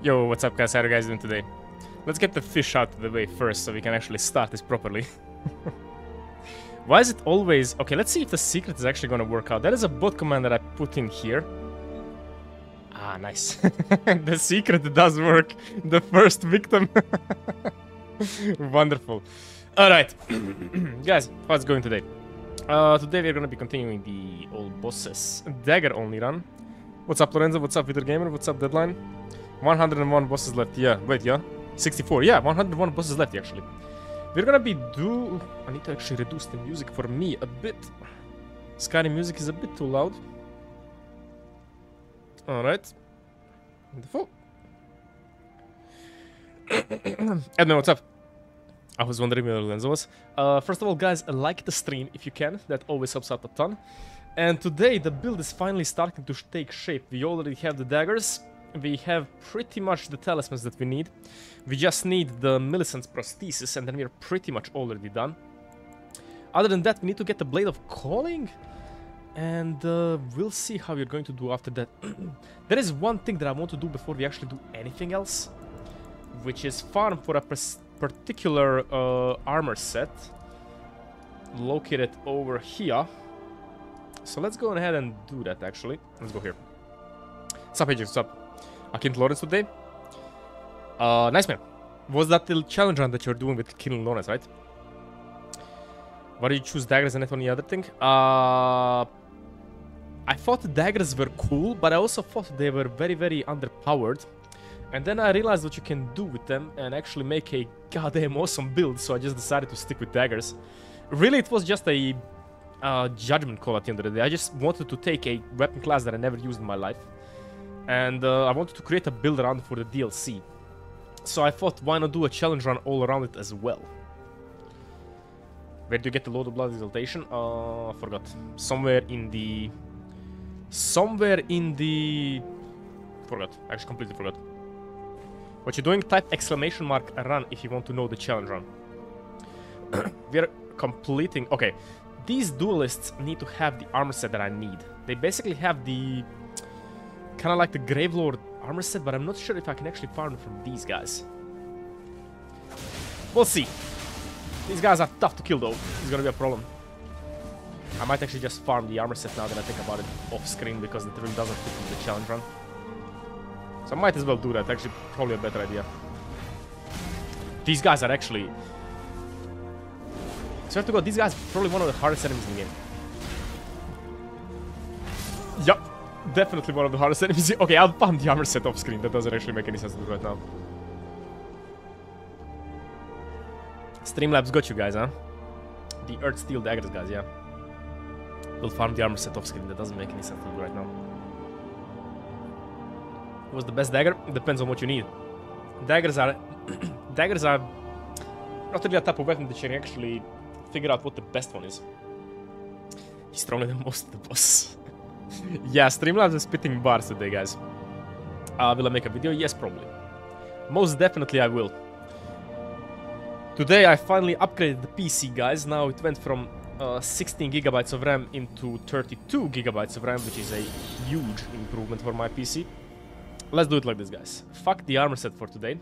Yo, what's up guys, how are you guys doing today? Let's get the fish out of the way first so we can actually start this properly. Why is it always... Okay, let's see if the secret is actually gonna work out. That is a bot command that I put in here. Ah, nice. The secret does work. The first victim. Wonderful. Alright. Guys, how's it going today? Today we're gonna be continuing the old bosses. Dagger only run. What's up, Lorenzo? What's up, Vitor Gamer? What's up, Deadline? 101 bosses left. Yeah, wait, yeah? 64. Yeah, 101 bosses left, actually. We're gonna be do... I need to actually reduce the music for me a bit. Skyrim music is a bit too loud. Alright. Wonderful. Edmund, what's up? I was wondering where Lorenzo was. First of all, guys, like the stream if you can. That always helps out a ton. And today, the build is finally starting to take shape. We already have the daggers. We have pretty much the talismans that we need. We just need the Millicent's prosthesis, and then we're pretty much already done. Other than that, we need to get the Blade of Calling. And we'll see how we're going to do after that. There is one thing that I want to do before we actually do anything else, which is farm for a particular armor set located over here. So let's go ahead and do that, actually. Let's go here. What's up, AJ? What's up? I came to Lawrence today. Nice man. Was that the challenge run that you're doing with King Lawrence, right? Why do you choose daggers and not any other thing? I thought the daggers were cool, but I also thought they were very, very underpowered. And then I realized what you can do with them and actually make a goddamn awesome build, so I just decided to stick with daggers. Really, it was just a judgment call at the end of the day. I just wanted to take a weapon class that I never used in my life. And I wanted to create a build around for the DLC. So I thought, why not do a challenge run all around it as well? Where do you get the Lord of Blood exaltation? I forgot. Somewhere in the... Forgot. I actually completely forgot. What you're doing? Type exclamation mark run if you want to know the challenge run. We're completing... Okay. These duelists need to have the armor set that I need. They basically have the... Kind of like the Grave Lord armor set, but I'm not sure if I can actually farm from these guys. We'll see. These guys are tough to kill, though. It's gonna be a problem. I might actually just farm the armor set now that I think about it off-screen, because the terrain doesn't fit in the challenge run. So I might as well do that. Actually, probably a better idea. These guys are actually... So I have to go. These guys are probably one of the hardest enemies in the game. Yup. Definitely one of the hardest enemies. Okay, I'll farm the armor set off screen. That doesn't actually make any sense to do right now. Streamlabs got you guys, huh? The Earthsteel Daggers guys, yeah. We'll farm the armor set off screen. That doesn't make any sense to do right now. What's the best dagger? Depends on what you need. Daggers are... Daggers are... Not really a type of weapon that you can actually figure out what the best one is. He's stronger than most of the boss. Yeah, Streamlabs is spitting bars today, guys. Will I make a video? Yes, probably. Most definitely I will. Today I finally upgraded the PC, guys. Now it went from 16 gigabytes of RAM into 32 gigabytes of RAM, which is a huge improvement for my PC. Let's do it like this, guys. Fuck the armor set for today.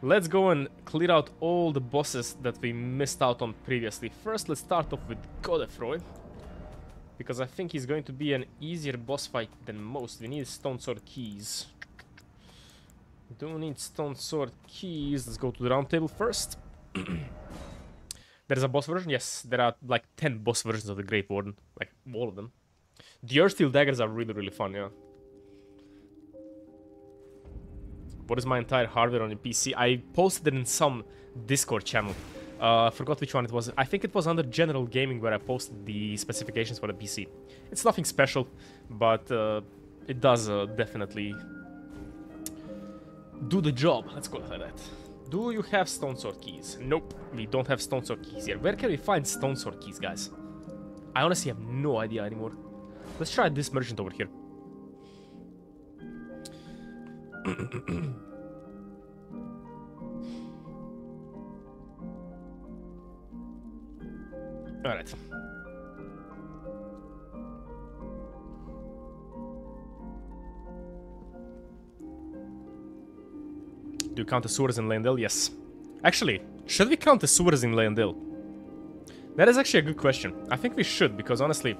Let's go and clear out all the bosses that we missed out on previously. First, let's start off with Godefroy, because I think he's going to be an easier boss fight than most. We need Stone Sword Keys. We don't need Stone Sword Keys. Let's go to the round table first. There's a boss version? Yes, there are like 10 boss versions of the Grave Warden. Like, all of them. The Earthsteel Daggers are really, really fun, yeah. What is my entire hardware on your PC? I posted it in some Discord channel. I forgot which one it was. I think it was under General Gaming where I posted the specifications for the PC. It's nothing special, but it does definitely do the job. Let's call it like that. Do you have Stone Sword Keys? Nope, we don't have Stone Sword Keys here. Where can we find Stone Sword Keys, guys? I honestly have no idea anymore. Let's try this merchant over here. Alright. Do you count the sewers in Leyendale? Yes. Actually, should we count the sewers in Leyendale? That is actually a good question. I think we should, because honestly,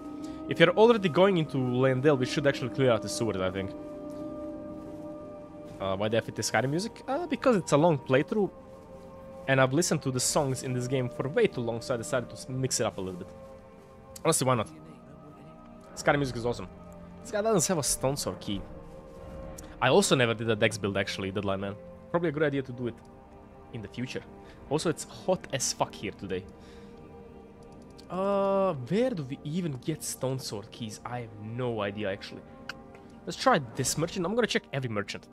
if you're already going into Leyendale, we should actually clear out the sewers, I think. Why do I fit this kind of music? Because it's a long playthrough, and I've listened to the songs in this game for way too long, so I decided to mix it up a little bit. Honestly, why not? Skyrim music is awesome. This guy doesn't have a stone sword key. I also never did a dex build actually, Deadline Man. Probably a good idea to do it in the future. Also, it's hot as fuck here today. Where do we even get stone sword keys? I have no idea actually. Let's try this merchant. I'm gonna check every merchant.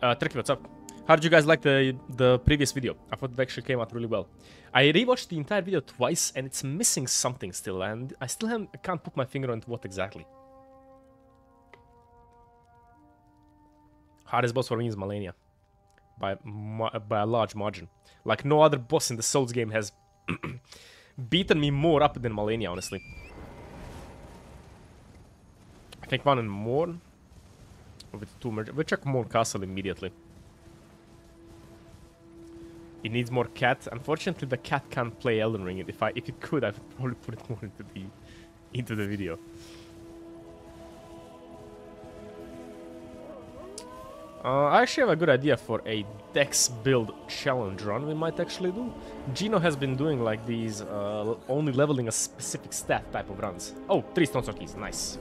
Turkey, what's up? How did you guys like the previous video? I thought it actually came out really well. I rewatched the entire video twice and it's missing something still, and I still can't put my finger on what exactly. Hardest boss for me is Malenia, by a large margin. Like no other boss in the Souls game has beaten me more up than Malenia, honestly. I think one and more. With two merge, we'll check more castle immediately. It needs more cat. Unfortunately, the cat can't play Elden Ring. If it could, I would probably put it more into the video. I actually have a good idea for a Dex build challenge run we might actually do. Gino has been doing like these, only leveling a specific stat type of runs. Oh, 3 stone sword keys, nice.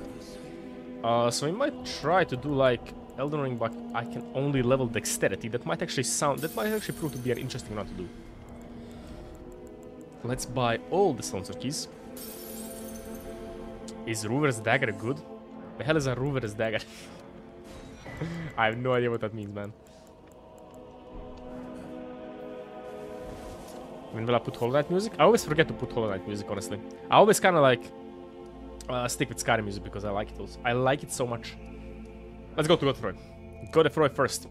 So we might try to do like Elden Ring, but I can only level dexterity. That might actually prove to be an interesting run to do. Let's buy all the stone sword keys. Is Ruver's Dagger good? The hell is a Ruver's Dagger? I have no idea what that means, man. When will I put Hollow Knight music? I always forget to put Hollow Knight music, honestly. I always kind of like stick with Skyrim music because I like it also. I like it so much. Let's go to Godfroy. Godfroy first.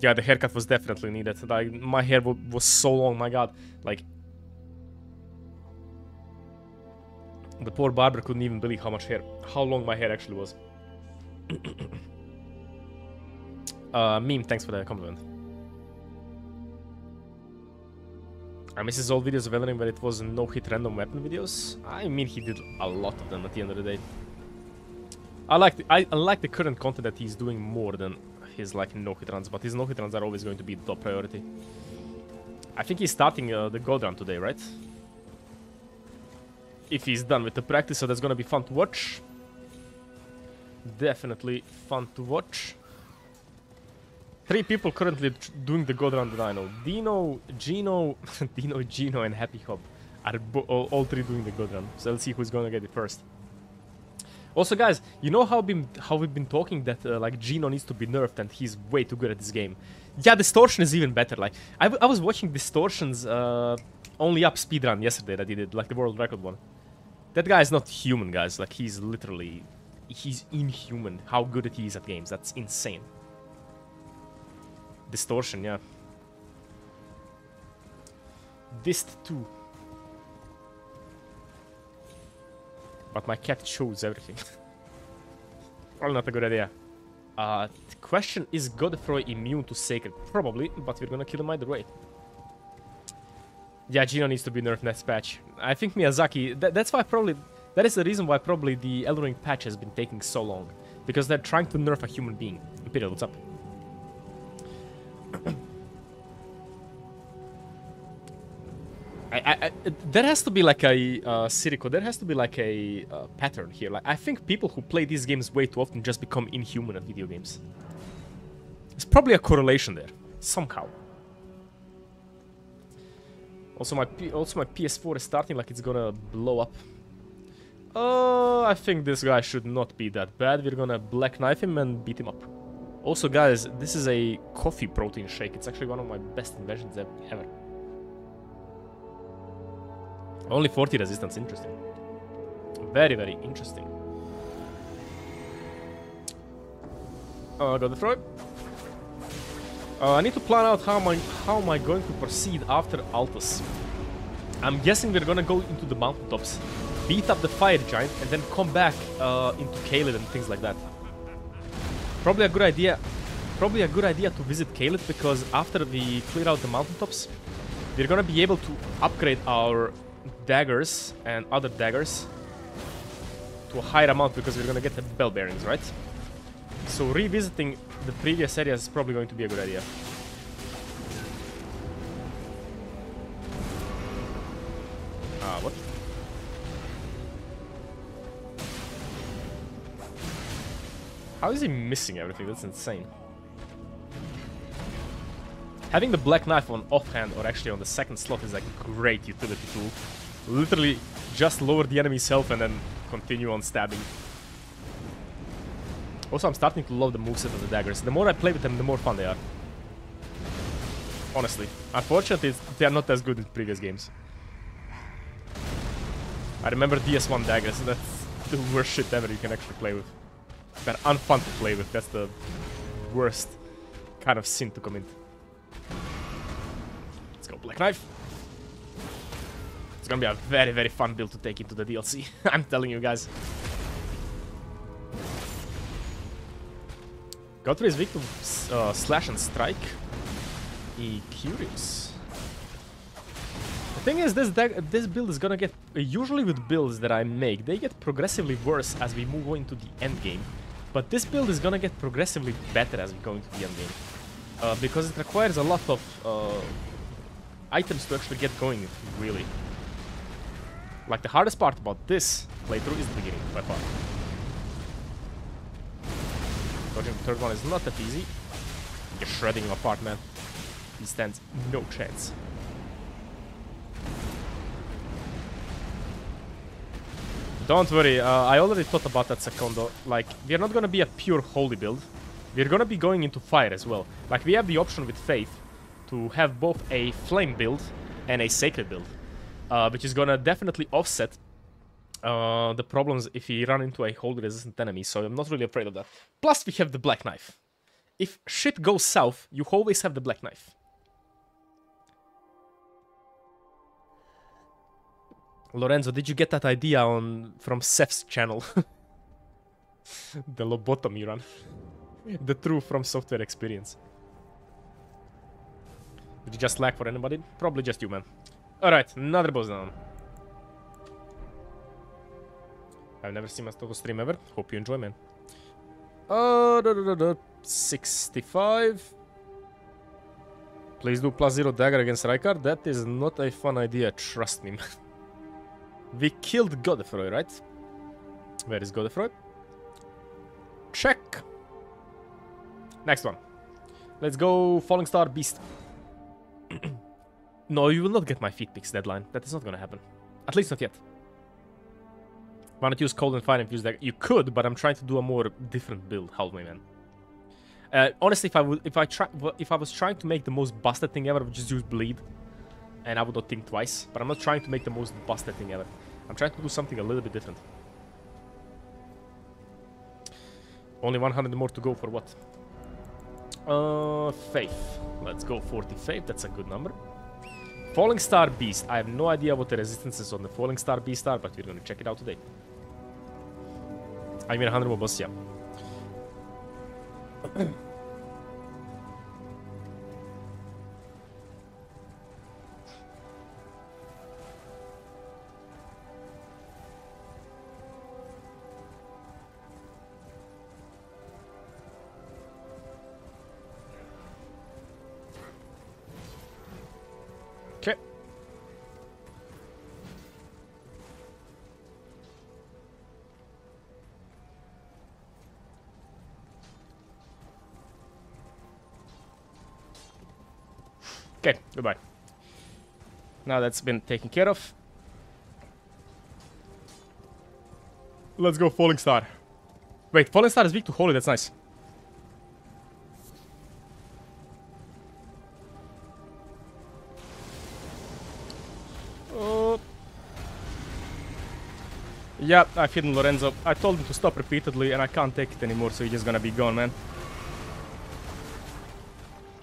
Yeah, the haircut was definitely needed. Like, my hair was so long, my god. Like, the poor barber couldn't even believe how long my hair actually was. Meme, thanks for the compliment. I miss his old videos of Elden Ring, but it was no-hit random weapon videos. I mean, he did a lot of them at the end of the day. I like the current content that he's doing more than his like no-hit runs, but his no-hit runs are always going to be the top priority. I think he's starting the gold run today, right? If he's done with the practice, so that's gonna be fun to watch. Definitely fun to watch. 3 people currently doing the God Run that I know. Dino, Gino, Dino, Gino and Happy Hob are all 3 doing the God Run. So let's see who's gonna get it first. Also guys, you know how we've been talking that like Gino needs to be nerfed and he's way too good at this game. Yeah, Distortion is even better. Like I was watching Distortion's only up speedrun yesterday that he did, like the world record one. That guy is not human, guys. Like he's literally... He's inhuman, how good he is at games. That's insane. Distortion, yeah. Dist 2. But my cat chose everything. Probably not a good idea. The question is, Godfroy immune to Sacred? Probably, but we're gonna kill him either way. Yeah, Gino needs to be nerfed next patch. I think Miyazaki... That's why probably... That is the reason why probably the Elden Ring patch has been taking so long. Because they're trying to nerf a human being. Imperial, what's up? There has to be like a... Sirico, there has to be like a pattern here. Like, I think people who play these games way too often just become inhuman at video games. There's probably a correlation there. Somehow. Also my PS4 is starting like it's gonna blow up. Oh, I think this guy should not be that bad. We're gonna Black Knife him and beat him up. Also, guys, this is a coffee protein shake. It's actually one of my best inventions ever. Only 40 resistance, interesting. Very, very interesting. I got the throw. I need to plan out how am I going to proceed after Altus. I'm guessing we're gonna go into the mountaintops, beat up the fire giant, and then come back into Caelid and things like that. Probably a good idea probably a good idea to visit Caelid, because after we clear out the mountaintops, we're gonna be able to upgrade our daggers and other daggers to a higher amount, because we're gonna get the bell bearings, right? So revisiting the previous areas is probably going to be a good idea. What? How is he missing everything? That's insane. Having the Black Knife on offhand, or actually on the second slot, is a great utility tool. Literally just lower the enemy's health and then continue on stabbing. Also, I'm starting to love the moveset of the daggers. The more I play with them, the more fun they are. Honestly. Unfortunately, they are not as good in previous games. I remember DS1 daggers, that's the worst shit ever you can actually play with. They're unfun to play with, that's the worst kind of sin to commit. Let's go, Black Knife. It's gonna be a very, very fun build to take into the DLC, I'm telling you guys. Godrick is weak to slash and strike. E curious. The thing is, this build is gonna get... usually with builds that I make, they get progressively worse as we move on into the end game. But this build is gonna get progressively better as we go into the end game, because it requires a lot of items to actually get going, really. Like, the hardest part about this playthrough is the beginning, by far. Dodging the third one is not that easy. You're shredding him apart, man. He stands no chance. Don't worry, I already thought about that, Secondo. Like, we're not gonna be a pure holy build. We're gonna be going into fire as well. Like, we have the option with Faith to have both a flame build and a sacred build, which is gonna definitely offset the problems if you run into a holy resistant enemy, so I'm not really afraid of that. Plus, we have the Black Knife. If shit goes south, you always have the Black Knife. Lorenzo, did you get that idea from Seth's channel? The lobotomy run. The true From Software experience. Did you just lag for anybody? Probably just you, man. Alright, another boss down. I've never seen my total stream ever. Hope you enjoy, man. 65. Please do +0 dagger against Rykard. That is not a fun idea, trust me, man. We killed Godefroy, right? Where is Godefroy? Check! Next one. Let's go Falling Star Beast. No, you will not get my feet picks deadline. That is not gonna happen. At least not yet. Why not use Cold and Fire Infused Dagger? You could, but I'm trying to do a more different build, help me, man. Honestly, if I was trying to make the most busted thing ever, I would just use Bleed. And I would not think twice, but I'm not trying to make the most busted thing ever. I'm trying to do something a little bit different. Only 100 more to go for what? Faith. Let's go 40 Faith, that's a good number. Falling Star Beast. I have no idea what the resistances on the Falling Star Beast are, but we're gonna check it out today. I mean 100 more boss, yeah. Okay, goodbye. Now that's been taken care of. Let's go Falling Star. Wait, Falling Star is weak to Holy, that's nice. Yeah, I've hidden Lorenzo. I told him to stop repeatedly and I can't take it anymore, so he's just gonna be gone, man.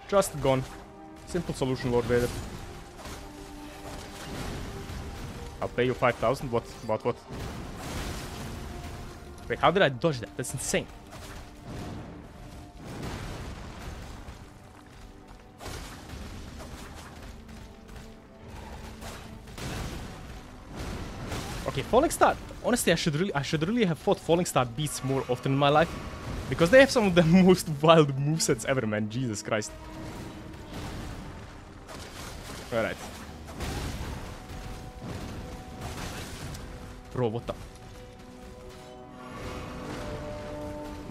Just gone. Simple solution, Lord Vader. I'll pay you 5,000. What? About what? Wait, how did I dodge that? That's insane. Okay, Falling Star. Honestly, I should really have fought Falling Star Beasts more often in my life, because they have some of the most wild movesets ever, man. Jesus Christ. All right. Bro, what the?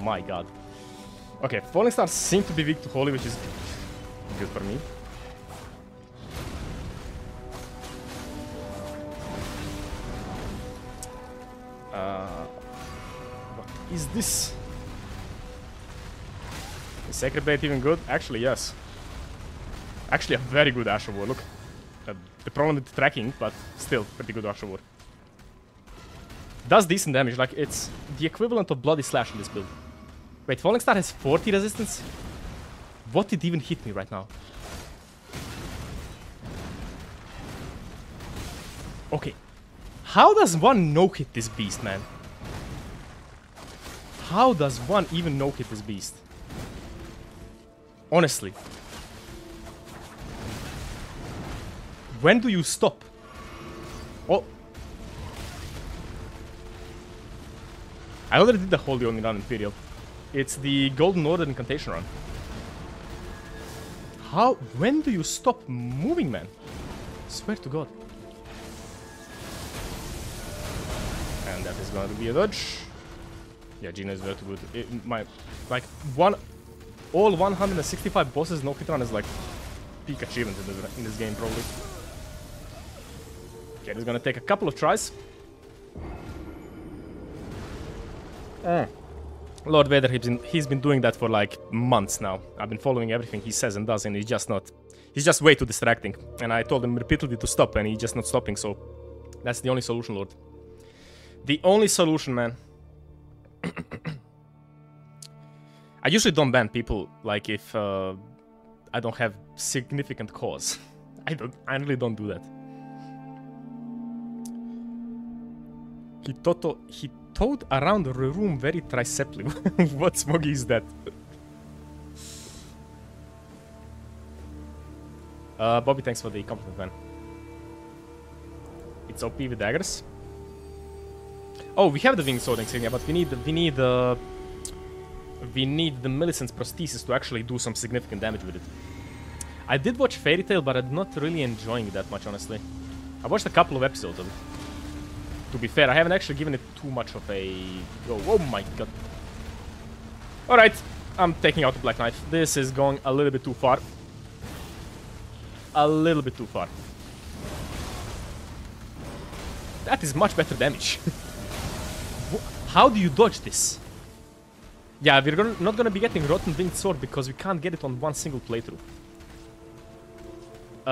My God. Okay, Falling Stars seem to be weak to Holy, which is good for me. What is this? Is Sacred Blade even good? Actually, yes. Actually, a very good Asher War. Look, the problem with the tracking, but still pretty good Asher War. Does decent damage, like it's the equivalent of Bloody Slash in this build. Wait, Falling Star has 40 resistance? What did even hit me right now? Okay. How does one no-hit this beast, man? How does one even no-hit this beast? Honestly. When do you stop? Oh. I already did the Holy Only run in Imperial. It's the Golden Order Incantation run. How? When do you stop moving, man? I swear to God. And that is going to be a dodge. Yeah, Gina is very good. All 165 bosses no hit run is like peak achievement in this game, probably. Okay, it's going to take a couple of tries. Lord Vader, he's been doing that for like months now. I've been following everything he says and does, and he's just way too distracting. And I told him repeatedly to stop, and he's just not stopping, so that's the only solution, Lord. The only solution, man. I usually don't ban people, like, if I don't have significant cause. I really don't do that. He towed around the room very triceptly. What smoggy is that? Bobby, thanks for the compliment, man. It's OP with daggers. Oh, we have the winged sword insignia, but we need the Millicent's prosthesis to actually do some significant damage with it. I did watch Fairy Tail, but I'm not really enjoying it that much, honestly. I watched a couple of episodes of it. To be fair, I haven't actually given it too much of a go. Oh my God. Alright, I'm taking out the Black Knife. This is going a little bit too far. A little bit too far. That is much better damage. How do you dodge this? Yeah, we're not going to be getting Rotten Winged Sword because we can't get it on one single playthrough.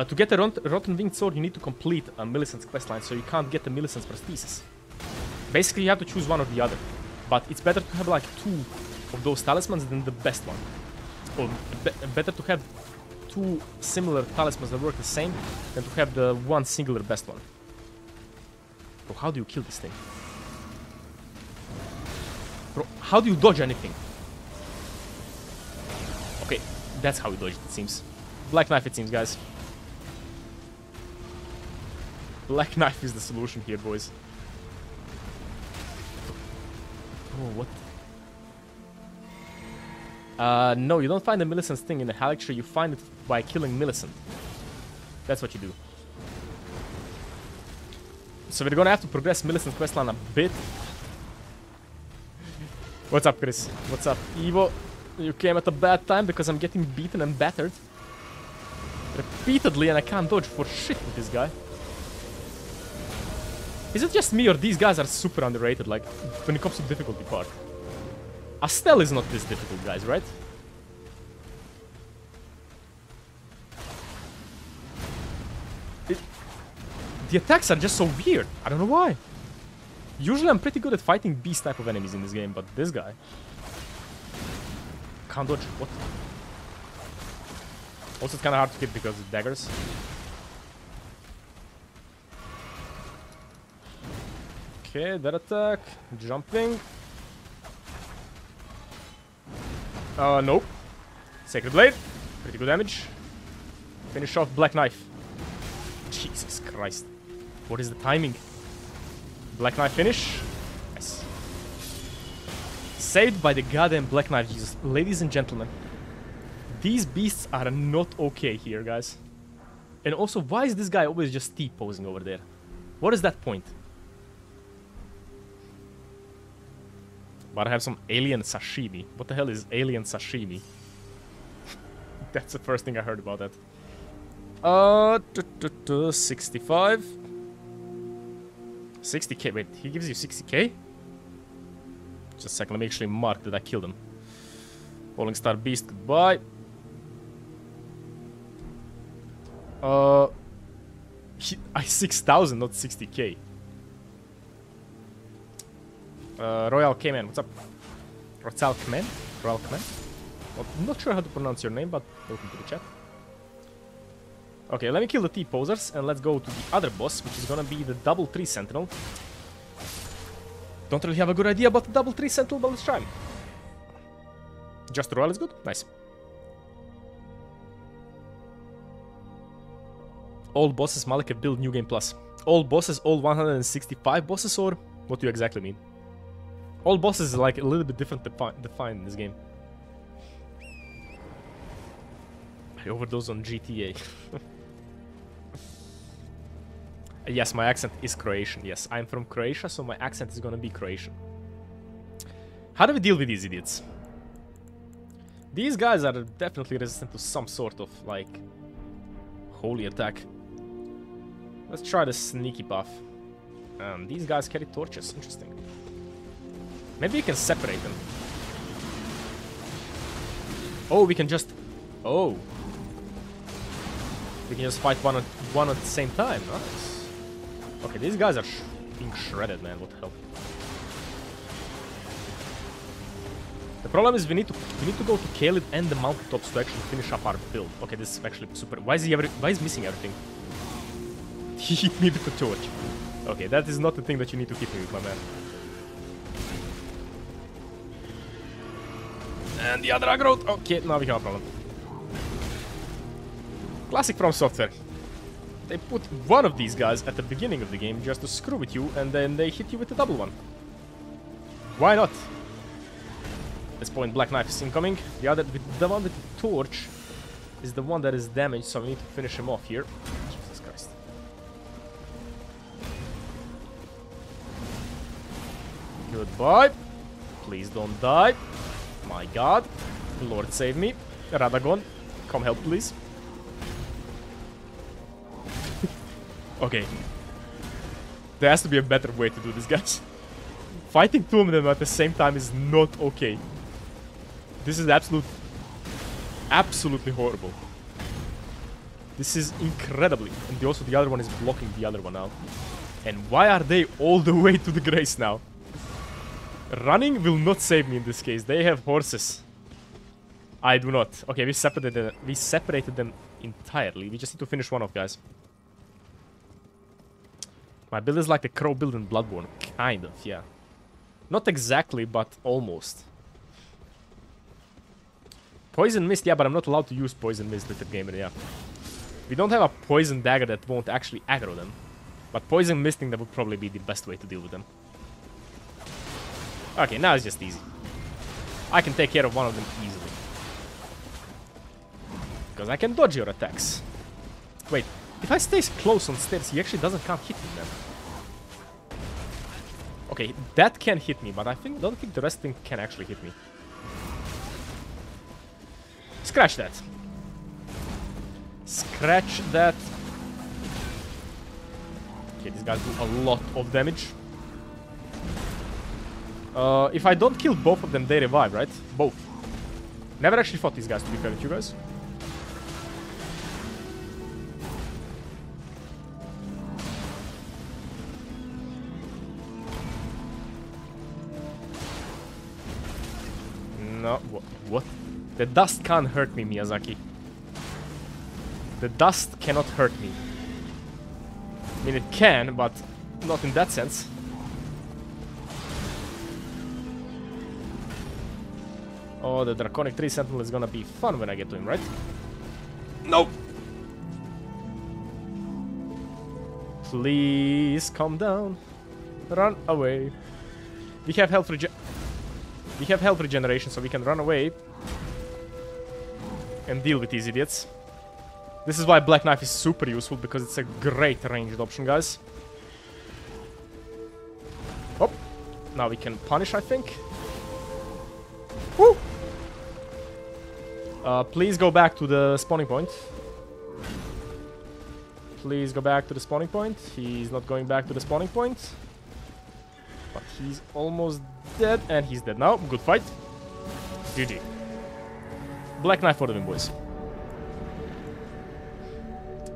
To get a Rotten Winged Sword, you need to complete a Millicent's questline, so you can't get the Millicent's prosthesis. Basically, you have to choose one or the other. But it's better to have, like, two of those talismans than the best one. Or better to have two similar talismans that work the same than to have the one singular best one. Bro, how do you kill this thing? Bro, how do you dodge anything? Okay, that's how you dodge it, it seems. Black Knife, it seems, guys. Black Knife is the solution here, boys. Oh, what? No, you don't find the Millicent's thing in the Haligtree. You find it by killing Millicent. That's what you do. So we're gonna have to progress Millicent's questline a bit. What's up, Chris? What's up, Evo? You came at a bad time because I'm getting beaten and battered repeatedly, and I can't dodge for shit with this guy. Is it just me, or these guys are super underrated, like, when it comes to difficulty part? Astel is not this difficult, guys, right? The attacks are just so weird. I don't know why. Usually I'm pretty good at fighting beast type of enemies in this game, but this guy... Can't dodge. What? Also, it's kind of hard to hit because of daggers. Okay, that attack, jumping. Nope. Sacred Blade, pretty good damage. Finish off Black Knife. Jesus Christ. What is the timing? Black Knife finish. Nice. Saved by the goddamn Black Knife, Jesus. Ladies and gentlemen, these beasts are not okay here, guys. And also, why is this guy always just T-posing over there? What is that point? But I have some alien sashimi. What the hell is alien sashimi? That's the first thing I heard about that. 65. 60k, wait, he gives you 60k? Just a second, let me actually mark that I killed him. Falling Star Beast, goodbye. I 6,000, not 60k. Royal K-Man, what's up? Royal K-Man? Royal K-Man? Well, I'm not sure how to pronounce your name, but welcome to the chat. Okay, let me kill the T-posers and let's go to the other boss, which is gonna be the double 3 sentinel. Don't really have a good idea about the double 3 sentinel, but let's try him. Just royal is good? Nice. All bosses, Malekith build New Game Plus. All bosses, all 165 bosses, or what do you exactly mean? All bosses are like a little bit different defined in this game. I overdose on GTA. Yes, my accent is Croatian. Yes, I'm from Croatia, so my accent is gonna be Croatian. How do we deal with these idiots? These guys are definitely resistant to some sort of, like, holy attack. Let's try the sneaky buff. These guys carry torches. Interesting. Maybe we can separate them. Oh, we can just... Oh. We can just fight one at the same time. Nice. Okay, these guys are being shredded, man. What the hell? The problem is we need to go to Caleb and the mountain tops to actually finish up our build. Okay, this is actually super. Why is he missing everything? He hit me with a torch. Okay, that is not the thing that you need to hit me with, my man. And the other aggro. Okay, now we have a problem. Classic From Software. They put one of these guys at the beginning of the game just to screw with you, and then they hit you with a double one. Why not? At this point, Black Knife is incoming. The one with the torch is the one that is damaged, so we need to finish him off here. Jesus Christ. Goodbye. Please don't die. My God. Lord save me. Radagon, come help, please. Okay, there has to be a better way to do this, guys. Fighting two of them at the same time is not okay. This is absolutely horrible. This is incredibly... And also the other one is blocking the other one now. And why are they all the way to the grace now? Running will not save me in this case. They have horses. I do not. Okay, we separated them entirely. We just need to finish one off, guys. My build is like the Crow build in Bloodborne, kind of, yeah. Not exactly, but almost. Poison Mist, yeah, but I'm not allowed to use Poison Mist with the gamer, yeah. We don't have a Poison Dagger that won't actually aggro them. But Poison Misting, that would probably be the best way to deal with them. Okay, now it's just easy. I can take care of one of them easily. Because I can dodge your attacks. Wait. If I stay close on stairs, he actually can't hit me then. Okay, that can hit me, but I don't think the rest thing can actually hit me. Scratch that. Scratch that. Okay, these guys do a lot of damage. If I don't kill both of them, they revive, right? Both. Never actually fought these guys, to be fair with you guys. No, what? The dust can't hurt me, Miyazaki. The dust cannot hurt me. I mean, it can, but not in that sense. Oh, the Draconic 3 Sentinel is gonna be fun when I get to him, right? No! Please calm down. Run away. We have health regeneration, so we can run away and deal with these idiots. This is why Black Knife is super useful, because it's a great ranged option, guys. Oh, now we can punish, I think. Woo! Please go back to the spawning point. Please go back to the spawning point. He's not going back to the spawning point. But he's almost dead, and he's dead now. Good fight. GG. Black Knife for the win, boys.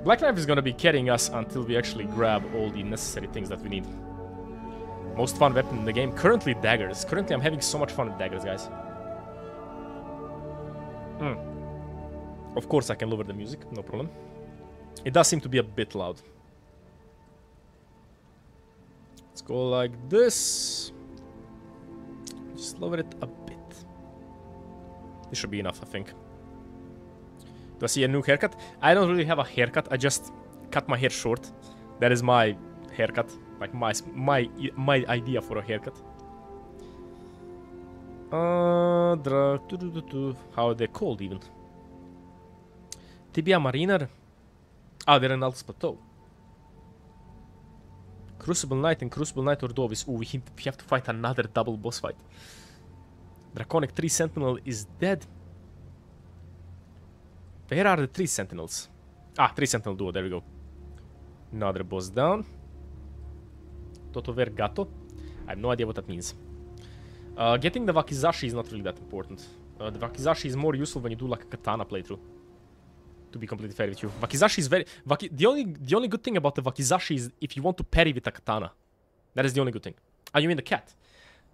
Black Knife is gonna be carrying us until we actually grab all the necessary things that we need. Most fun weapon in the game. Currently, daggers. Currently, I'm having so much fun with daggers, guys. Of course, I can lower the music. No problem. It does seem to be a bit loud. Let's go like this. Just lower it a bit. This should be enough, I think. Do I see a new haircut? I don't really have a haircut. I just cut my hair short. That is my haircut. Like my idea for a haircut. How are they called even? Tibia Mariner. Ah, they're in Altus Plateau. Crucible Knight and Crucible Knight Ordovis. Ooh, we have to fight another double boss fight. Draconic 3 Sentinel is dead. Where are the 3 Sentinels? Ah, 3 Sentinel Duo, there we go. Another boss down. Toto Vergato. I have no idea what that means. Getting the Wakizashi is not really that important. The Wakizashi is more useful when you do like a katana playthrough. To be completely fair with you. Wakizashi is very... The only good thing about the Wakizashi is if you want to parry with a katana. That is the only good thing. Ah, you mean the cat.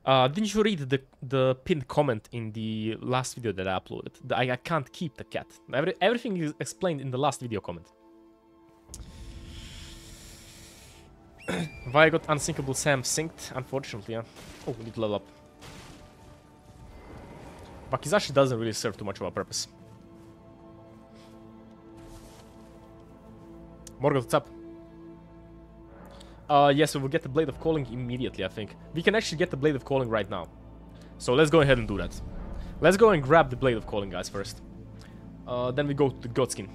Didn't you read the pinned comment in the last video that I uploaded? I can't keep the cat. Everything is explained in the last video comment. Why I got Unsinkable Sam synced? Unfortunately, yeah. Oh, we need to level up. Wakizashi doesn't really serve too much of a purpose. Morgott, what's up? Yes, we will get the Blade of Calling immediately, I think. We can actually get the Blade of Calling right now. So let's go ahead and do that. Let's go and grab the Blade of Calling, guys, first. Then we go to the Godskin.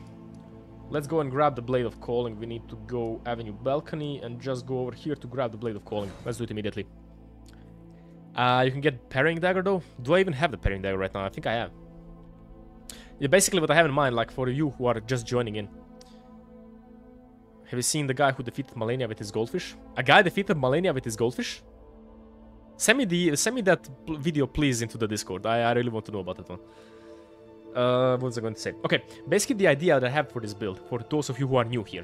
Let's go and grab the Blade of Calling. We need to go Avenue Balcony and just go over here to grab the Blade of Calling. Let's do it immediately. You can get Parrying Dagger, though. Do I even have the Parrying Dagger right now? I think I have. Yeah, basically what I have in mind, like for you who are just joining in. Have you seen the guy who defeated Malenia with his goldfish? A guy defeated Malenia with his goldfish? Send me that video, please, into the Discord. I really want to know about that one. What was I going to say? Okay, basically the idea that I have for this build, for those of you who are new here.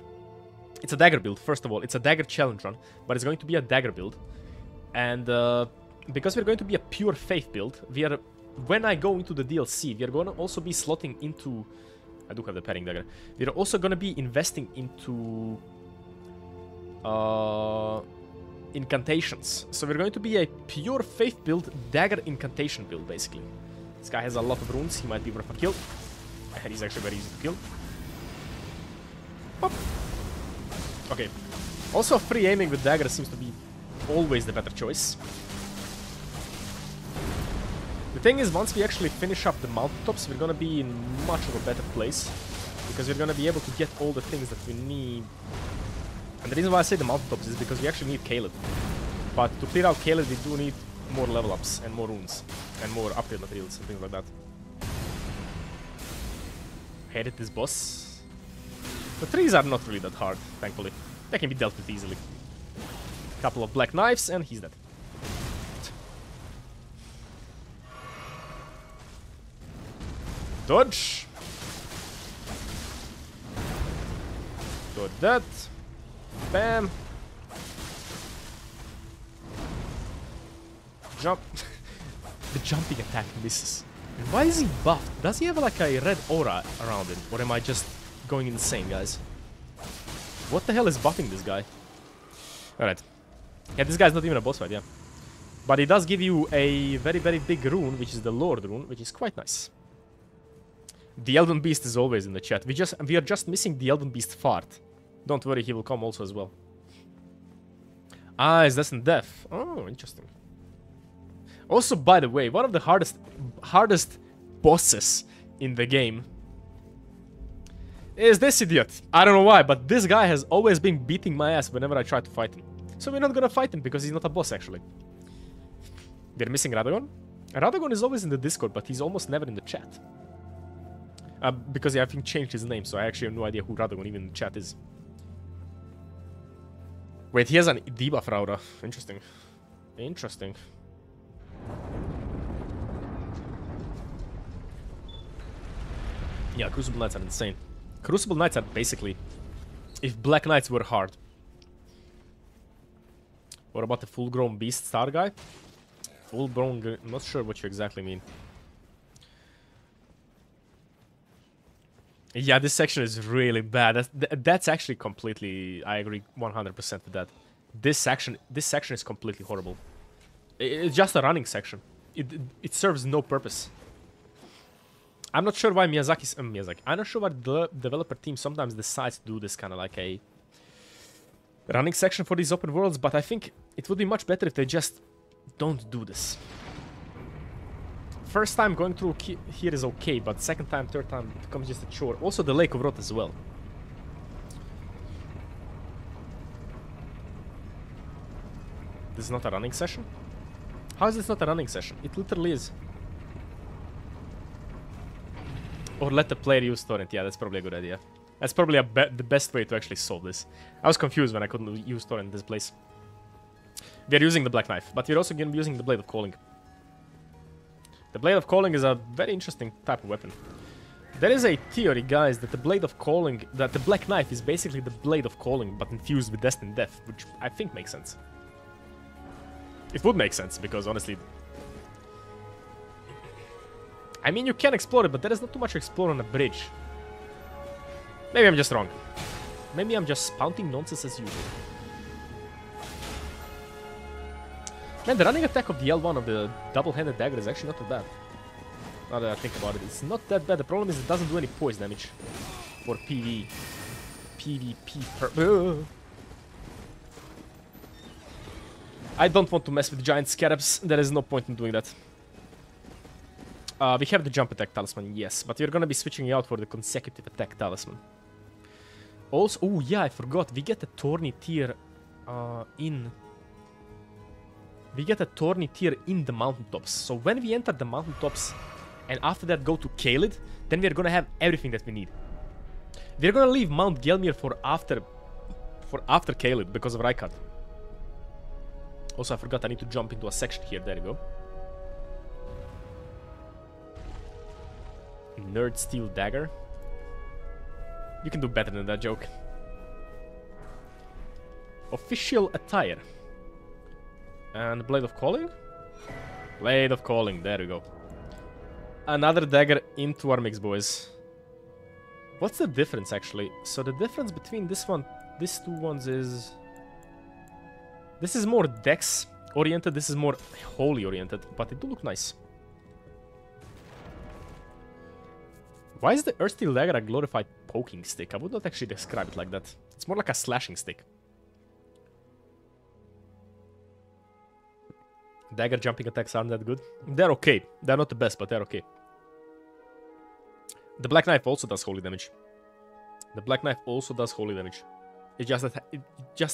It's a dagger build, first of all. It's a dagger challenge run, but it's going to be a dagger build. And because we're going to be a pure faith build, we are, when I go into the DLC, we are going to also be slotting into... I do have the Parrying Dagger. We're also going to be investing into incantations. So we're going to be a pure faith build, dagger incantation build, basically. This guy has a lot of runes. He might be worth a kill. And he's actually very easy to kill. Pop. Okay. Also, free aiming with dagger seems to be always the better choice. The thing is, once we actually finish up the mountaintops, we're gonna be in much of a better place. Because we're gonna be able to get all the things that we need. And the reason why I say the mountaintops is because we actually need Caleb. But to clear out Caleb, we do need more level ups and more runes. And more upgrade materials and things like that. Hated this boss. The trees are not really that hard, thankfully. They can be dealt with easily. Couple of black knives and he's dead. Dodge. Dodge that. Bam. Jump. The jumping attack misses. Why is he buffed? Does he have like a red aura around him? Or am I just going insane, guys? What the hell is buffing this guy? Alright. Yeah, this guy's not even a boss fight, yeah. But he does give you a very, very big rune, which is the Lord rune, which is quite nice. The Elden Beast is always in the chat. We are just missing the Elden Beast fart. Don't worry, he will come also as well. Ah, it's Destined Death. Oh, interesting. Also, by the way, one of the hardest bosses in the game is this idiot. I don't know why, but this guy has always been beating my ass whenever I try to fight him. So we're not gonna fight him because he's not a boss, actually. They're missing Radagon. Radagon is always in the Discord, but he's almost never in the chat. Because I think changed his name, so I actually have no idea who Radagon even in the chat is. Wait, he has an debuff aura. Interesting. Interesting. Yeah, Crucible Knights are insane. Crucible Knights are basically... if Black Knights were hard. What about the full-grown Beast Star guy? Full-grown... I'm not sure what you exactly mean. Yeah, this section is really bad. That's actually completely... I agree 100% with that. This section is completely horrible. It's just a running section. It serves no purpose. I'm not sure why Miyazaki's... I'm not sure why the developer team sometimes decides to do this kind of like a... running section for these open worlds, but I think it would be much better if they just don't do this. First time going through here is okay, but second time, third time, it becomes just a chore. Also the Lake of Rot as well. This is not a running session? How is this not a running session? It literally is. Or let the player use Torrent. Yeah, that's probably a good idea. That's probably the best way to actually solve this. I was confused when I couldn't use Torrent in this place. We're using the Black Knife, but we're also going to be using the Blade of Calling. The Blade of Calling is a very interesting type of weapon. There is a theory, guys, that the Blade of Calling... that the Black Knife is basically the Blade of Calling, but infused with Destined Death, which I think makes sense. It would make sense, because honestly... I mean, you can explore it, but there is not too much to explore on a bridge. Maybe I'm just wrong. Maybe I'm just spouting nonsense as usual. Man, the running attack of the L1 of the double-handed dagger is actually not too bad. Now that I think about it, it's not that bad. The problem is it doesn't do any poise damage. Or PV. PvP. I don't want to mess with giant scarabs. There is no point in doing that. We have the jump attack talisman, yes, but we're gonna be switching out for the consecutive attack talisman. Also, oh yeah, I forgot, we get a tourney tier in the mountaintops. So when we enter the mountaintops and after that go to Caelid, then we're gonna have everything that we need. We're gonna leave Mount Gelmir for after Caelid because of Rykard. Also, I forgot I need to jump into a section here. There we go. Earthsteel Dagger. You can do better than that joke. Official attire. And Blade of Calling? Blade of Calling, there we go. Another dagger into our mix, boys. What's the difference, actually? So the difference between this one, these two ones is... this is more dex oriented, this is more holy oriented, but they do look nice. Why is the Earthsteel Dagger a glorified poking stick? I would not actually describe it like that. It's more like a slashing stick. Dagger jumping attacks aren't that good. They're okay. They're not the best, but they're okay. The Black Knife also does holy damage. The Black Knife also does holy damage. It just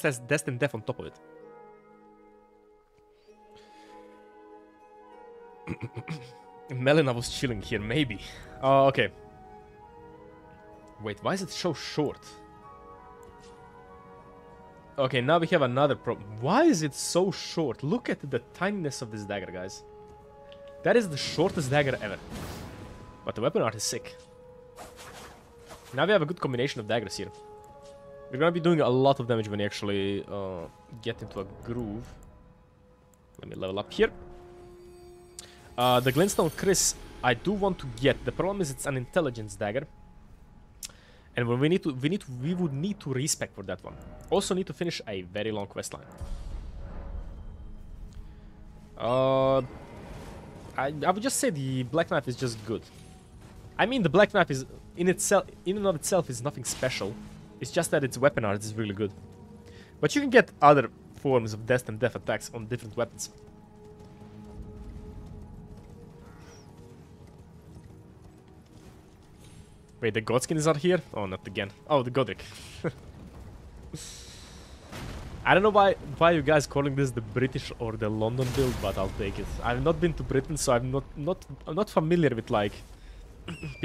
has Destined Death on top of it. Melina was chilling here, maybe. Oh, okay. Wait, why is it so short? Okay, now we have another problem. Why is it so short? Look at the tininess of this dagger, guys. That is the shortest dagger ever. But the weapon art is sick. Now we have a good combination of daggers here. We're gonna be doing a lot of damage when you actually get into a groove. Let me level up here. The Glintstone Kris, I do want to get. The problem is it's an intelligence dagger, and when we would need to respec for that one. Also need to finish a very long quest line. I would just say the Black Knife is just good. I mean, the Black Knife is in and of itself is nothing special. It's just that its weapon art is really good. But you can get other forms of Destined Death attacks on different weapons. Wait, the Godskin is not here? Oh, not again. Oh, the Godrick. I don't know why you guys calling this the British or the London build, but I'll take it. I've not been to Britain, so I'm not familiar with like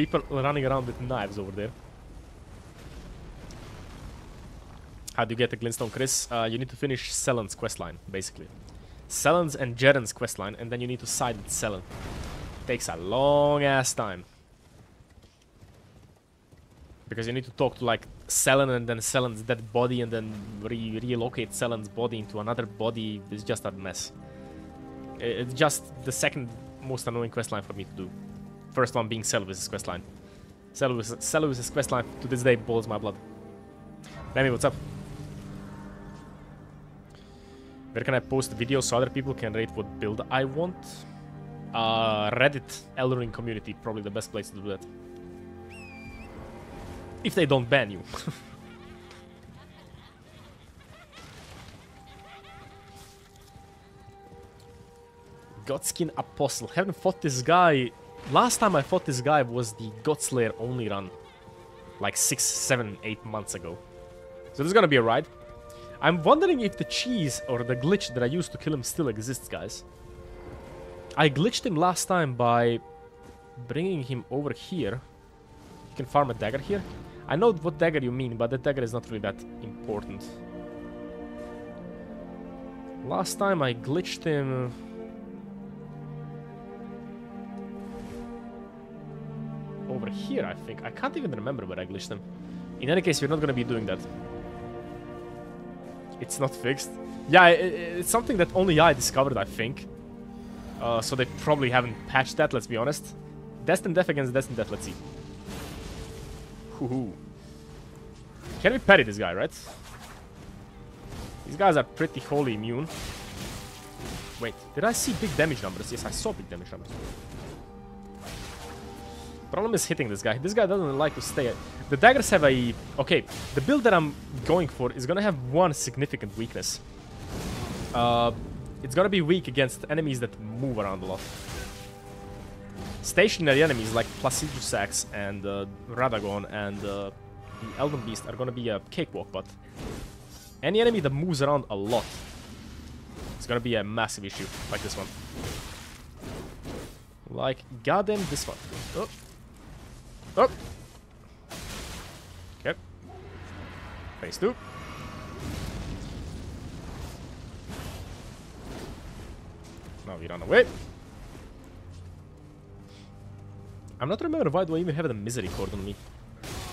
people running around with knives over there. How do you get the Glintstone Kris? You need to finish Selen's questline, basically. Selen's and Jaren's questline, and then you need to side with Selen. Takes a long ass time. Because you need to talk to like Selen and then Selen's dead body and then relocate Selen's body into another body. It's just a mess. It's just the second most annoying questline for me to do. First one being Selvis's questline. Selvis's questline to this day boils my blood. Lemmy, what's up? Where can I post videos so other people can rate what build I want? Reddit, Elden Ring community, probably the best place to do that. If they don't ban you. Godskin Apostle. Haven't fought this guy. Last time I fought this guy was the Godslayer only run. Like 6, 7, 8 months ago. So this is gonna be a ride. I'm wondering if the cheese or the glitch that I used to kill him still exists, guys. I glitched him last time by bringing him over here. You can farm a dagger here. I know what dagger you mean, but that dagger is not really that important. Last time I glitched him... over here, I think. I can't even remember where I glitched him. In any case, we're not going to be doing that. It's not fixed. Yeah, it's something that only I discovered, I think. So they probably haven't patched that, let's be honest. Destined Death against Destined Death, let's see. Hoo-hoo. Can we parry this guy, right? These guys are pretty wholly immune. Wait, did I see big damage numbers? Yes, I saw big damage numbers. Problem is hitting this guy. This guy doesn't like to stay. The daggers have a... okay, the build that I'm going for is gonna have one significant weakness. It's gonna be weak against enemies that move around a lot. Stationary enemies like Placidus Sax and Radagon and the Elden Beast are gonna be a cakewalk, but any enemy that moves around a lot is gonna be a massive issue, like this one. Like, goddamn this one. Oh. Oh. Okay. Phase 2. Now we run away. I'm not remembering why do I even have the misery cord on me.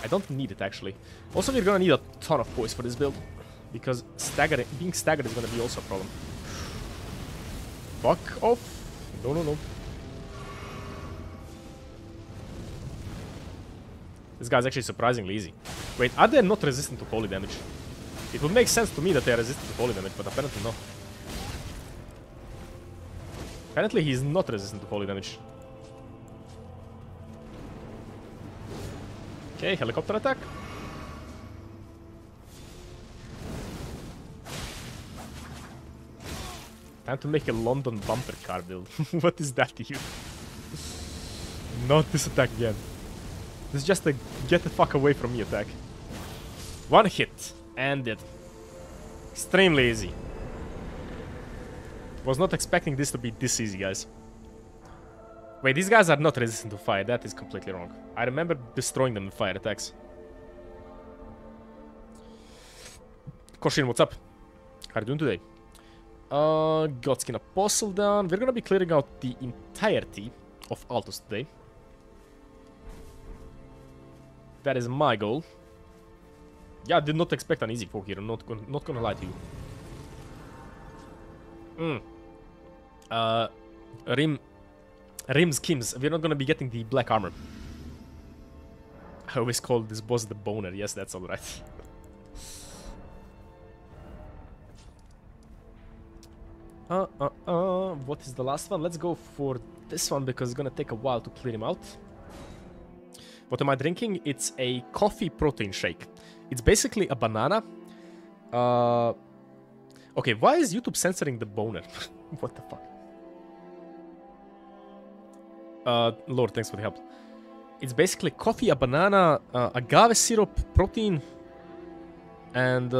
I don't need it actually. Also, we're gonna need a ton of poise for this build. Because staggering, being staggered is gonna be also a problem. Fuck off. No, no, no. This guy's actually surprisingly easy. Wait, are they not resistant to holy damage? It would make sense to me that they are resistant to holy damage, but apparently no. Apparently he is not resistant to holy damage. Okay, helicopter attack. Time to make a London bumper car build. What is that to you? Not this attack again. This is just a get the fuck away from me attack. One hit. And dead. Extremely easy. Was not expecting this to be this easy, guys. Wait, these guys are not resistant to fire. That is completely wrong. I remember destroying them in fire attacks. Koshin, what's up? How are you doing today? Godskin Apostle down. We're gonna be clearing out the entirety of Altos today. That is my goal. Yeah, I did not expect an easy poke here. I'm not gonna lie to you. Rim's Kims. We're not gonna be getting the black armor. I always call this boss the boner. Yes, that's alright. What is the last one? Let's go for this one because it's gonna take a while to clear him out. What am I drinking? It's a coffee protein shake. It's basically a banana. Okay, why is YouTube censoring the boner? What the fuck? Lord, thanks for the help. It's basically coffee, a banana, agave syrup, protein, and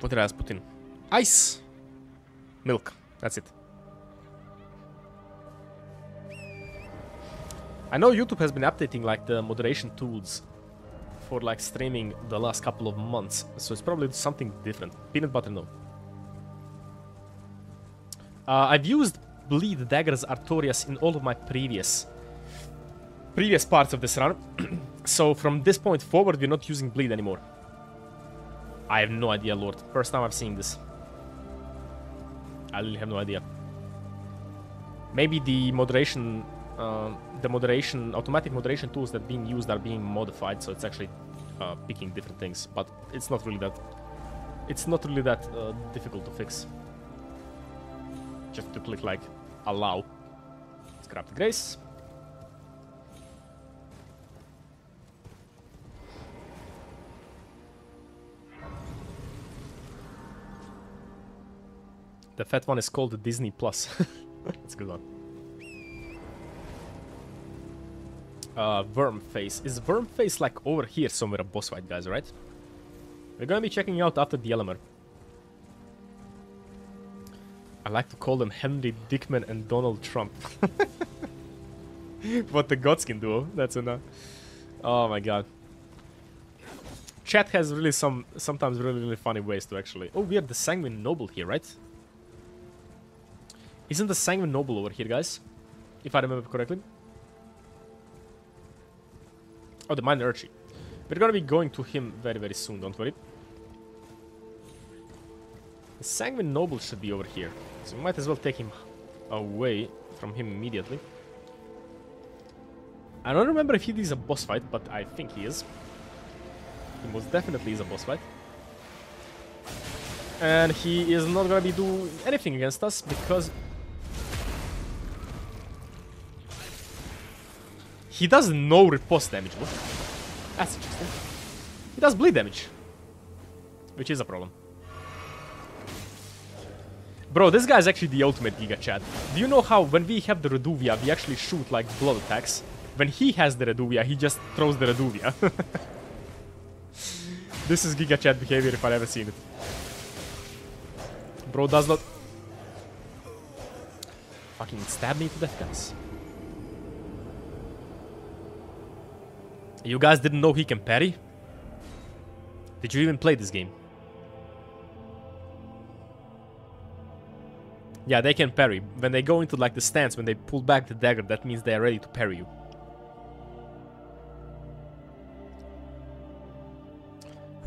what did I put in? Ice, milk. That's it. I know YouTube has been updating like the moderation tools for like streaming the last couple of months, so it's probably something different. Peanut butter, no. I've used Bleed Daggers Artorias in all of my previous parts of this run. So from this point forward, we're not using Bleed anymore. I have no idea, Lord. First time I've seen this. I really have no idea. Maybe the automatic moderation tools that are being used are being modified, so it's actually picking different things. But it's not really that. It's not really that difficult to fix. Just to click like allow. Let's grab the grace. The fat one is called the Disney Plus. That's a good one. Wormface. Is Wormface like over here somewhere, a boss fight, guys, right? We're gonna be checking out after the Elemer. I like to call them Henry Dickman and Donald Trump. What the Godskin Duo, that's enough. Oh my god. Chat has really sometimes really funny ways to actually... Oh, we have the Sanguine Noble here, right? Isn't the Sanguine Noble over here, guys? If I remember correctly. Oh, the Minor Urchin. We're gonna be going to him very, very soon, don't worry. The Sanguine Noble should be over here, so we might as well take him away from him immediately. I don't remember if he is a boss fight, but I think he is. He most definitely is a boss fight. And he is not gonna be doing anything against us, because... he does no riposte damage, what? That's interesting. He does bleed damage, which is a problem. Bro, this guy is actually the ultimate Giga Chad. Do you know how when we have the Reduvia, we actually shoot like blood attacks? When he has the Reduvia, he just throws the Reduvia. This is Giga Chad behavior if I've ever seen it. Bro does not... fucking stab me to death, guys. You guys didn't know he can parry? Did you even play this game? Yeah, they can parry. When they go into like the stance, when they pull back the dagger, that means they are ready to parry you.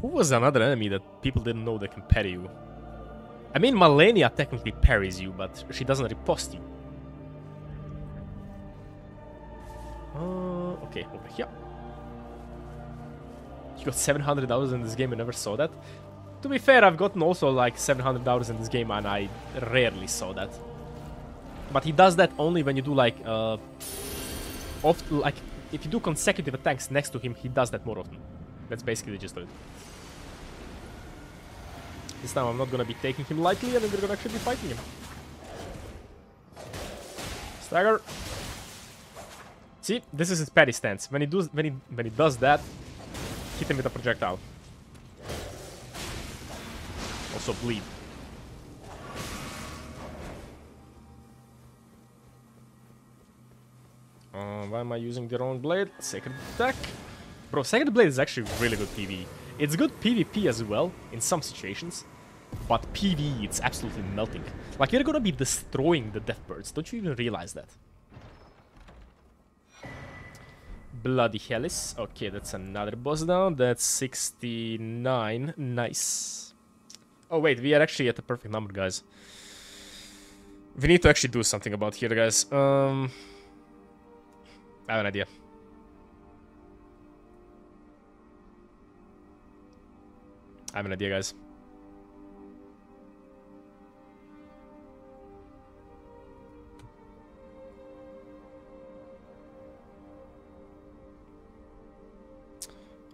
Who was another enemy that people didn't know they can parry you? I mean, Malenia technically parries you, but she doesn't riposte you. Okay, over here. You got 700 hours in this game and never saw that? To be fair, I've gotten also like 700 hours in this game and I rarely saw that. But he does that only when you do like... often, like, if you do consecutive attacks next to him, he does that more often. That's basically the gist of it. This time I'm not gonna be taking him lightly and we're gonna actually be fighting him. Stagger. See, this is his parry stance. When he does that, hit him with a projectile. Also bleed. Why am I using the wrong blade? Sacred attack. Bro, Sacred Blade is actually really good PvE. It's good PvP as well, in some situations. But PvE, it's absolutely melting. Like, you're gonna be destroying the death birds. Don't you even realize that? Bloody Hellis. Okay, that's another boss down. That's 69. Nice. Oh wait, we are actually at the perfect number, guys. We need to actually do something about here, guys. I have an idea. I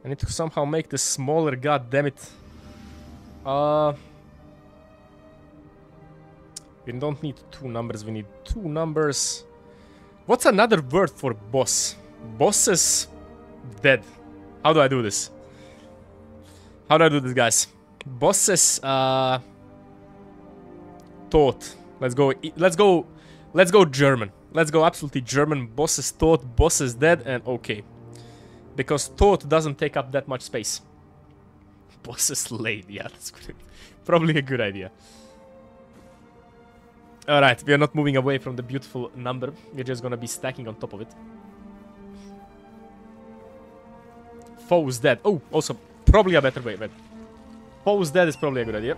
need to somehow make this smaller, goddammit. We don't need two numbers, we need two numbers. What's another word for boss? Bosses dead. How do I do this? How do I do this, guys? Bosses thought. Let's go German. Let's go absolutely German. Bosses thought, bosses dead, and okay. Because thought doesn't take up that much space. Bosses laid, yeah, that's good. Probably a good idea. Alright, we are not moving away from the beautiful number. We're just gonna be stacking on top of it. Foes dead. Oh, also, probably a better way. But foes dead is probably a good idea.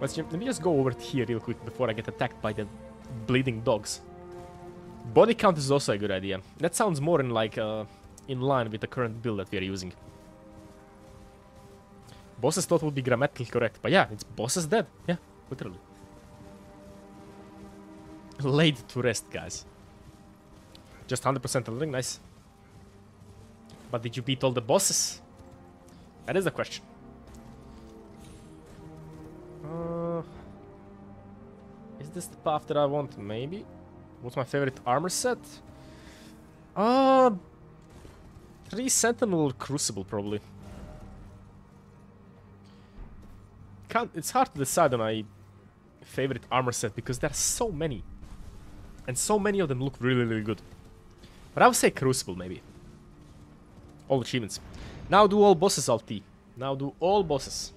Let me just go over here real quick before I get attacked by the bleeding dogs. Body count is also a good idea. That sounds more in like in line with the current build that we are using. Bosses thought would be grammatically correct, but yeah, it's bosses dead. Yeah, literally. Laid to rest, guys. Just 100% leveling, nice. But did you beat all the bosses? That is the question. Is this the path that I want? Maybe. What's my favorite armor set? 3 Sentinel Crucible, probably. It's hard to decide on my favorite armor set because there are so many. And so many of them look really, really good. But I would say Crucible, maybe. All achievements. Now do all bosses, Alt-T. Now do all bosses.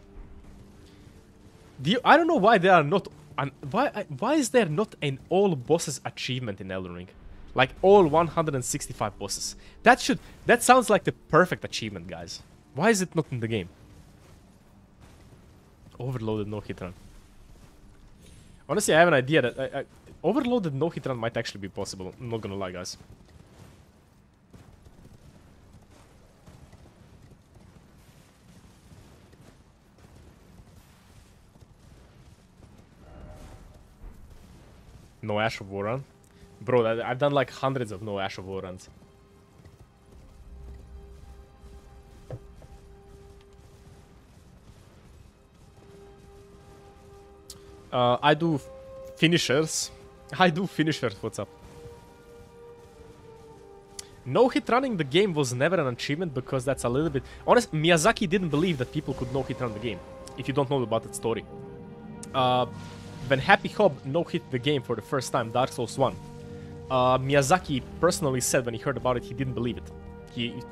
I don't know why there are not... Why is there not an all bosses achievement in Elden Ring? Like all 165 bosses. That sounds like the perfect achievement, guys. Why is it not in the game? Overloaded no hit run. Honestly, I have an idea that overloaded no hit run might actually be possible. I'm not gonna lie, guys. No Ash of War run. Bro, I've done like hundreds of no Ash of War runs. I do finishers. I do finishers, what's up? No hit running the game was never an achievement because that's a little bit... Honest, Miyazaki didn't believe that people could no hit run the game. If you don't know about that story. When Happy Hob no-hit the game for the first time, Dark Souls 1, Miyazaki personally said when he heard about it, he didn't believe it.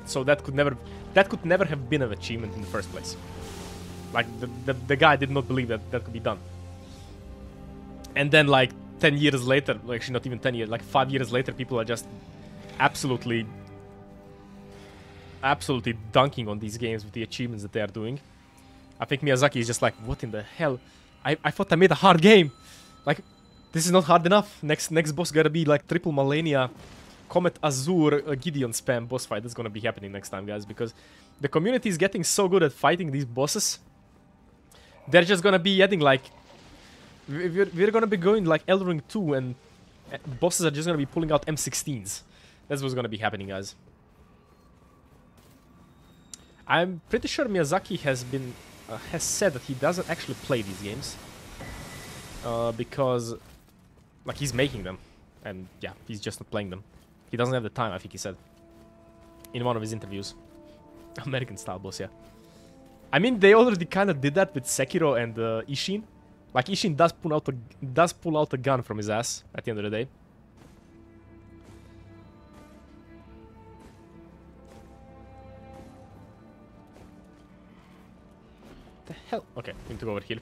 So that could never have been an achievement in the first place. Like, the guy did not believe that could be done. And then, like, 10 years later, actually not even 10 years, like 5 years later, people are just absolutely dunking on these games with the achievements that they are doing. I think Miyazaki is just like, what in the hell? I thought I made a hard game. Like, this is not hard enough. Next boss gotta be like triple Malenia, Comet Azure, Gideon spam boss fight. That's gonna be happening next time, guys, because the community is getting so good at fighting these bosses. They're just gonna be adding like... We're gonna be going like Elden Ring 2 and bosses are just gonna be pulling out M16s. That's what's gonna be happening, guys. I'm pretty sure Miyazaki has said that he doesn't actually play these games because, like, he's making them and yeah, he's just not playing them. He doesn't have the time, I think he said in one of his interviews. American style boss, yeah. I mean, they already kind of did that with Sekiro and Ishin. Like, Ishin does pull out a gun from his ass at the end of the day. The hell? Okay, we need to go over here.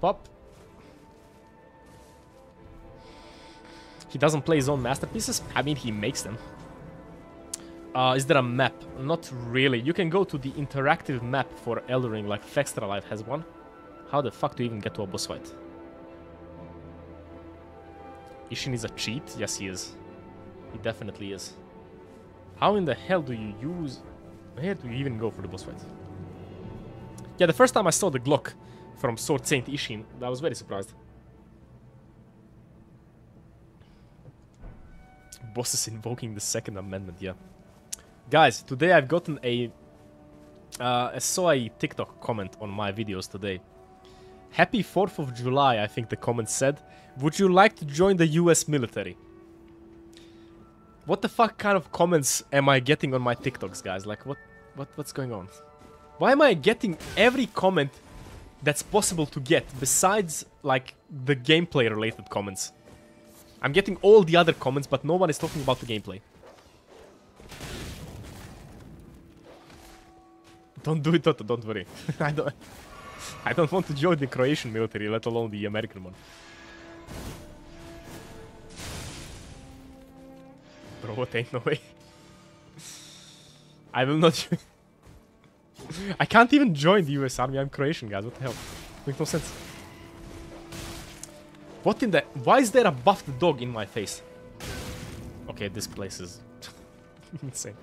Pop. He doesn't play his own masterpieces. I mean, he makes them. Is there a map? Not really. You can go to the interactive map for Elden Ring, like Fextralife has one. How the fuck do you even get to a boss fight? Ishin is a cheat. Yes, he is. He definitely is. How in the hell do you use... Where do you even go for the boss fight? Yeah, the first time I saw the Glock from Sword Saint Ishin, I was very surprised. Bosses invoking the Second Amendment, yeah. Guys, today I've gotten a soy TikTok comment on my videos today. Happy 4th of July, I think the comment said. Would you like to join the US military? What the fuck kind of comments am I getting on my TikToks, guys? Like, what's going on? Why am I getting every comment that's possible to get, besides, like, the gameplay-related comments? I'm getting all the other comments, but no one is talking about the gameplay. Don't do it, Toto, don't worry. I don't want to join the Croatian military, let alone the American one. Bro, what ain't no way. I will not... I can't even join the US Army, I'm Croatian, guys, what the hell? Makes no sense. What in the... Why is there a buffed dog in my face? Okay, this place is... insane.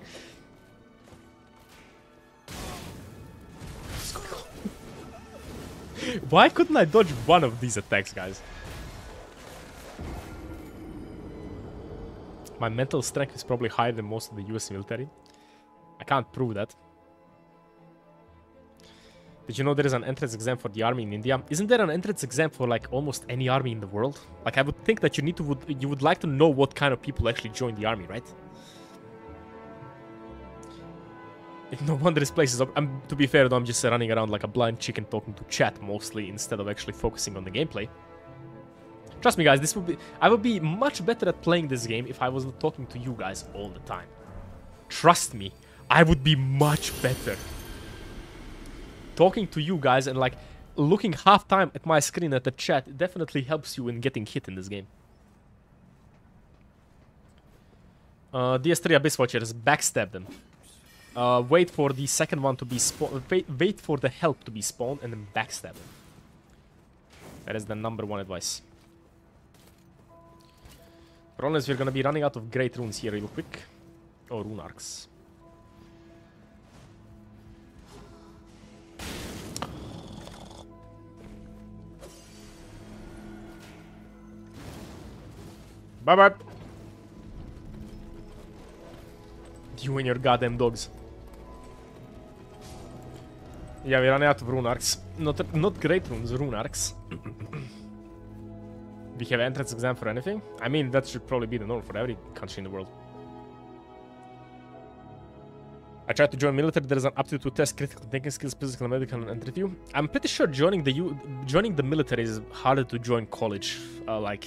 Why couldn't I dodge one of these attacks, guys? My mental strength is probably higher than most of the US military. I can't prove that. Did you know there is an entrance exam for the army in India? Isn't there an entrance exam for like almost any army in the world? Like I would think that you need to you would like to know what kind of people actually join the army, right? No wonder this place is up. To be fair though, I'm just running around like a blind chicken talking to chat mostly instead of actually focusing on the gameplay. Trust me guys, this would be I would be much better at playing this game if I wasn't talking to you guys all the time. Trust me, I would be much better. Talking to you guys and like looking half time at my screen at the chat, it definitely helps you in getting hit in this game. DS3 Abyss Watchers, backstab them. Wait for the second one to be spawned. Wait for the help to be spawned and then backstab them. That is the #1 advice. Problem is we're gonna be running out of great runes here real quick. Oh, rune arcs. Bye-bye. You and your goddamn dogs. Yeah, we ran out of rune arcs. Not great runes, rune arcs. We have entrance exam for anything? I mean, that should probably be the norm for every country in the world. I tried to join military. There is an aptitude test, critical thinking skills, physical and medical, and interview. I'm pretty sure joining the military is harder to join college, like.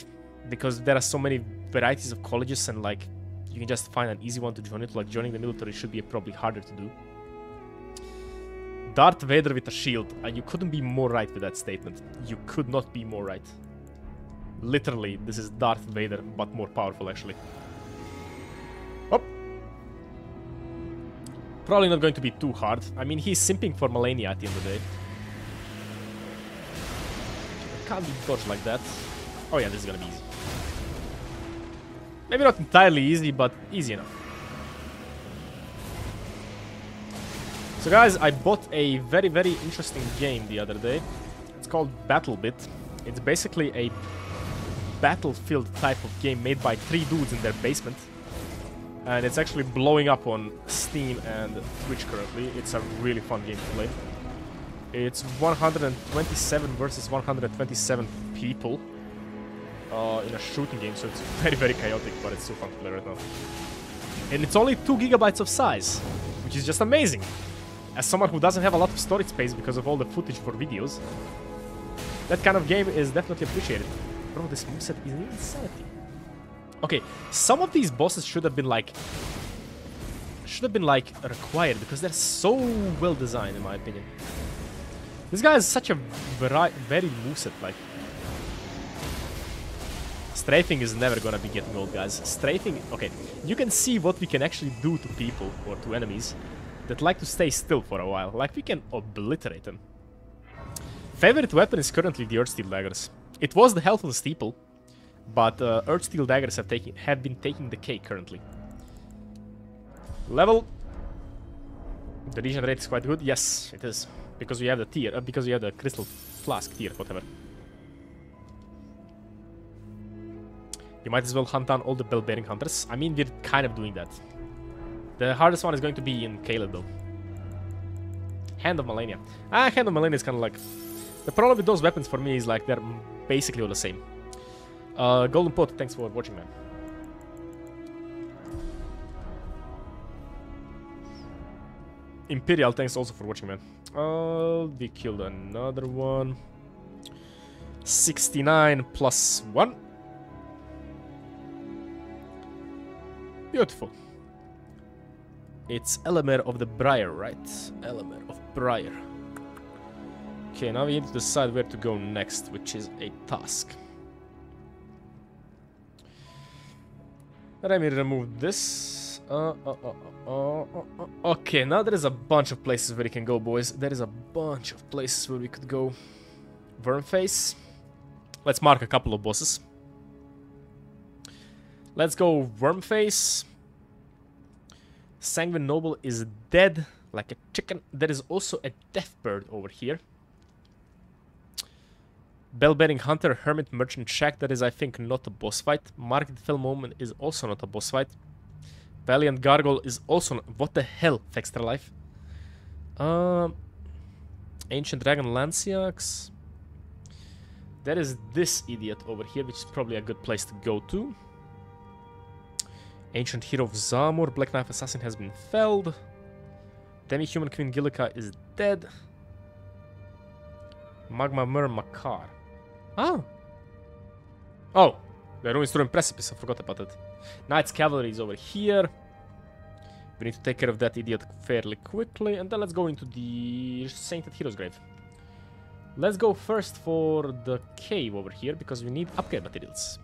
Because there are so many varieties of colleges and like you can just find an easy one to join it. Like joining the military should be probably harder to do. Darth Vader with a shield. You couldn't be more right with that statement. You could not be more right. Literally, this is Darth Vader, but more powerful actually. Oh. Probably not going to be too hard. I mean, he's simping for Malenia at the end of the day. It can't be dodged like that. Oh yeah, this is gonna be easy. Maybe not entirely easy, but easy enough. So guys, I bought a very, very interesting game the other day. It's called BattleBit. It's basically a battlefield type of game made by three dudes in their basement. And it's actually blowing up on Steam and Twitch currently. It's a really fun game to play. It's 127 versus 127 people. In a shooting game, so it's very, very chaotic, but it's so fun to play right now. And it's only 2 GB of size, which is just amazing. As someone who doesn't have a lot of storage space because of all the footage for videos, that kind of game is definitely appreciated. Bro, this moveset is insanity. Okay, some of these bosses should have been required because they're so well designed, in my opinion. This guy is such a very moveset, like. Strafing is never gonna be getting old, guys. Strafing, okay, you can see what we can actually do to people or to enemies that like to stay still for a while. Like, we can obliterate them. Favorite weapon is currently the Earthsteel Daggers. It was the Hellfell's Steeple, but Earthsteel Daggers have been taking the cake currently. Level. The regen rate is quite good. Yes, it is. Because we have the tier, because we have the crystal flask tier, whatever. You might as well hunt down all the Bell Bearing Hunters. I mean, we're kind of doing that. The hardest one is going to be in Caleb, though. Hand of Malenia. Ah, Hand of Malenia is kind of like... The problem with those weapons for me is like they're basically all the same. Golden Pot, thanks for watching, man. Imperial, thanks also for watching, man. We killed another one. 69 plus 1. Beautiful. It's Elamere of the Briar, right? Elamere of Briar. Okay, now we need to decide where to go next, which is a task. Let me remove this. Okay, now there is a bunch of places where we can go, boys. There is a bunch of places where we could go. Wormface. Let's mark a couple of bosses. Let's go Wormface. Sanguine Noble is dead like a chicken. There is also a death bird over here. Bell Bearing Hunter, Hermit Merchant Shack. That is, I think, not a boss fight. Market Fell Moment is also not a boss fight. Valiant Gargoyle is also not... What the hell, Extra Life? Ancient Dragon Lanciax. There is this idiot over here, which is probably a good place to go to. Ancient Hero of Zamor, Black Knife Assassin has been felled. Demi-Human Queen Gillica is dead. Magma Mur Makar. Oh! Oh! The Ruins Ruin Precipice, I forgot about it. Knight's Cavalry is over here. We need to take care of that idiot fairly quickly. And then let's go into the Sainted Hero's Grave. Let's go first for the cave over here, because we need upgrade materials.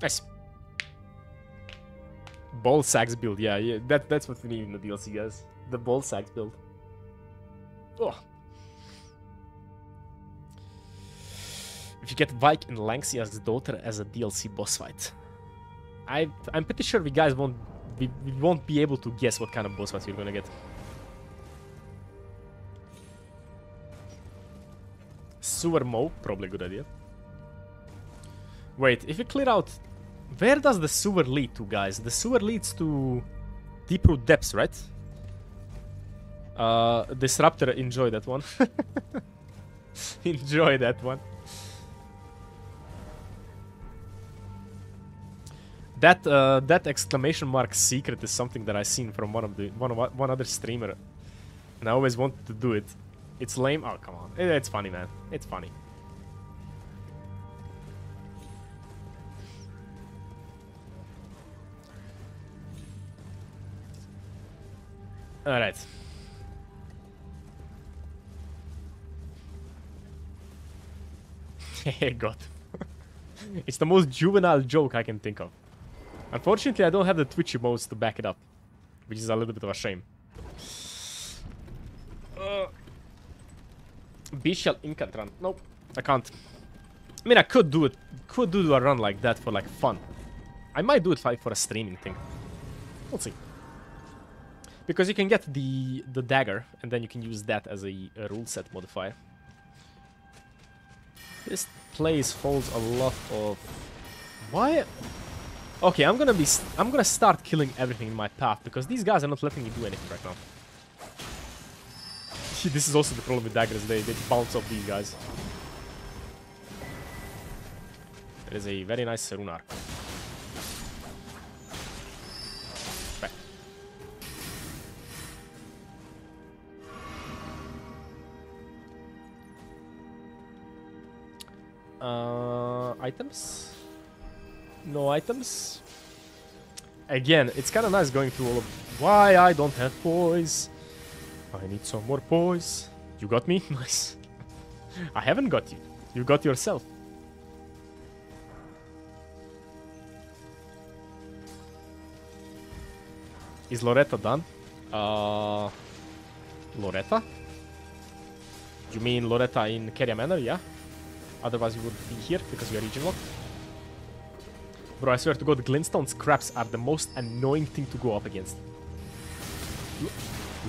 Nice. Ball sacks build, yeah, that's what we need in the DLC, guys. The ball sacks build. Oh. If you get Vike and Lanxia's daughter as a DLC boss fight, I'm pretty sure we won't be able to guess what kind of boss fights you're gonna get. Sewer Mow, probably a good idea. Wait, if we clear out, where does the sewer lead to, guys? The sewer leads to Deeproot Depths, right? Disruptor, enjoy that one. Enjoy that one. That exclamation mark secret is something that I seen from one other streamer, and I always wanted to do it. It's lame. Oh, come on, it's funny, man. It's funny. All right. God. It's the most juvenile joke I can think of. Unfortunately, I don't have the Twitch emotes to back it up, which is a little bit of a shame. Bishal Incat run. Nope, I can't. I mean, I could do it. Could do a run like that for like fun. I might do it like for a streaming thing. We'll see. Because you can get the dagger, and then you can use that as a rule set modifier. This place holds a lot of... Why? Okay, I'm gonna start killing everything in my path, because these guys are not letting me do anything right now. This is also the problem with daggers, they bounce off these guys. There is a very nice Serunar. Items? No items. Again, it's kind of nice going through all of... Why I don't have poise? I need some more poise. You got me? Nice. I haven't got you. You got yourself. Is Loretta done? Loretta? You mean Loretta in Keria Manor? Yeah. Otherwise, you would be here, because we are region locked. Bro, I swear to God, Glintstone's craps are the most annoying thing to go up against.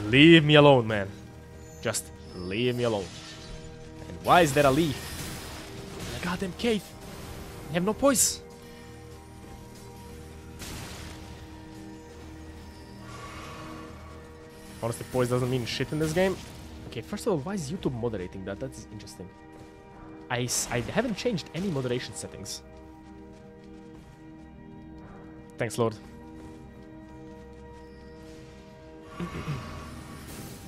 Leave me alone, man. Just leave me alone. And why is there a leaf? Goddamn cave. I have no poise. Honestly, poise doesn't mean shit in this game. Okay, first of all, why is YouTube moderating that? That's interesting. I haven't changed any moderation settings. Thanks, Lord.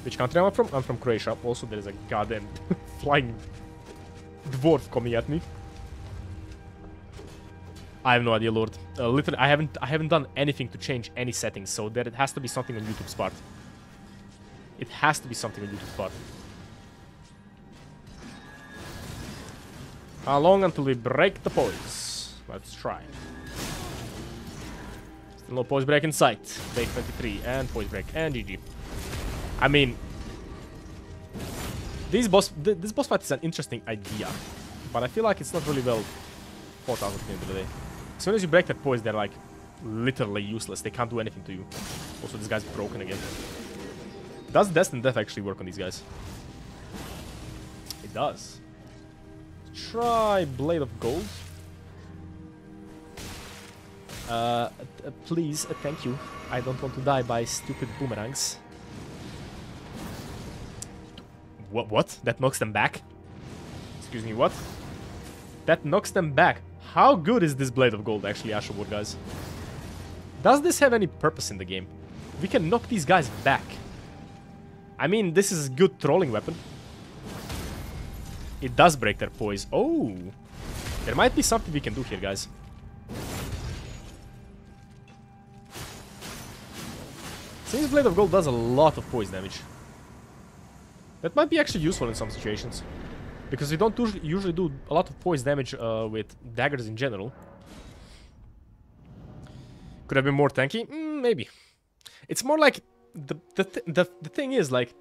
Which country am I from? I'm from Croatia. Also, there is a goddamn flying dwarf coming at me. I have no idea, Lord. Literally, I haven't done anything to change any settings, so there it has to be something on YouTube's part. It has to be something on YouTube's part. How long until we break the poise? Let's try. Still no poise break in sight. Day 23 and poise break and GG. I mean, this boss fight is an interesting idea, but I feel like it's not really well thought out at the end of the day. As soon as you break that poise, they're like literally useless. They can't do anything to you. Also, this guy's broken again. Does Destined Death actually work on these guys? It does. Let's try Blade of Gold. Please, thank you. I don't want to die by stupid boomerangs. What? That knocks them back? Excuse me, what? That knocks them back. How good is this Blade of Gold actually, Asherwood, guys? Does this have any purpose in the game? We can knock these guys back. I mean, this is a good trolling weapon. It does break their poise. Oh! There might be something we can do here, guys. Seems Blade of Gold does a lot of poise damage. That might be actually useful in some situations. Because we don't usually do a lot of poise damage with daggers in general. Could have been more tanky? Maybe. It's more like... The thing is, like,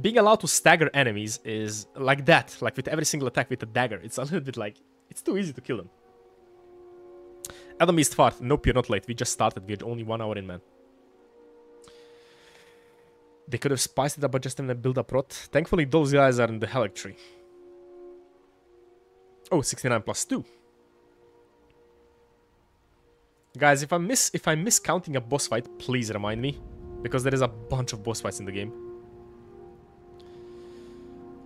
being allowed to stagger enemies is like that, like with every single attack with a dagger. It's a little bit like, it's too easy to kill them. Elden Beast fart. Nope, you're not late. We just started. We're only 1 hour in, man. They could have spiced it up by just having a build-up rot. Thankfully, those guys are in the Haligtree. Oh, 69 plus 2. Guys, if I miss counting a boss fight, please remind me, because there is a bunch of boss fights in the game.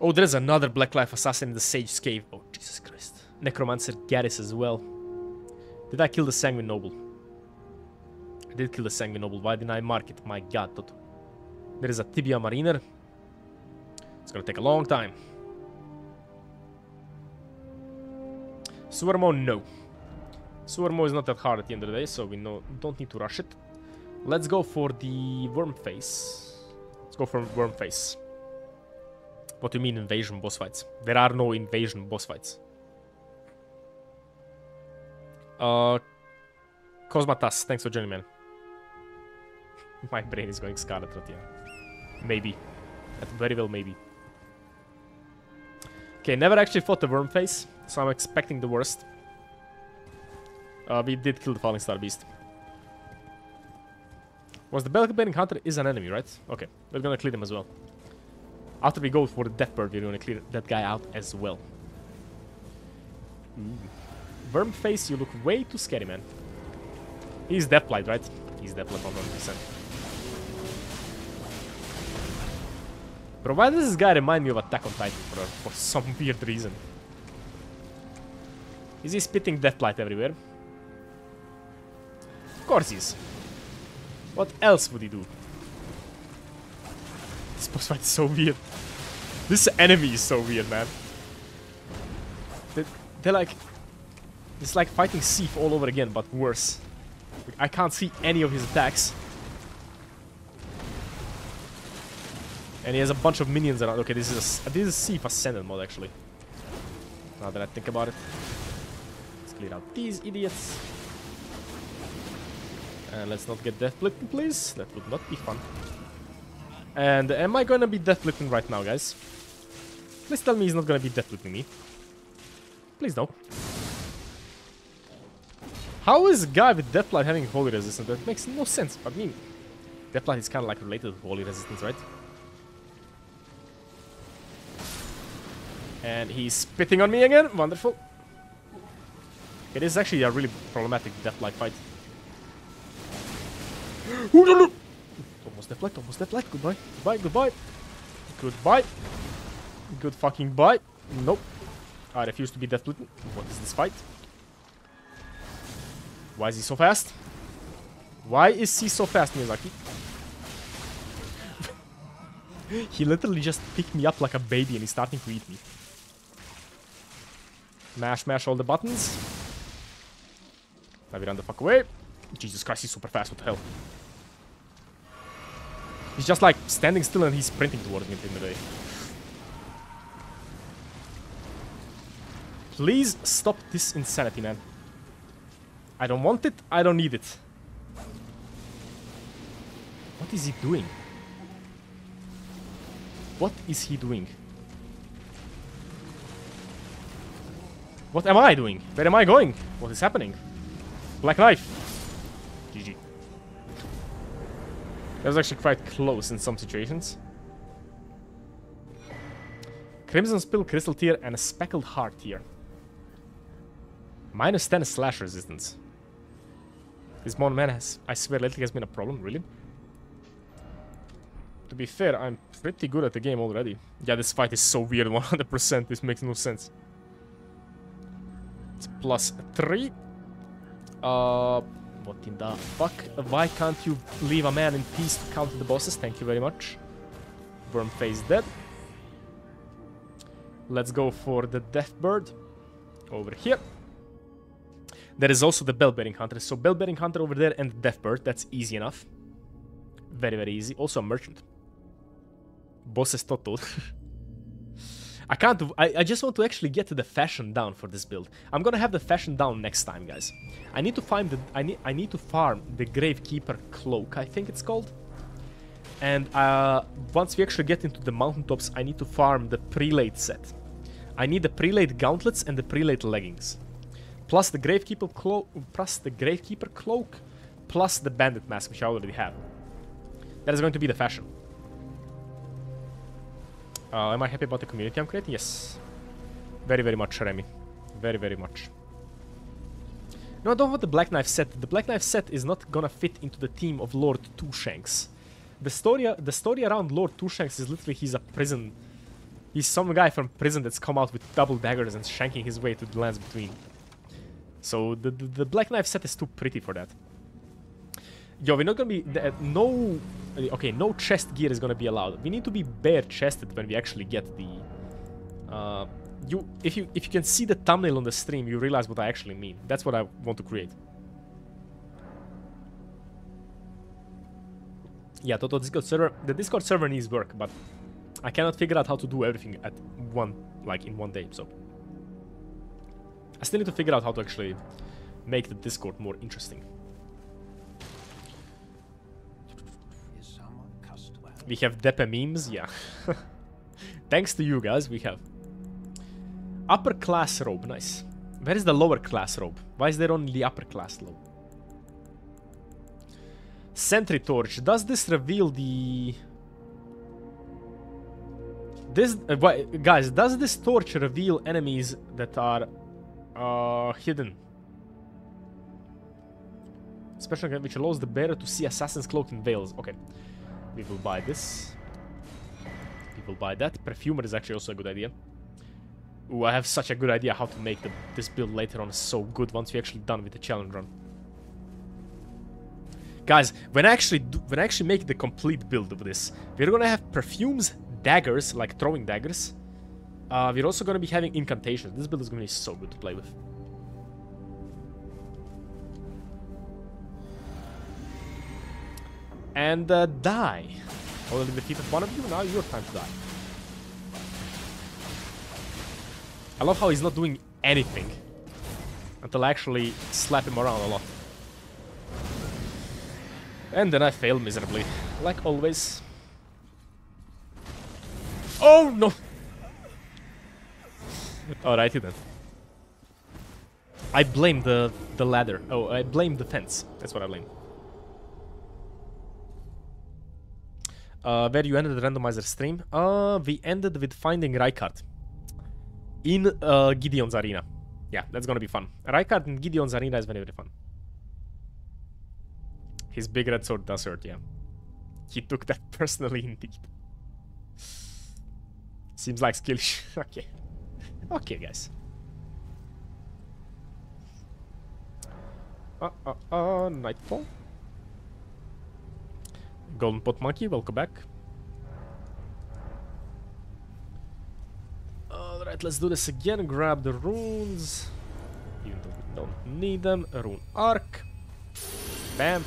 Oh, there is another Black Knife assassin in the Sage's Cave. Oh, Jesus Christ. Necromancer Garris as well. Did I kill the Sanguine Noble? I did kill the Sanguine Noble. Why didn't I mark it? My God. There is a Tibia Mariner. It's gonna take a long time. Suermo, no. Suermo is not that hard at the end of the day, so we don't need to rush it. Let's go for the Wormface. Let's go for Wormface. What do you mean invasion boss fights? There are no invasion boss fights. Cosmatas, thanks for joining, man. My brain is going Scarlet Rot, yeah. Maybe. That very well maybe. Okay, never actually fought the Wormface, so I'm expecting the worst. We did kill the Falling Star Beast. Was the Bell Bearing Hunter is an enemy, right? Okay, we're gonna clear him as well. After we go for the Death Bird, we're gonna clear that guy out as well. Wormface, you look way too scary, man. He's Deathblight, right? He's Deathblight 100%. Bro, why does this guy remind me of Attack on Titan for some weird reason? Is he spitting Deathblight everywhere? Of course he is. What else would he do? This boss fight is so weird. This enemy is so weird, man. They're like... It's like fighting Seif all over again, but worse. I can't see any of his attacks. And he has a bunch of minions around. Okay, this is a Seif Ascendant mod, actually. Now that I think about it. Let's clear out these idiots. And let's not get deathblipped, please. That would not be fun. And am I gonna be deathblipping right now, guys? Please tell me he's not gonna be deathblipping me. Please don't. How is a guy with Deathblight having Holy Resistance? That makes no sense. I mean, Deathblight is kind of like related to Holy Resistance, right? And he's spitting on me again. Wonderful. It is actually a really problematic Deathblight fight. Almost left, almost left. Goodbye, goodbye, goodbye. Goodbye. Good fucking bye. Nope. I refuse to be death bitten. What is this fight? Why is he so fast? Why is he so fast, Miyazaki? He literally just picked me up like a baby and he's starting to eat me. Mash, mash all the buttons. Now we run the fuck away. Jesus Christ, he's super fast, what the hell? He's just like standing still and he's sprinting towards me in the way. Please stop this insanity, man. I don't want it, I don't need it. What is he doing? What is he doing? What am I doing? Where am I going? What is happening? Black Knife. GG. That was actually quite close in some situations. Crimson Spill, Crystal Tear, and a Speckled Heart Tear. Minus 10 slash resistance. This Mon Man has, I swear, lately has been a problem, really. To be fair, I'm pretty good at the game already. Yeah, this fight is so weird, 100%. This makes no sense. It's plus 3. What in the fuck? Why can't you leave a man in peace to counter the bosses? Thank you very much. Wormface dead. Let's go for the Death Bird over here. There is also the Bell Bearing Hunter. So Bell Bearing Hunter over there and the Death Bird. That's easy enough. Very, very easy. Also a Merchant. Bosses total. I can't... I just want to actually get the fashion down for this build. I'm gonna have the fashion down next time, guys. I need to find the... I need to farm the Gravekeeper Cloak, I think it's called. And once we actually get into the mountaintops, I need to farm the Prelate set. I need the Prelate Gauntlets and the Prelate Leggings. Plus the Gravekeeper Cloak... Plus the Bandit Mask, which I already have. That is going to be the fashion. Am I happy about the community I'm creating? Yes. Very, very much, Remy. Very, very much. No, I don't want the Black Knife set. The Black Knife set is not gonna fit into the team of Lord Two Shanks. The story around Lord Two Shanks is literally he's a prison... He's some guy from prison that's come out with double daggers and shanking his way to the lands between. So the Black Knife set is too pretty for that. Yo, we're not gonna be... no... Okay, no chest gear is gonna be allowed. We need to be bare-chested when we actually get the... If you can see the thumbnail on the stream, you realize what I actually mean. That's what I want to create. Yeah, total Discord server. The Discord server needs work, but I cannot figure out how to do everything at one... like, in one day, so... I still need to figure out how to actually make the Discord more interesting. We have Depa memes, yeah. Thanks to you guys, we have. Upper class robe, nice. Where is the lower class robe? Why is there only the upper class robe? Sentry Torch. Does this reveal the... does this torch reveal enemies that are hidden? Special gun which allows the bearer to see assassins cloaked in veils. Okay. We will buy this. We will buy that. Perfumer is actually also a good idea. Ooh, I have such a good idea how to make this build later on so good once we're actually done with the challenge run. Guys, when I actually make the complete build of this, we're gonna have perfumes, daggers, like throwing daggers. We're also gonna be having incantations. This build is gonna be so good to play with. And die. Already defeated one of you, now your time to die. I love how he's not doing anything until I actually slap him around a lot. And then I fail miserably, like always. Oh no! Alrighty then. I blame the ladder. Oh, I blame the fence. That's what I blame. Where you ended the randomizer stream? We ended with finding Rykard in Gideon's arena. Yeah, that's gonna be fun. Rykard in Gideon's arena is very, very fun. His big red sword does hurt, yeah. He took that personally indeed. Seems like skill issue. Okay. Okay, guys. Nightfall. Golden Pot Monkey, welcome back. Alright, let's do this again. Grab the runes. Even though we don't need them. A rune arc. Bam.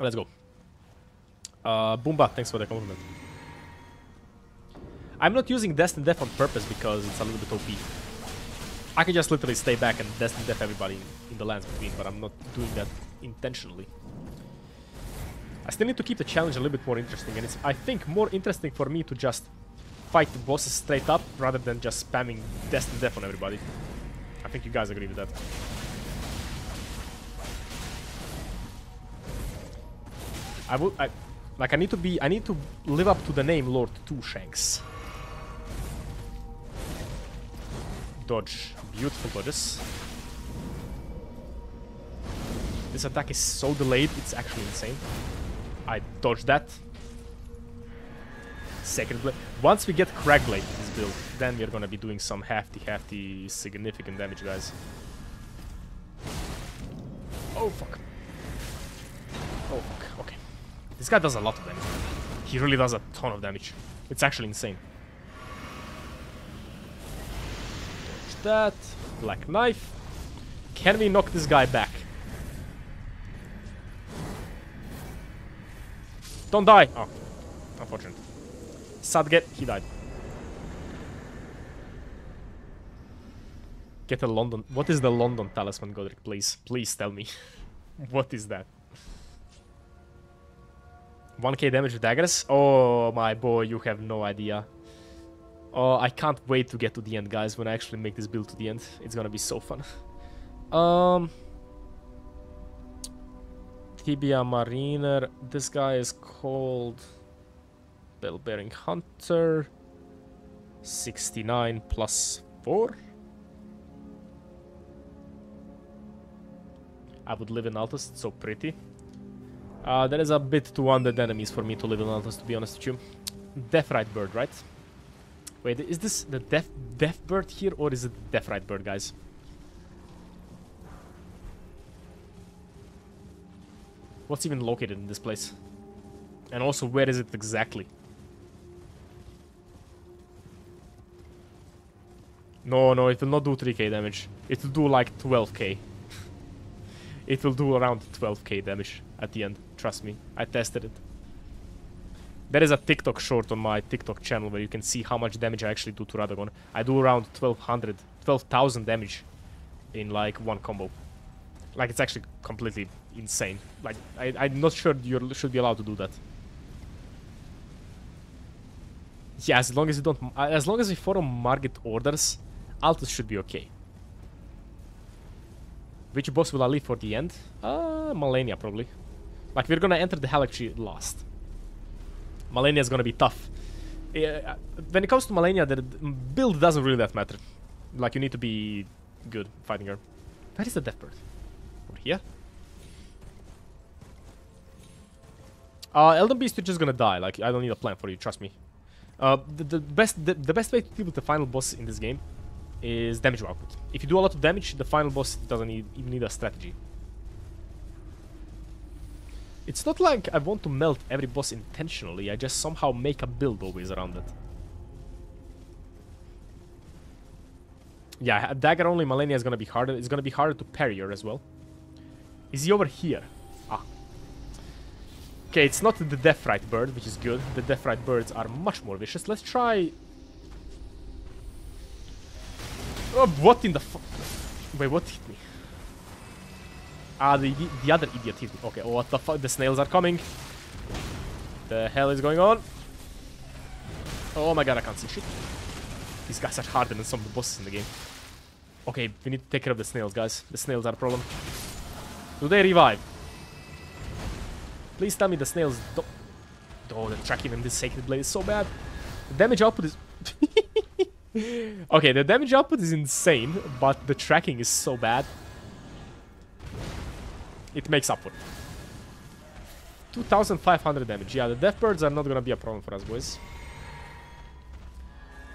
Let's go. Boomba, thanks for the compliment. I'm not using Destined Death on purpose because it's a little bit OP. I can just literally stay back and Destined Death everybody in the lands between, but I'm not doing that intentionally. I still need to keep the challenge a little bit more interesting, and it's, I think, more interesting for me to just fight the bosses straight up rather than just spamming Destined Death on everybody. I think you guys agree with that. I need to live up to the name Lord Two Shanks. Dodge. Beautiful dodges. This attack is so delayed, it's actually insane. I dodge that. Sacred Blade. Once we get Crack Blade in this build, then we're gonna be doing some hefty, significant damage, guys. Oh, fuck. Oh, fuck. This guy does a lot of damage. He really does a ton of damage. It's actually insane. Dodge that. Black Knife. Can we knock this guy back? Don't die! Oh. Unfortunate. Sadget, he died. Get a London... What is the London Talisman, Godrick? Please. Please tell me. What is that? 1k damage with daggers. Oh my boy, you have no idea. Oh, I can't wait to get to the end, guys. When I actually make this build to the end, it's gonna be so fun. Tibia Mariner. This guy is called Bell Bearing Hunter. 69 plus 4. I would live in Altus. It's so pretty. There is a bit too undead enemies for me to live in Altus, to be honest with you. Deathrite Bird, right? Wait, is this the Death Bird here, or is it Deathrite Bird, guys? What's even located in this place? And also, where is it exactly? No, no, it will not do 3k damage. It will do like 12k. It will do around 12k damage at the end. Trust me, I tested it. There is a TikTok short on my TikTok channel where you can see how much damage I actually do to Radagon. I do around 12,000 damage in like one combo. Like, it's actually completely insane. Like, I'm not sure you should be allowed to do that. Yeah, as long as you don't, as long as we follow Margit orders, Altus should be okay. Which boss will I leave for the end? Malenia, probably. Like, we're gonna enter the Haligtree last. Malenia is gonna be tough. When it comes to Malenia, the build doesn't really that matter. Like, you need to be good fighting her. Where is the Death Bird? Over here? Elden Beast, you're just gonna die. Like, I don't need a plan for you, trust me. The best way to deal with the final boss in this game is damage output. If you do a lot of damage, the final boss doesn't even need a strategy. It's not like I want to melt every boss intentionally, I just somehow make a build always around it. Yeah, dagger only Malenia is gonna be harder. It's gonna be harder to parry her as well. Is he over here? Ah. Okay, it's not the Deathrite Bird, which is good. The Deathrite Birds are much more vicious. Let's try... Oh, what in the fuck? Wait, what hit me? Ah, the other idiot hit me. Okay, oh, what the fuck? The snails are coming. The hell is going on? Oh my god, I can't see shit. These guys are harder than some of the bosses in the game. Okay, we need to take care of the snails, guys. The snails are a problem. Do they revive? Please tell me the snails don't... Oh, the tracking in this Sacred Blade is so bad. The damage output is... Okay, the damage output is insane, but the tracking is so bad. it makes up for it. 2,500 damage. Yeah, the death birds are not gonna be a problem for us, boys.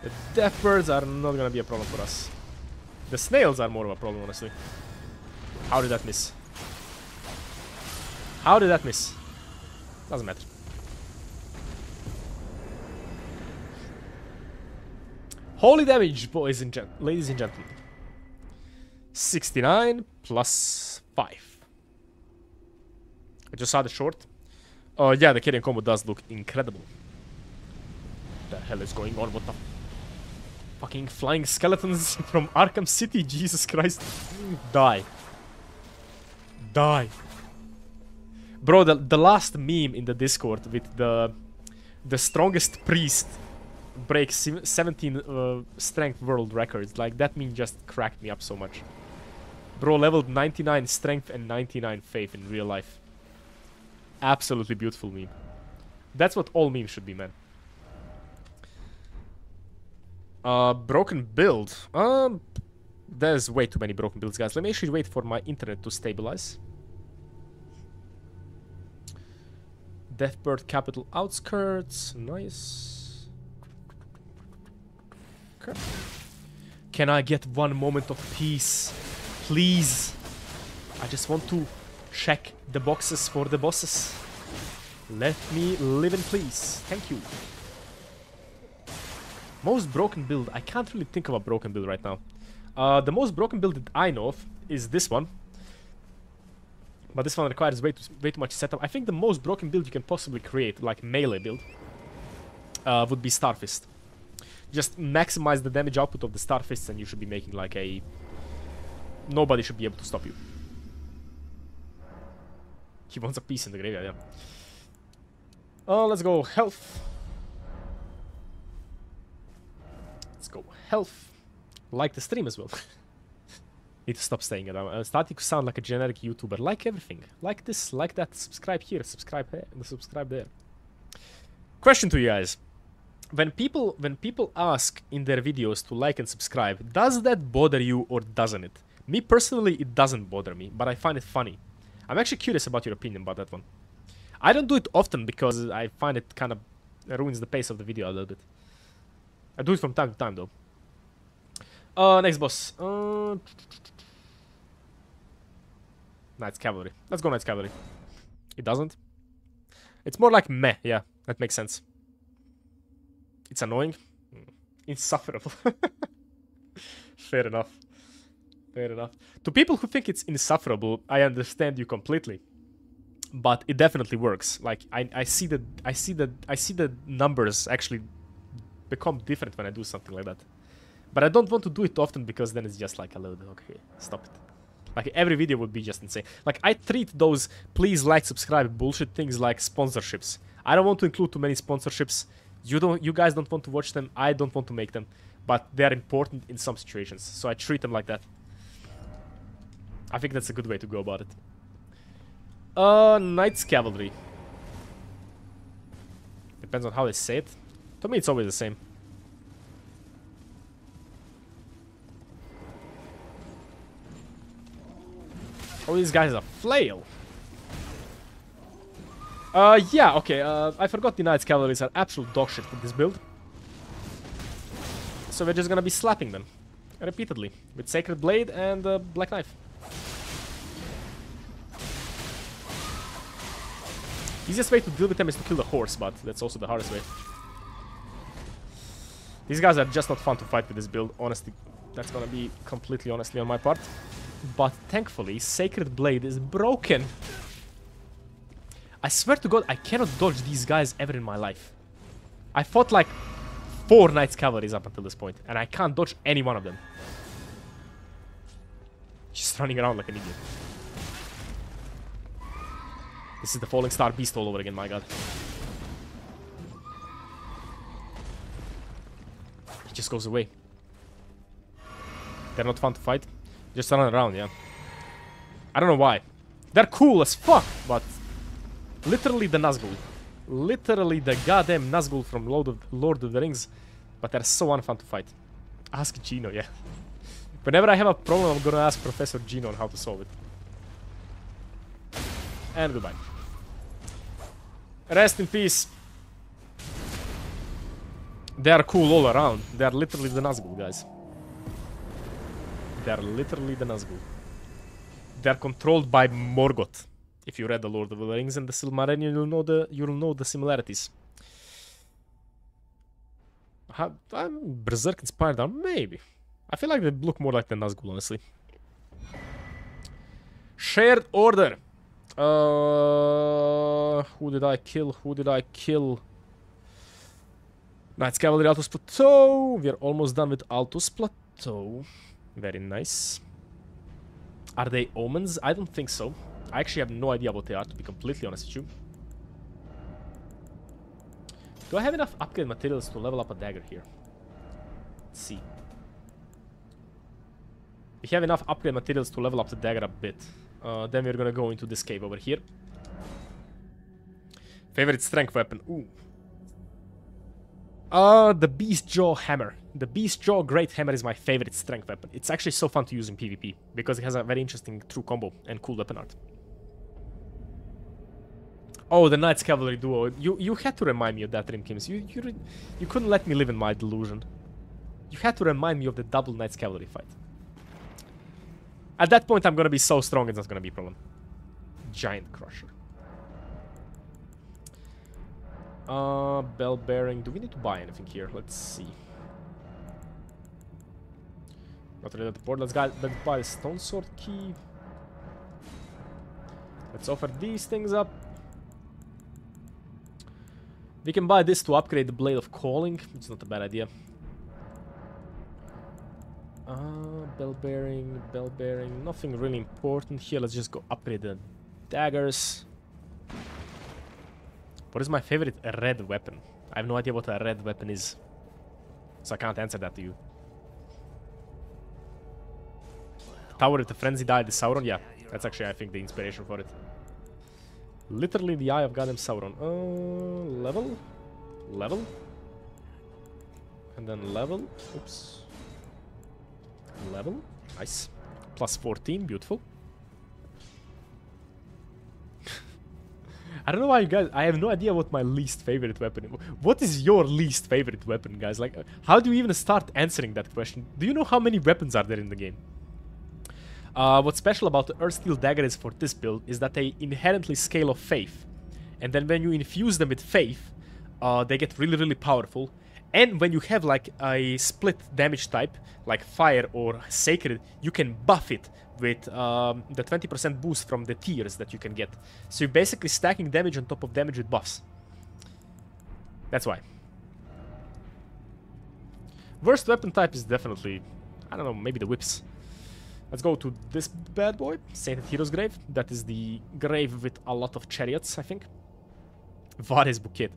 The death birds are not gonna be a problem for us. The snails are more of a problem, honestly. How did that miss? How did that miss? Doesn't matter. Holy damage, boys and ladies and gentlemen. 69 plus 5. I just saw the short. Oh yeah, the carrying combo does look incredible. What the hell is going on? What the fucking flying skeletons from Arkham City? Jesus Christ. Die. Die. Bro, the last meme in the Discord with the strongest priest breaks 17 strength world records. Like, that meme just cracked me up so much. Bro leveled 99 strength and 99 faith in real life. Absolutely beautiful meme. That's what all memes should be, man. Broken build. There's way too many broken builds, guys. Let me actually wait for my internet to stabilize. Deathbird capital outskirts. Nice. Okay. Can I get one moment of peace? Please. I just want to check the boxes for the bosses. Let me live in peace. Thank you. Most broken build. I can't really think of a broken build right now. The most broken build that I know of is this one. But this one requires way too much setup. I think the most broken build you can possibly create, like melee build, would be Starfist. Just maximize the damage output of the Starfists and you should be making like a... Nobody should be able to stop you. He wants a piece in the graveyard, yeah. Let's go health. Let's go health. Like the stream as well. Need to stop saying it. I'm starting to sound like a generic YouTuber. Like everything. Like this, like that. Subscribe here, subscribe here, and subscribe there. Question to you guys. When people ask in their videos to like and subscribe, does that bother you or doesn't it? Me personally, it doesn't bother me, but I find it funny. I'm actually curious about your opinion about that one. I don't do it often because I find it kind of ruins the pace of the video a little bit. I do it from time to time though. Next boss. Knight's Cavalry. Let's go Knight's Cavalry. It doesn't. It's more like meh. Yeah, that makes sense. It's annoying. Insufferable. Fair enough. Fair enough. To people who think it's insufferable, I understand you completely. But it definitely works. Like I see the numbers actually become different when I do something like that. But I don't want to do it often because then it's just like a little bit, okay, stop it. Like every video would be just insane. Like I treat those please like, subscribe bullshit things like sponsorships. I don't want to include too many sponsorships. You guys don't want to watch them, I don't want to make them. But they are important in some situations, so I treat them like that. I think that's a good way to go about it. Knight's Cavalry. Depends on how they say it. To me it's always the same. Oh, this guy has a flail. Yeah, okay. I forgot the Knight's Cavalry are absolute dog shit with this build. So we're just gonna be slapping them. Repeatedly. With Sacred Blade and Black Knife. Easiest way to deal with them is to kill the horse, but that's also the hardest way. These guys are just not fun to fight with this build. Honestly, that's gonna be completely honestly on my part. But thankfully, Sacred Blade is broken. I swear to God, I cannot dodge these guys ever in my life. I fought like 4 Knight's Cavalry up until this point, and I can't dodge any one of them. Just running around like an idiot. This is the Falling Star Beast all over again, my God. He just goes away. They're not fun to fight. Just run around, yeah. I don't know why. They're cool as fuck, but... Literally the Nazgul. Literally the goddamn Nazgul from Lord of the Rings. But they're so unfun to fight. Ask Gino, yeah. Whenever I have a problem, I'm gonna ask Professor Gino on how to solve it. and goodbye. Rest in peace. They are cool all around. They are literally the Nazgul, guys. They are literally the Nazgul. They are controlled by Morgott. If you read the Lord of the Rings and the Silmarillion, you'll know the similarities. I'm Berserk inspired armor, maybe. I feel like they look more like the Nazgul, honestly. Shared order. Who did I kill? Who did I kill? Knights Cavalry Altos Plateau. We are almost done with Altos Plateau. Very nice. Are they omens? I don't think so. I actually have no idea what they are, to be completely honest with you. Do I have enough upgrade materials to level up a dagger here? Let's see. We have enough upgrade materials to level up the dagger a bit. Then we're gonna go into this cave over here. Favorite strength weapon. Ooh. The Beast Jaw Hammer. The Beast Jaw Great Hammer is my favorite strength weapon. It's actually so fun to use in PvP because it has a very interesting true combo and cool weapon art. Oh, the Knights Cavalry Duo. You had to remind me of that, Rimkims. You couldn't let me live in my delusion. You had to remind me of the double Knights Cavalry fight. At that point, I'm gonna be so strong, it's not gonna be a problem. Giant Crusher. Bell Bearing. Do we need to buy anything here? Let's see. Not really at the port. Let's buy a Stone Sword Key. Let's offer these things up. We can buy this to upgrade the Blade of Calling. It's not a bad idea. Bell Bearing, Bell Bearing. Nothing really important here. Let's just go upgrade the daggers. What is my favorite red weapon? I have no idea what a red weapon is, so I can't answer that to you. The Tower of the Frenzy died, the Sauron? Yeah, that's actually, I think, the inspiration for it. Literally the eye of goddamn Sauron. Level? Level? And then level. Oops. Level. Nice. Plus 14, beautiful. I don't know why you guys... I have no idea what my least favorite weapon is. What is your least favorite weapon, guys? Like, how do you even start answering that question? Do you know how many weapons are there in the game? What's special about the Earthsteel Daggers for this build is that they inherently scale off faith. And then when you infuse them with faith, they get really, really powerful. And when you have like a split damage type, like fire or sacred, you can buff it with the 20% boost from the tiers that you can get. So you're basically stacking damage on top of damage with buffs. That's why. Worst weapon type is definitely, I don't know, maybe the whips. Let's go to this bad boy, Sainted Hero's Grave. That is the grave with a lot of chariots, I think. Vare's Bouquet.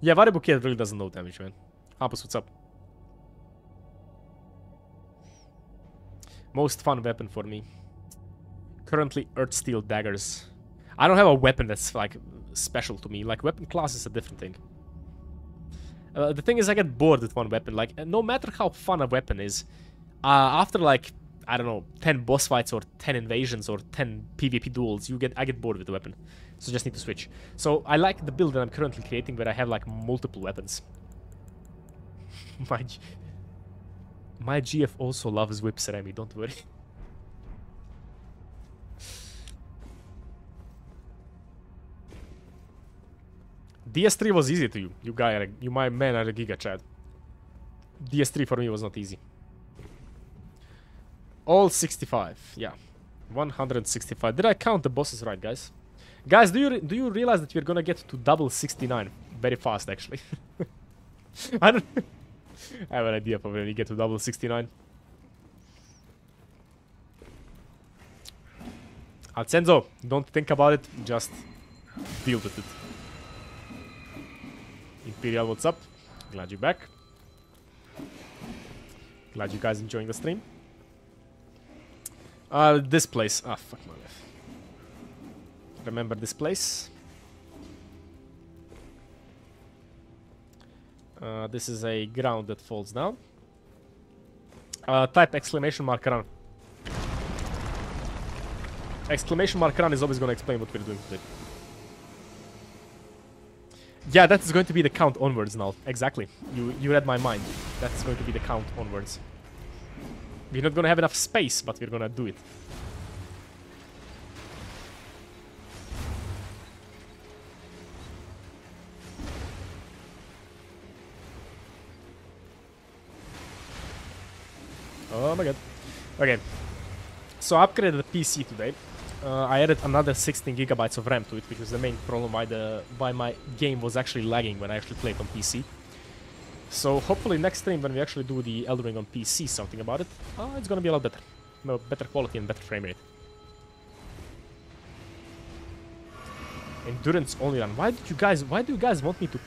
Yeah, Vare Bouquet really doesn't know damage, man. Hampus, what's up? Most fun weapon for me. Currently, Earthsteel Daggers. I don't have a weapon that's, like, special to me. Like, weapon class is a different thing. The thing is, I get bored with one weapon. Like, no matter how fun a weapon is, after, like, I don't know, 10 boss fights or 10 invasions or 10 PvP duels, I get bored with the weapon. So just need to switch. So I like the build that I'm currently creating where I have, like, multiple weapons. My GF also loves whips, Remy, don't worry. DS3 was easy to you. You guy are, you my man are a giga chad. DS3 for me was not easy. All 65, yeah. 165. Did I count the bosses right, guys? Guys, do you realize that we're gonna get to double 69 very fast, actually? I don't... I have an idea for when you get to double 69. Alcenzo, don't think about it, just deal with it. Imperial, what's up? Glad you're back. Glad you guys are enjoying the stream. This place. Ah, fuck my life. Remember this place. This is a ground that falls down. Type exclamation mark run. Exclamation mark run is always going to explain what we're doing today. Yeah, that is going to be the count onwards now. Exactly. You read my mind. That's going to be the count onwards. We're not going to have enough space, but we're going to do it. Oh my god. Okay. So I upgraded the PC today. I added another 16 gigabytes of RAM to it, which was the main problem why my game was actually lagging when I actually played on PC. So hopefully next stream when we actually do the Elden Ring on PC something about it, it's gonna be a lot better. No, better quality and better frame rate. Endurance only run. Why do you guys want me to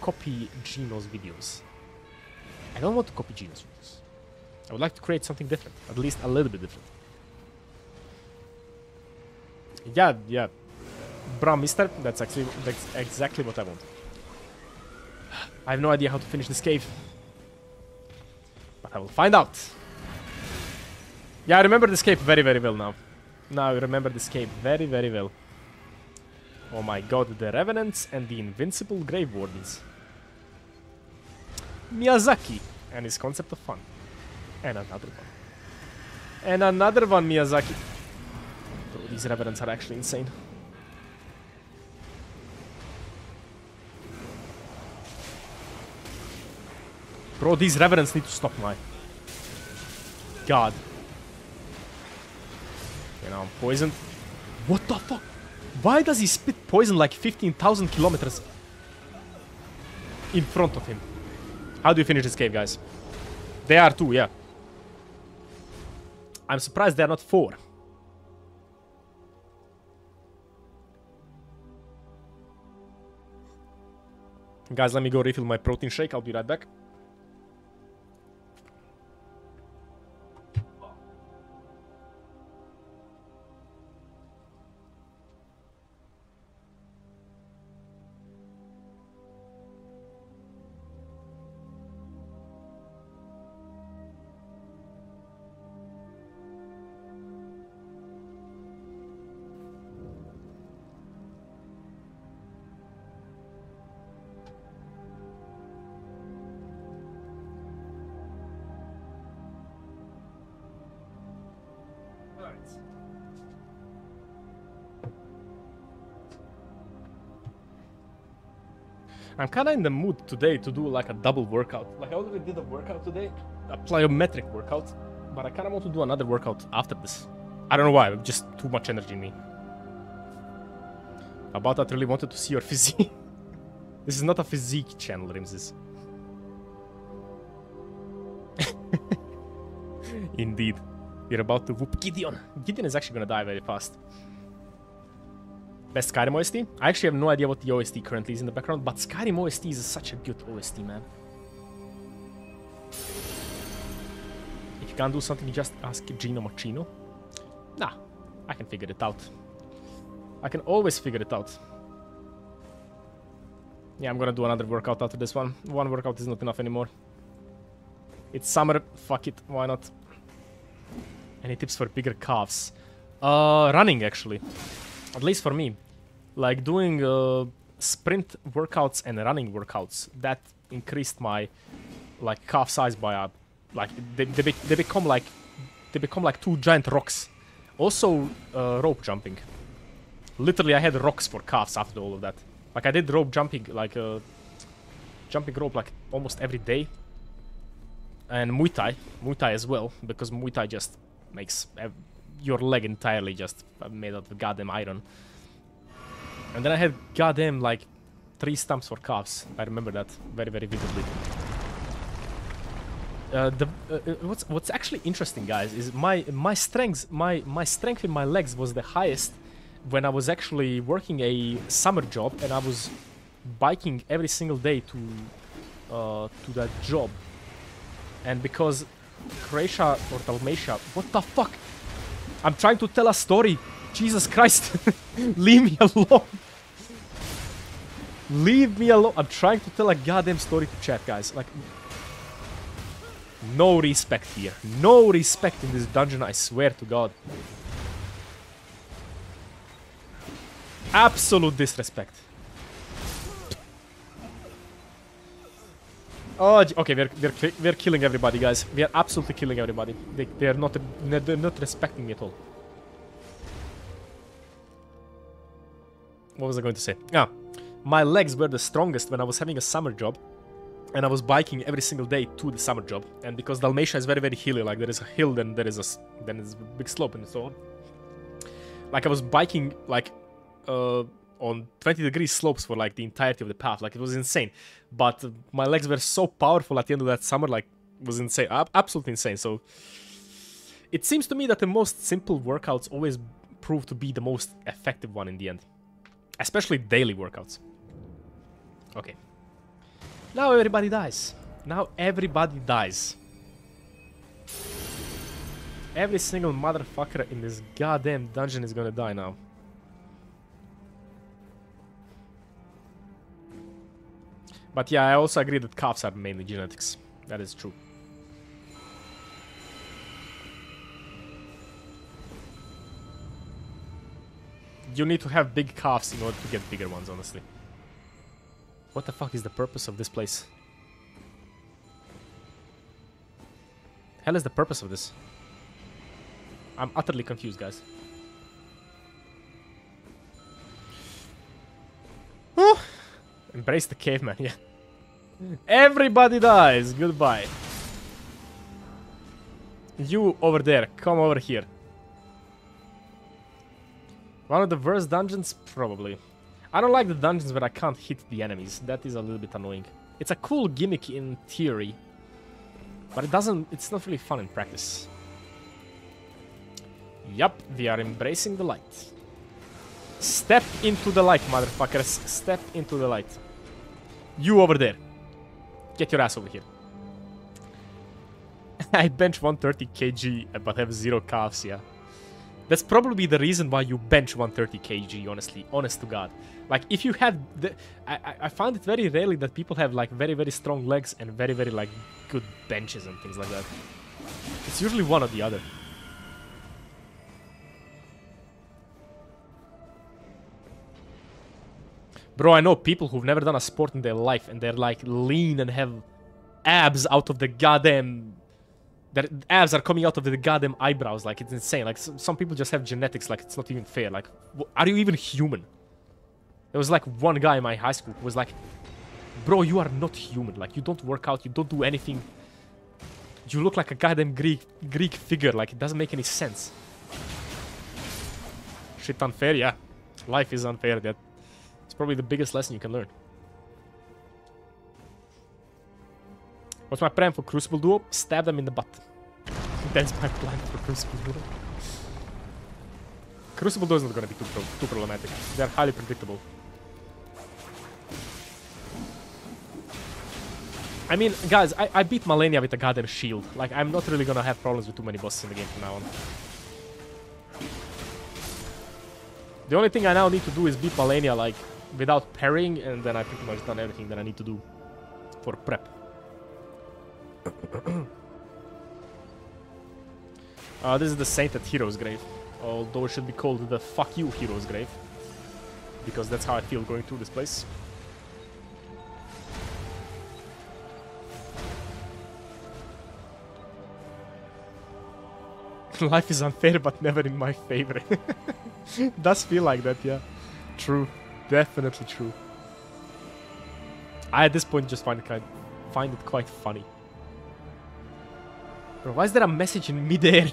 copy Gino's videos? I don't want to copy Gino's videos. I would like to create something different, at least a little bit different. Yeah, yeah. Bram Mister, that's exactly what I want. I have no idea how to finish this cave. But I will find out. Yeah, I remember this cave very, very well now. Now I remember this cave very, very well. Oh my god, the Revenants and the Invincible Grave Wardens. Miyazaki and his concept of fun. And another one. And another one, Miyazaki. Bro, these Revenants are actually insane. Bro, these Revenants need to stop my god. You know, I'm poisoned. What the fuck? Why does he spit poison like 15,000 kilometers in front of him? How do you finish this cave, guys? They are two, yeah. I'm surprised they're not four. Guys, let me go refill my protein shake. I'll be right back. I'm kind of in the mood today to do like a double workout. Like I already did a workout today, a plyometric workout, but I kind of want to do another workout after this. I don't know why, just too much energy in me. About that, really wanted to see your physique. This is not a physique channel, Rimses. Indeed. We're about to whoop Gideon. Gideon is actually going to die very fast. Best Skyrim OST? I actually have no idea what the OST currently is in the background, but Skyrim OST is such a good OST, man. If you can't do something, you just ask Gino Machino. Nah, I can figure it out. I can always figure it out. Yeah, I'm gonna do another workout after this one. One workout is not enough anymore. It's summer, fuck it, why not? Any tips for bigger calves? Running, actually. At least for me, like doing sprint workouts and running workouts, that increased my like calf size by like they become like two giant rocks. Also rope jumping. Literally, I had rocks for calves after all of that. Like I did rope jumping, like jumping rope, like almost every day, and Muay Thai as well, because Muay Thai just makes your leg entirely just made out of goddamn iron. And then I had goddamn like 3 stumps for calves. I remember that very, very vividly. What's actually interesting, guys, is my strength in my legs was the highest when I was actually working a summer job and I was biking every single day to that job. And because Croatia or Dalmatia, what the fuck? I'm trying to tell a story. Jesus Christ. Leave me alone. Leave me alone. I'm trying to tell a goddamn story to chat, guys. Like, no respect here. No respect in this dungeon, I swear to God. Absolute disrespect. Oh, okay, we're killing everybody, guys. We are absolutely killing everybody. They're not respecting me at all. What was I going to say? Ah, my legs were the strongest when I was having a summer job, and I was biking every single day to the summer job. And because Dalmatia is very, very hilly, like there is a hill, then there is a big slope and so on. Like I was biking like on 20-degree slopes for like the entirety of the path. Like it was insane. But my legs were so powerful at the end of that summer, like it was insane, absolutely insane. So it seems to me that the most simple workouts always prove to be the most effective one in the end. Especially daily workouts. Okay. Now everybody dies. Now everybody dies. Every single motherfucker in this goddamn dungeon is gonna die now. But yeah, I also agree that calves are mainly genetics. That is true. You need to have big calves in order to get bigger ones, honestly. What the fuck is the purpose of this place? Hell is the purpose of this? I'm utterly confused, guys. Oh, embrace the caveman, yeah. Everybody dies, goodbye. You over there, come over here. One of the worst dungeons? Probably. I don't like the dungeons where I can't hit the enemies. That is a little bit annoying. It's a cool gimmick in theory, but it doesn't... it's not really fun in practice. Yup, we are embracing the light. Step into the light, motherfuckers. Step into the light. You over there. Get your ass over here. I bench 130 kg but have 0 calves, yeah. That's probably the reason why you bench 130 kg, honestly, honest to God. Like, if you had... I find it very rarely that people have, like, very, very strong legs and very, very, like, good benches and things like that. It's usually one or the other. Bro, I know people who've never done a sport in their life and they're, like, lean and have abs out of the goddamn... their abs are coming out of the goddamn eyebrows, like it's insane. Like some people just have genetics, like it's not even fair. Like, are you even human? There was like one guy in my high school who was like, bro, you are not human. Like, you don't work out, you don't do anything. You look like a goddamn Greek figure. Like, it doesn't make any sense. Shit, unfair, yeah. Life is unfair. That's probably the biggest lesson you can learn. What's my plan for Crucible Duo? Stab them in the butt. That's my plan for Crucible Duo. Crucible Duo is not going to be too problematic. They're highly predictable. I mean, guys, I beat Malenia with a goddamn shield. Like, I'm not really going to have problems with too many bosses in the game from now on. The only thing I now need to do is beat Malenia, like, without parrying, and then I've pretty much done everything that I need to do for prep. This is the Saint at Hero's Grave, although it should be called the Fuck You Hero's Grave, because that's how I feel going through this place. Life is unfair, but never in my favor. Does feel like that, yeah. True, definitely true. I at this point just find it quite funny. Bro, why is there a message in midair?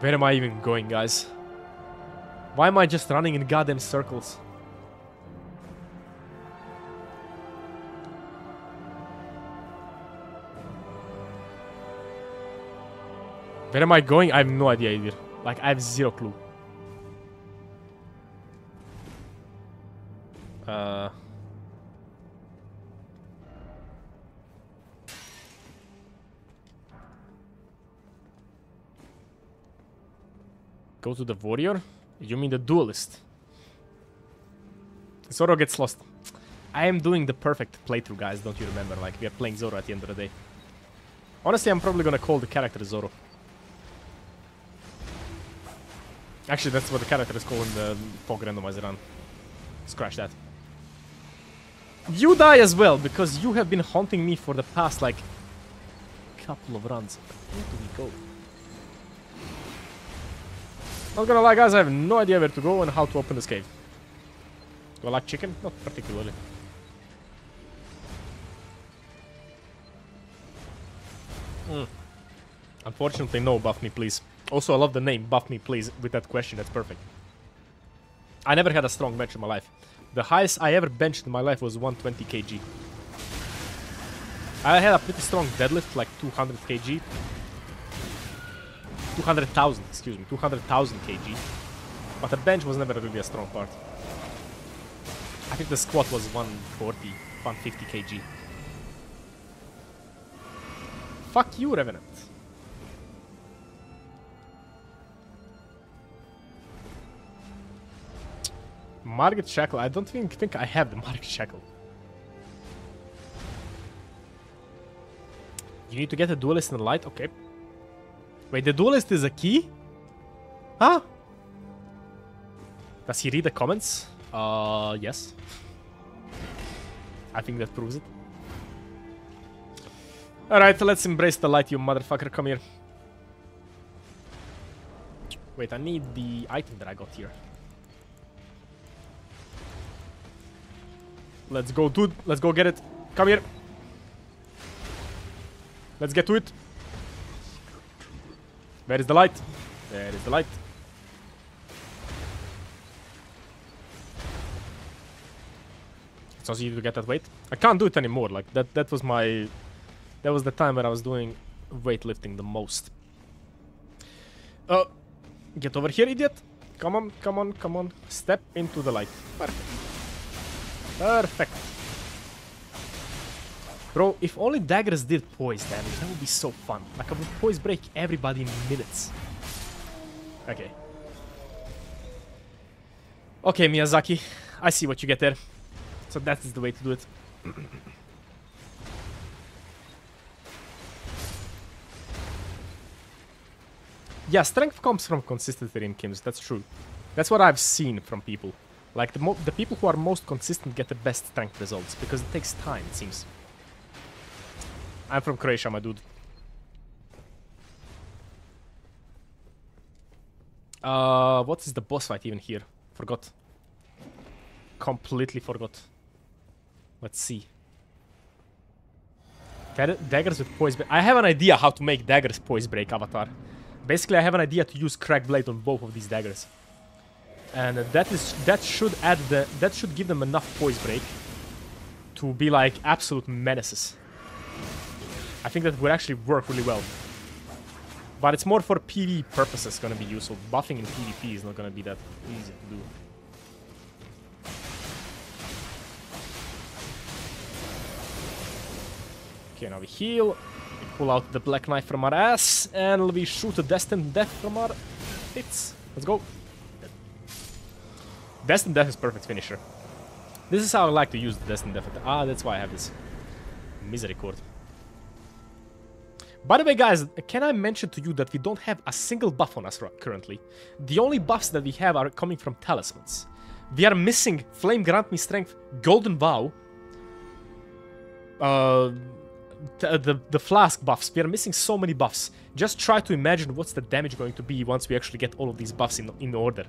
Where am I even going, guys? Why am I just running in goddamn circles? Where am I going? I have no idea either. Like, I have 0 clue. Go to the warrior? You mean the duelist? Zoro gets lost. I am doing the perfect playthrough, guys, don't you remember? Like, we are playing Zoro at the end of the day. Honestly, I'm probably gonna call the character Zoro. Actually, that's what the character is called in the Fog Randomizer run. Scratch that. You die as well, because you have been haunting me for the past, like, couple of runs. Where do we go? Not gonna lie, guys, I have no idea where to go and how to open this cave. Do I like chicken? Not particularly. Unfortunately, no, buff me, please. Also, I love the name, buff me, please, with that question, that's perfect. I never had a strong bench in my life. The highest I ever benched in my life was 120 kg. I had a pretty strong deadlift, like 200 kg. 200,000, excuse me, 200,000 kg. But the bench was never really a strong part. I think the squat was 140, 150 kg. Fuck you, Revenant. Margaret Shackle, I don't even think I have the Margaret Shackle. You need to get a duelist in the light? Okay. Wait, the duelist is a key? Huh? Does he read the comments? Yes. I think that proves it. Alright, let's embrace the light, you motherfucker. Come here. Wait, I need the item that I got here. Let's go, dude. Let's go get it. Come here. Let's get to it. Where is the light? There is the light. It's so easy to get that weight. I can't do it anymore. Like that was my... That was the time when I was doing weightlifting the most. Get over here, idiot. Come on, come on, come on. Step into the light. Perfect. Perfect. Bro, if only daggers did poise damage, that would be so fun. Like, I would poise break everybody in minutes. Okay. Okay, Miyazaki. I see what you get there. So that is the way to do it. Yeah, strength comes from consistency in games. That's true. That's what I've seen from people. Like, the people who are most consistent get the best strength results, because it takes time, it seems. I'm from Croatia, my dude. What is the boss fight even here? Forgot. Completely forgot. Let's see. Daggers with poise break. I have an idea how to make daggers poise break, Avatar. Basically, I have an idea to use Crack Blade on both of these daggers. And that should give them enough poise break to be like absolute menaces. I think that would actually work really well. But it's more for PvE purposes gonna be useful. Buffing in PvP is not gonna be that easy to do. Okay, now we heal. We pull out the Black Knife from our ass and we shoot a Destined Death from our hits. Let's go. Destined Death is perfect finisher. This is how I like to use the Destined Death. Ah, that's why I have this misery cord. By the way, guys, can I mention to you that we don't have a single buff on us currently? The only buffs that we have are coming from talismans. We are missing Flame Grant Me Strength, Golden Vow, the flask buffs. We are missing so many buffs. Just try to imagine what's the damage going to be once we actually get all of these buffs in order.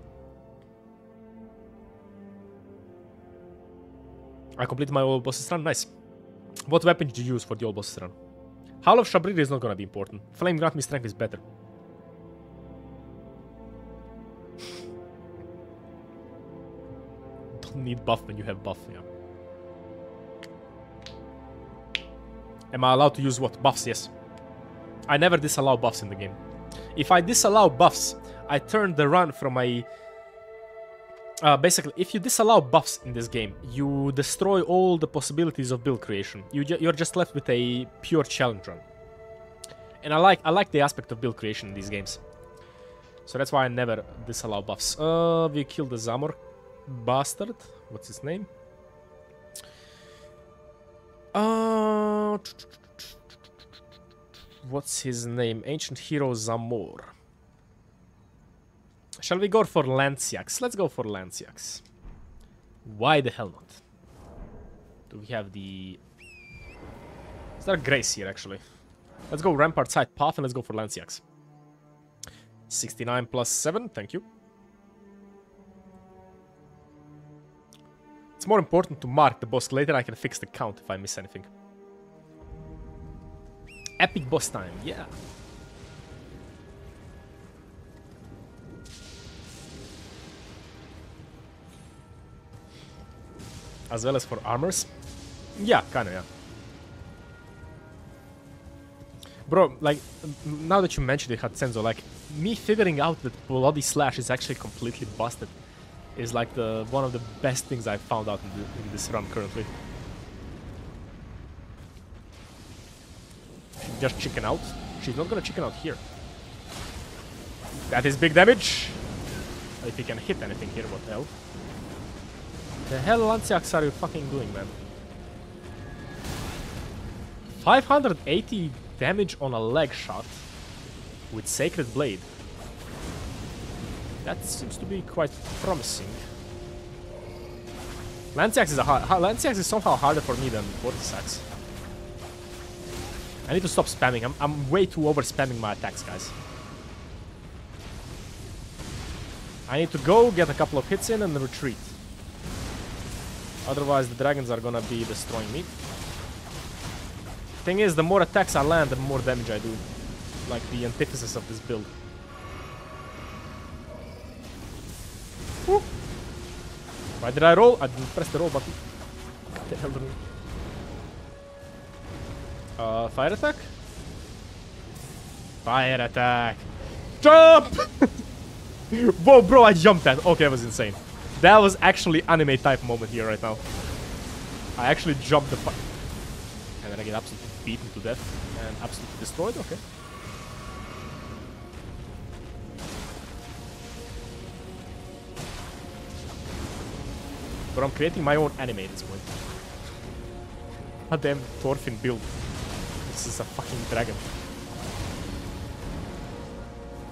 I completed my old bosses run. Nice. What weapon did you use for the old bosses run? Howl of Shabriri is not going to be important. Flame Grant Me Strength is better. Don't need buff when you have buff, yeah. Am I allowed to use what? Buffs, yes. I never disallow buffs in the game. If I disallow buffs, I turn the run from my... Basically, if you disallow buffs in this game, you destroy all the possibilities of build creation. You're just left with a pure challenge run. And I like the aspect of build creation in these games. So that's why I never disallow buffs. We killed the Zamor bastard. What's his name? What's his name? Ancient Hero Zamor. Shall we go for Lanciax? Let's go for Lanciax. Why the hell not? Do we have the... Is there a Grace here, actually? Let's go Rampart Side Path and let's go for Lanciax. 69 plus 7, thank you. It's more important to mark the boss later. I can fix the count if I miss anything. Epic boss time, yeah. As well as for armors. Yeah, kinda, yeah. Bro, like, now that you mentioned it, Hatsenzo, like, me figuring out that Bloody Slash is actually completely busted is like the one of the best things I've found out in this run currently. Just chicken out. She's not gonna chicken out here. That is big damage. If he can hit anything here, what the hell? The hell, Lanciax, are you fucking doing, man? 580 damage on a leg shot with Sacred Blade. That seems to be quite promising. Lanciax is a hard... Lanciax is somehow harder for me than Vortisax. I need to stop spamming. I'm way too over spamming my attacks, guys. I need to go get a couple of hits in and retreat. Otherwise, the dragons are gonna be destroying me. Thing is, the more attacks I land, the more damage I do. Like the antithesis of this build. Woo. Why did I roll? I didn't press the roll button. What the hell did I do? Fire attack? Fire attack! Jump! Whoa, bro, I jumped that. Okay, that was insane. That was actually anime type moment here right now. I actually jumped the fire. And then I get absolutely beaten to death and absolutely destroyed. Okay. But I'm creating my own anime at this point. A damn Thorfinn build. This is a fucking dragon.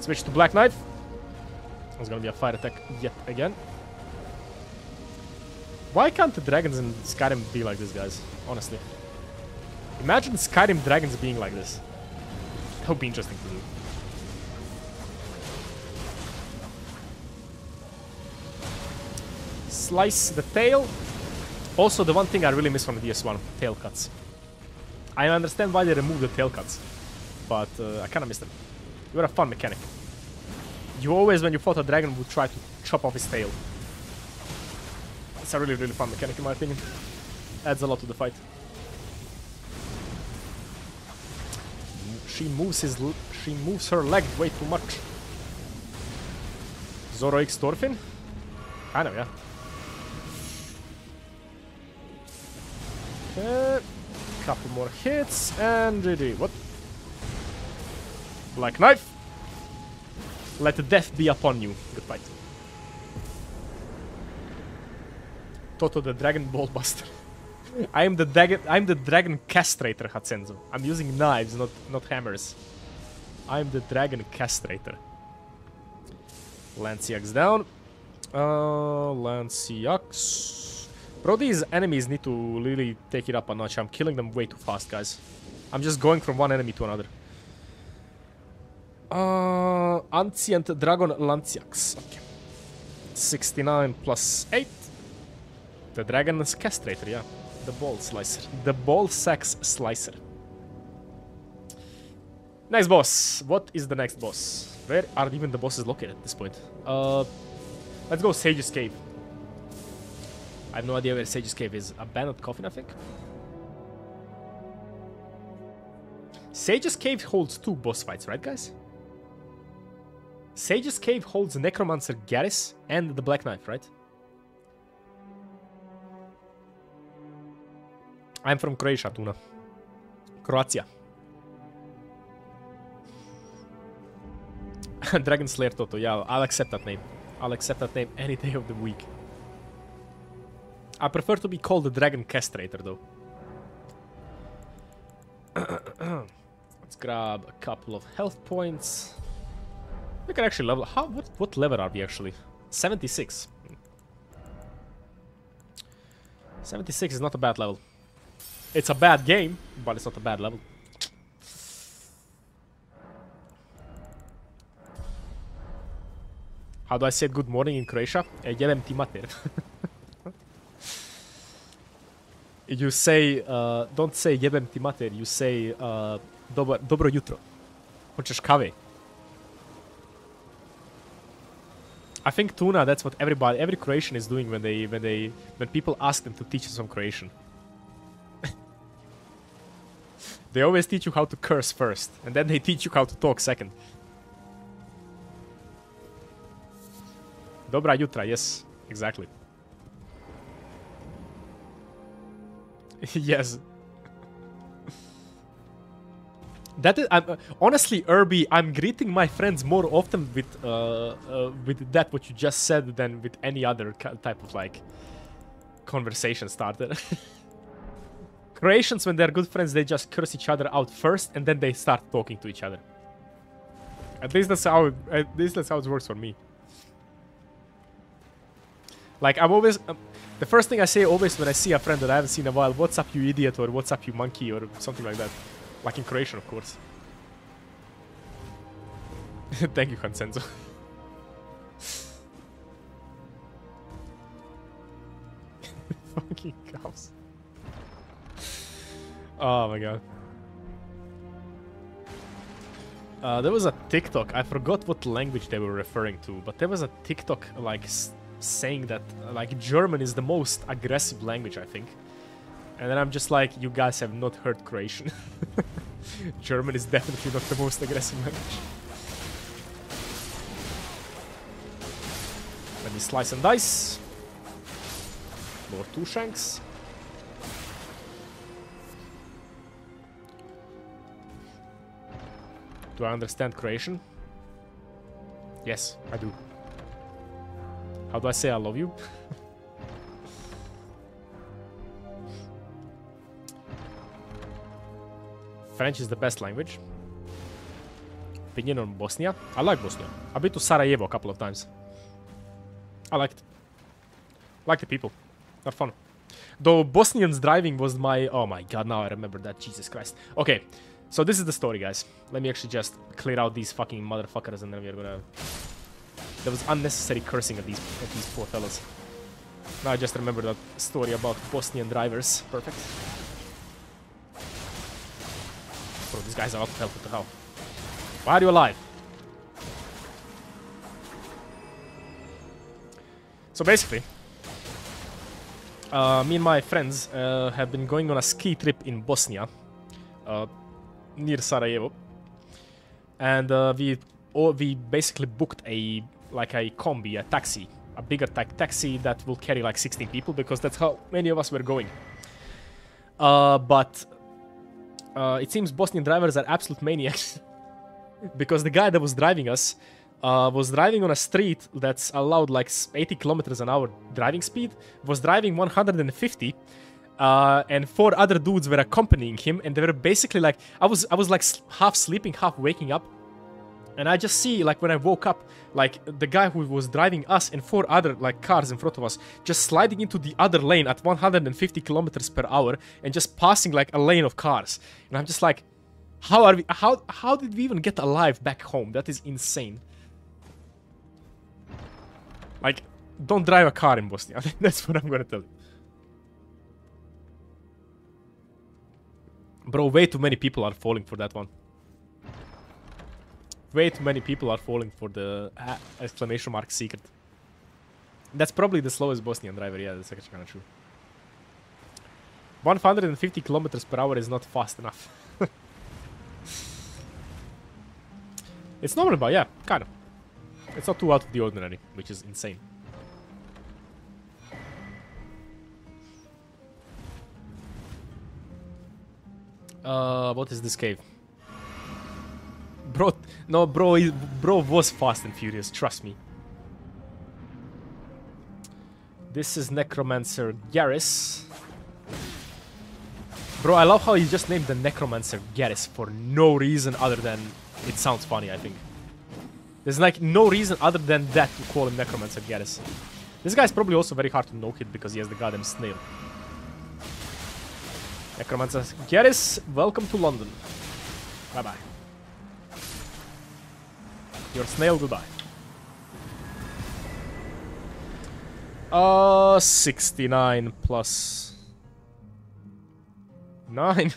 Switch to Black Knife. There's gonna be a fire attack yet again. Why can't the dragons in Skyrim be like this, guys? Honestly. Imagine Skyrim dragons being like this. That would be interesting to do. Slice the tail. Also, the one thing I really miss from DS1, tail cuts. I understand why they removed the tail cuts, but I kind of miss them. They were a fun mechanic. You always, when you fought a dragon, would try to chop off his tail. It's a really, really fun mechanic in my opinion. Adds a lot to the fight. She moves her leg way too much. Zoroix Thorfinn? Kind of, yeah. Okay. Couple more hits and GG. What? Black Knife. Let the death be upon you. Good fight. Toto the Dragon Ball Buster. I'm the Dragon Castrator, Hatsenzo. I'm using knives, not hammers. I'm the Dragon Castrator. Lanciax down. Lanciax. Bro, these enemies need to really take it up a notch. I'm killing them way too fast, guys. I'm just going from one enemy to another. Ancient Dragon Lanciax. Okay. 69 plus 8. The Dragon's Castrator, yeah. The Ball Slicer. The Ball Sacks Slicer. Next boss. What is the next boss? Where are even the bosses located at this point? Let's go Sage's Cave. I have no idea where Sage's Cave is. Abandoned Coffin, I think. Sage's Cave holds two boss fights, right, guys? Sage's Cave holds Necromancer Garris and the Black Knife, right? I'm from Croatia, Tuna. Croatia. Dragon Slayer Toto. Yeah, I'll accept that name. I'll accept that name any day of the week. I prefer to be called the Dragon Castrator, though. Let's grab a couple of health points. We can actually level. How? What level are we actually? 76. 76 is not a bad level. It's a bad game, but it's not a bad level. How do I say good morning in Croatia? Jelem ti mater. You say, don't say jebem ti mater, you say dobro jutro. Hoćeš kave? I think Tuna, that's what every Croatian is doing when people ask them to teach you some Croatian. They always teach you how to curse first, and then they teach you how to talk second. Dobra jutra, yes, exactly. Yes. That is, honestly, Irby, I'm greeting my friends more often with that what you just said than with any other type of like conversation starter. Croatians, when they're good friends, they just curse each other out first, and then they start talking to each other. At least that's how it works for me. Like I'm always, the first thing I say always when I see a friend that I haven't seen in a while, "What's up, you idiot?" or "What's up, you monkey?" or something like that. Like in Croatian, of course. Thank you, Hansenzo. Fucking cows. Oh my god. There was a TikTok. I forgot what language they were referring to, but there was a TikTok like saying that like German is the most aggressive language, I think. And then I'm just like, you guys have not heard Croatian. German is definitely not the most aggressive language. Let me slice and dice. More two shanks. Do I understand Croatian? Yes, I do. How do I say I love you? French is the best language. Opinion on Bosnia. I like Bosnia. I've been to Sarajevo a couple of times. I liked it. Like the people. They're fun. Though Bosnians driving was my... Oh my god, now I remember that. Jesus Christ. Okay, so this is the story, guys. Let me actually just clear out these fucking motherfuckers and then we're gonna... There was unnecessary cursing at these poor fellas. Now I just remember that story about Bosnian drivers. Perfect. Bro, these guys are out of help, what the hell? Why are you alive? So basically, me and my friends have been going on a ski trip in Bosnia, near Sarajevo, and we basically booked a combi, a taxi, a bigger taxi that will carry like 16 people because that's how many of us were going. It seems Bosnian drivers are absolute maniacs because the guy that was driving us was driving on a street that's allowed like 80 kilometers an hour driving speed, was driving 150, and four other dudes were accompanying him, and they were basically like, I was like half sleeping, half waking up, and I just see like when I woke up, like the guy who was driving us and four other like cars in front of us just sliding into the other lane at 150 kilometers per hour and just passing like a lane of cars. And I'm just like, how did we even get alive back home? That is insane. Like, don't drive a car in Bosnia. That's what I'm gonna tell you. Bro, way too many people are falling for that one. Way too many people are falling for the exclamation mark secret. That's probably the slowest Bosnian driver. Yeah, that's actually kind of true. 150 kilometers per hour is not fast enough. It's normal, but yeah, kind of. It's not too out of the ordinary, which is insane. What is this cave? Bro, no, bro was fast and furious, trust me. This is Necromancer Garris. Bro, I love how you just named the Necromancer Garris for no reason other than it sounds funny, I think. There's like no reason other than that to call him Necromancer Garris. This guy's probably also very hard to no-hit because he has the goddamn snail. Necromancer Garris, welcome to London. Bye-bye. Your snail, goodbye. 69 plus 9.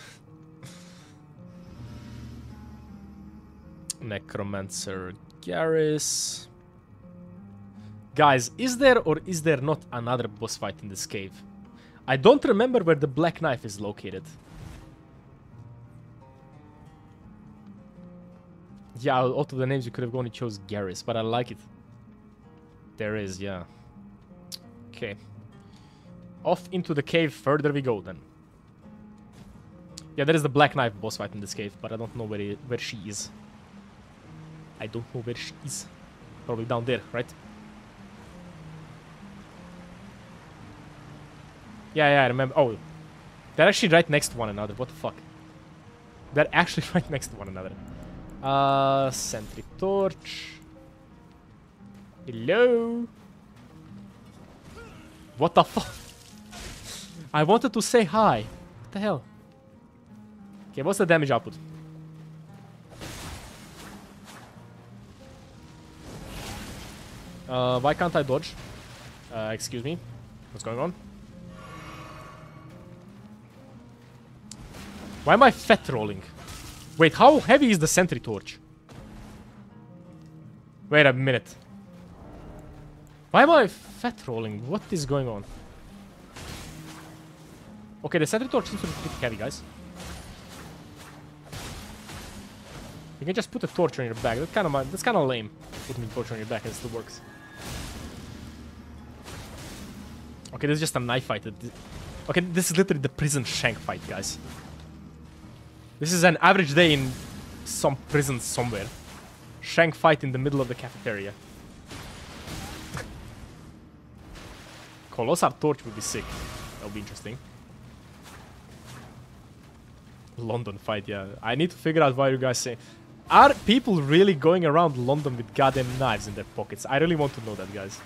Necromancer Garris. Guys, is there or is there not another boss fight in this cave? I don't remember where the Black Knife is located. Yeah, out of the names you could have only chose Garris, but I like it. There is, yeah. Okay. Off into the cave further we go then. Yeah, there is the Black Knife boss fight in this cave, but I don't know where she is. I don't know where she is. Probably down there, right? Yeah, I remember. Oh, they're actually right next to one another. What the fuck? They're actually right next to one another. Sentry Torch. Hello? What the fuck? I wanted to say hi. What the hell? Okay, what's the damage output? Why can't I dodge? Excuse me. What's going on? Why am I fat rolling? Wait, how heavy is the Sentry Torch? Wait a minute. Why am I fat rolling? What is going on? Okay, the Sentry Torch seems to be pretty heavy, guys. You can just put a torch on your back. That's kind of lame. Putting a torch on your back and it still works. Okay, this is just a knife fight. Okay, this is literally the prison shank fight, guys. This is an average day in some prison somewhere. Shank fight in the middle of the cafeteria. Colossal Torch would be sick. That would be interesting. London fight, yeah. I need to figure out why you guys say... Are people really going around London with goddamn knives in their pockets? I really want to know that, guys.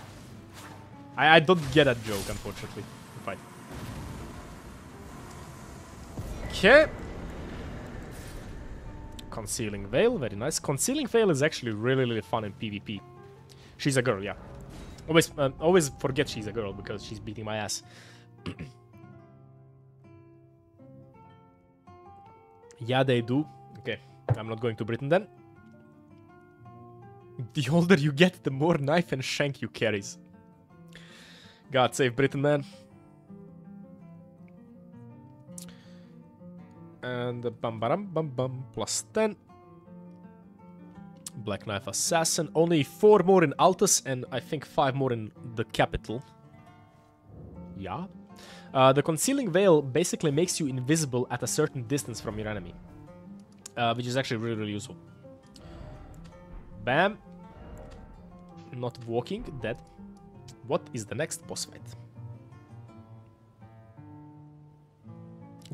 I don't get that joke, unfortunately. Fine. Okay. Concealing Veil, very nice. Concealing Veil is actually really, really fun in PvP. She's a girl, yeah. Always forget she's a girl because she's beating my ass. Yeah, they do. Okay, I'm not going to Britain then. The older you get, the more knife and shank you carries. God save Britain, man. And bam bam bam bam plus 10. Black Knife Assassin. Only 4 more in Altus and I think 5 more in the capital. Yeah. The Concealing Veil basically makes you invisible at a certain distance from your enemy. Which is actually really, really useful. Bam. Not walking, dead. What is the next boss fight?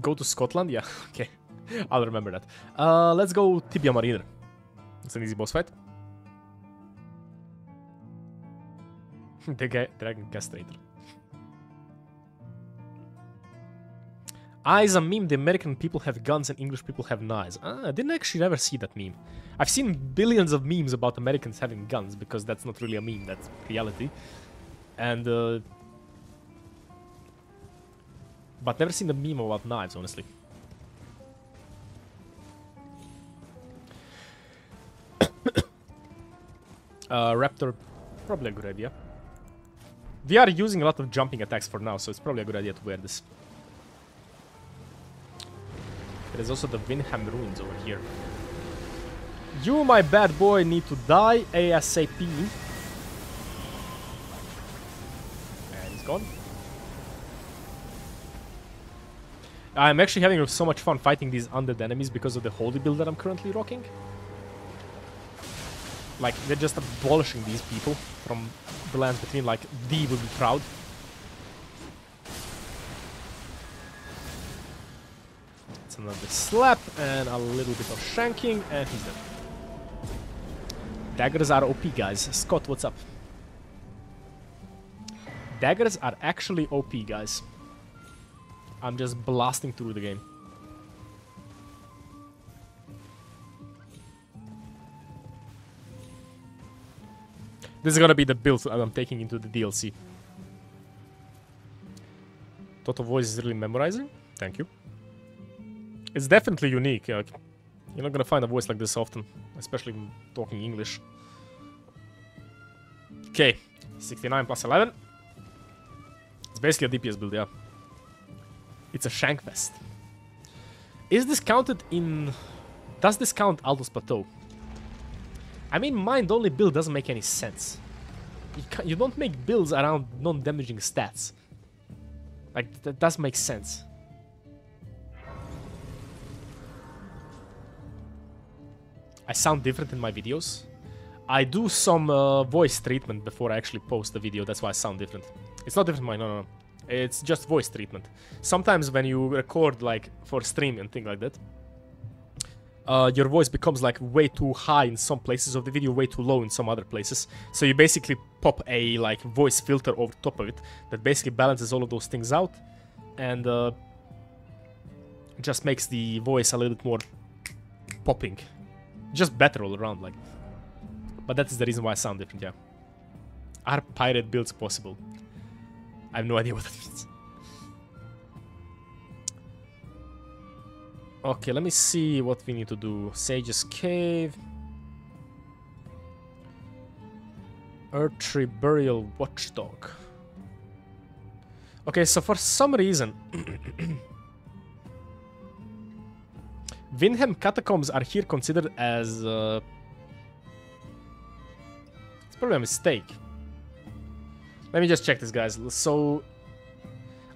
Go to Scotland? Yeah, okay. I'll remember that. Let's go Tibia Mariner. It's an easy boss fight. The Dragon Castrator. Ah, it's a meme. The American people have guns and English people have knives. Ah, I didn't actually ever see that meme. I've seen billions of memes about Americans having guns because that's not really a meme, that's reality. And... But never seen a meme about knives, honestly. Raptor, probably a good idea. We are using a lot of jumping attacks for now, so it's probably a good idea to wear this. There's also the Windham Ruins over here. You, my bad boy, need to die ASAP. And he's gone. I'm actually having so much fun fighting these undead enemies because of the holy build that I'm currently rocking. Like, they're just abolishing these people from the lands between, like, D would be proud. It's another slap and a little bit of shanking and he's dead. Daggers are OP, guys. Scott, what's up? Daggers are actually OP, guys. I'm just blasting through the game. This is gonna be the build that I'm taking into the DLC. Total voice is really memorizing. Thank you. It's definitely unique. You're not gonna find a voice like this often, especially when talking English. Okay, 69 plus 11. It's basically a DPS build, yeah. It's a shank fest. Is this counted in... Does this count Aldous Plateau? I mean, mind-only build doesn't make any sense. You don't make builds around non-damaging stats. Like, that doesn't make sense. I sound different in my videos. I do some voice treatment before I actually post the video. That's why I sound different. It's not different, no. It's just voice treatment. Sometimes when you record, like, for stream and things like that, your voice becomes like way too high in some places of the video, way too low in some other places. So you basically pop a like voice filter over top of it that basically balances all of those things out and just makes the voice a little bit more popping, just better all around. Like, but that is the reason why I sound different. Yeah, are pirate builds possible? I have no idea what that means. Okay, let me see what we need to do. Sage's Cave. Earthtree Burial Watchdog. Okay, so for some reason... Windham Catacombs are here considered as... It's probably a mistake. Let me just check this, guys. So...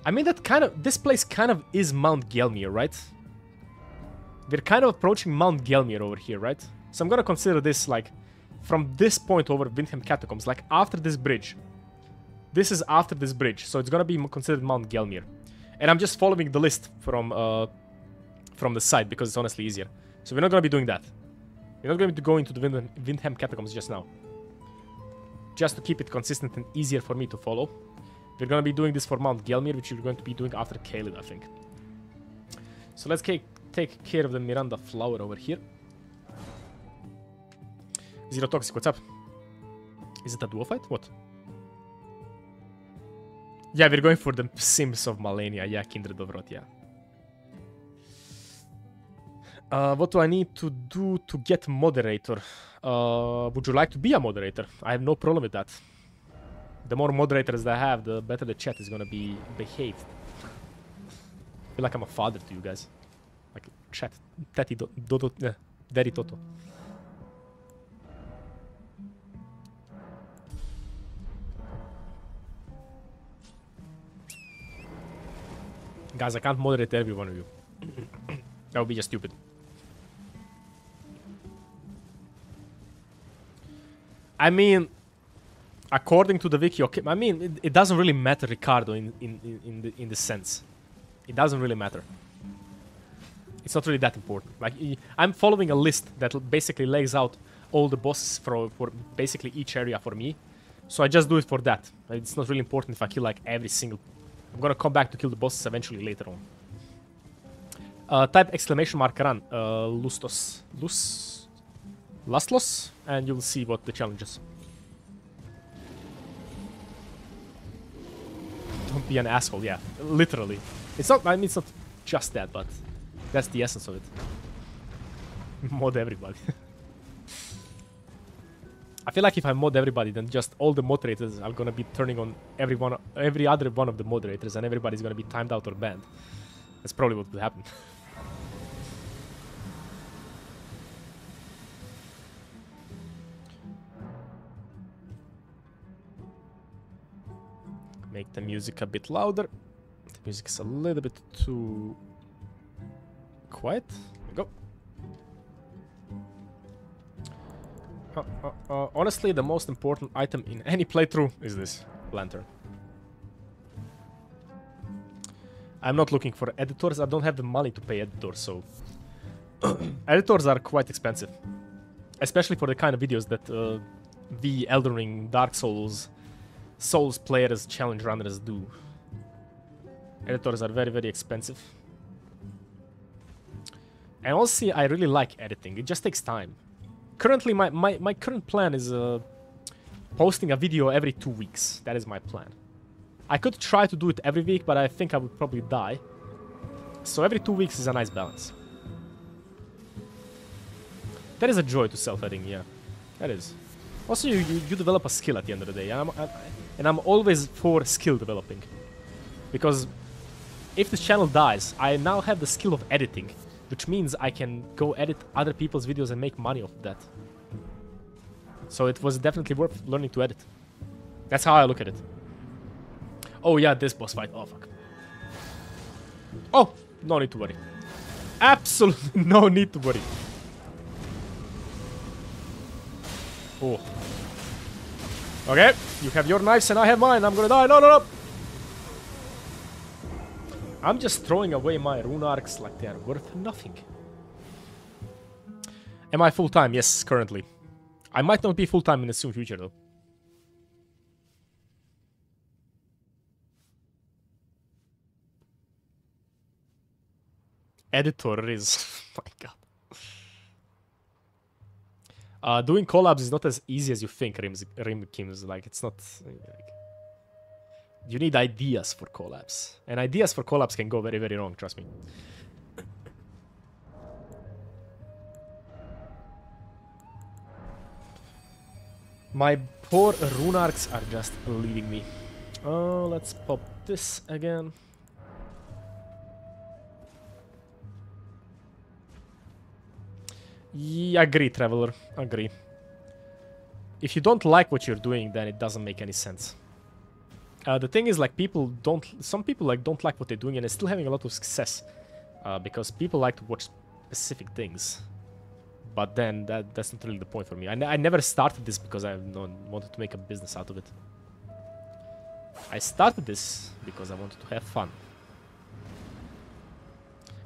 I mean, that kind of... This place kind of is Mount Gelmir, right? We're kind of approaching Mount Gelmir over here, right? So I'm gonna consider this, like, from this point over Windham Catacombs, like, after this bridge. This is after this bridge, so it's gonna be considered Mount Gelmir. And I'm just following the list from the site, because it's honestly easier. So we're not gonna be doing that. We're not going to go into the Windham Catacombs just now. Just to keep it consistent and easier for me to follow. We're gonna be doing this for Mount Gelmir, which we're going to be doing after Caelid, I think. So let's take care of the Miranda flower over here. Zero Toxic, what's up? Is it a duo fight? What? Yeah, we're going for the Sims of Malenia. Yeah, Kindred of Rot, yeah. What do I need to do to get moderator? Would you like to be a moderator? I have no problem with that. The more moderators I have, the better the chat is gonna be behaved. I feel like I'm a father to you guys. Like, chat, Daddy Toto. Guys, I can't moderate every one of you. That would be just stupid. I mean, according to the wiki, okay, I mean, it doesn't really matter, Ricardo, in the sense. It doesn't really matter. It's not really that important. Like, I'm following a list that basically lays out all the bosses for basically each area for me. So I just do it for that. It's not really important if I kill like every single... I'm gonna come back to kill the bosses eventually later on. Type exclamation mark run. Lustos. Lustlos. And you'll see what the challenge is. Don't be an asshole, yeah. Literally. It's not... I mean, it's not just that, but... That's the essence of it. Mod everybody. I feel like if I mod everybody, then just all the moderators are gonna be turning on every other one of the moderators, and everybody's gonna be timed out or banned. That's probably what would happen. Make the music a bit louder. The music's a little bit too... quiet. There we go. Honestly, the most important item in any playthrough is this lantern. I'm not looking for editors. I don't have the money to pay editors, so... editors are quite expensive. especially for the kind of videos that the Elden Ring, Dark Souls, Souls players, challenge runners do. Editors are very, very expensive. And also, I really like editing. It just takes time. Currently, my current plan is posting a video every 2 weeks. That is my plan. I could try to do it every week, but I think I would probably die. So every 2 weeks is a nice balance. That is a joy to self-editing, yeah. That is. Also, you develop a skill at the end of the day. And I'm always for skill developing. Because if this channel dies, I now have the skill of editing. Which means I can go edit other people's videos and make money off that. So it was definitely worth learning to edit. That's how I look at it. Oh yeah, this boss fight. Oh fuck. Oh, no need to worry. Absolutely no need to worry. Oh. Okay, you have your knives and I have mine. I'm gonna die. No, no, no. I'm just throwing away my rune arcs like they are worth nothing. Am I full-time? Yes, currently. I might not be full-time in the soon future, though. Editor is... my god. Doing collabs is not as easy as you think, Rimkims. Like, it's not... like, you need ideas for collabs. And ideas for collabs can go very, very wrong, trust me. My poor rune arcs are just leaving me. Oh, let's pop this again. Yeah, agree, Traveler. Agree. If you don't like what you're doing, then it doesn't make any sense. The thing is, like, people don't... some people, like, don't like what they're doing and they're still having a lot of success. Because people like to watch specific things. But then, that's not really the point for me. I never started this because I wanted to make a business out of it. I started this because I wanted to have fun.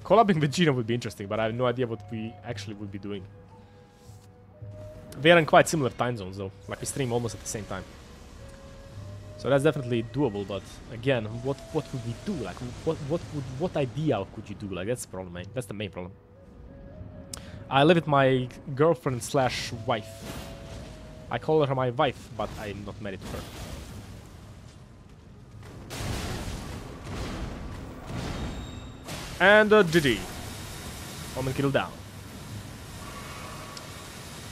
Collabing with Gino would be interesting, but I have no idea what we actually would be doing. They are in quite similar time zones, though. Like, we stream almost at the same time. So that's definitely doable, but again, what would we do? Like, what idea could you do? Like, that's the problem, man. That's the main problem. I live with my girlfriend slash wife. I call her my wife, but I'm not married to her. And a GG. Omen kill down.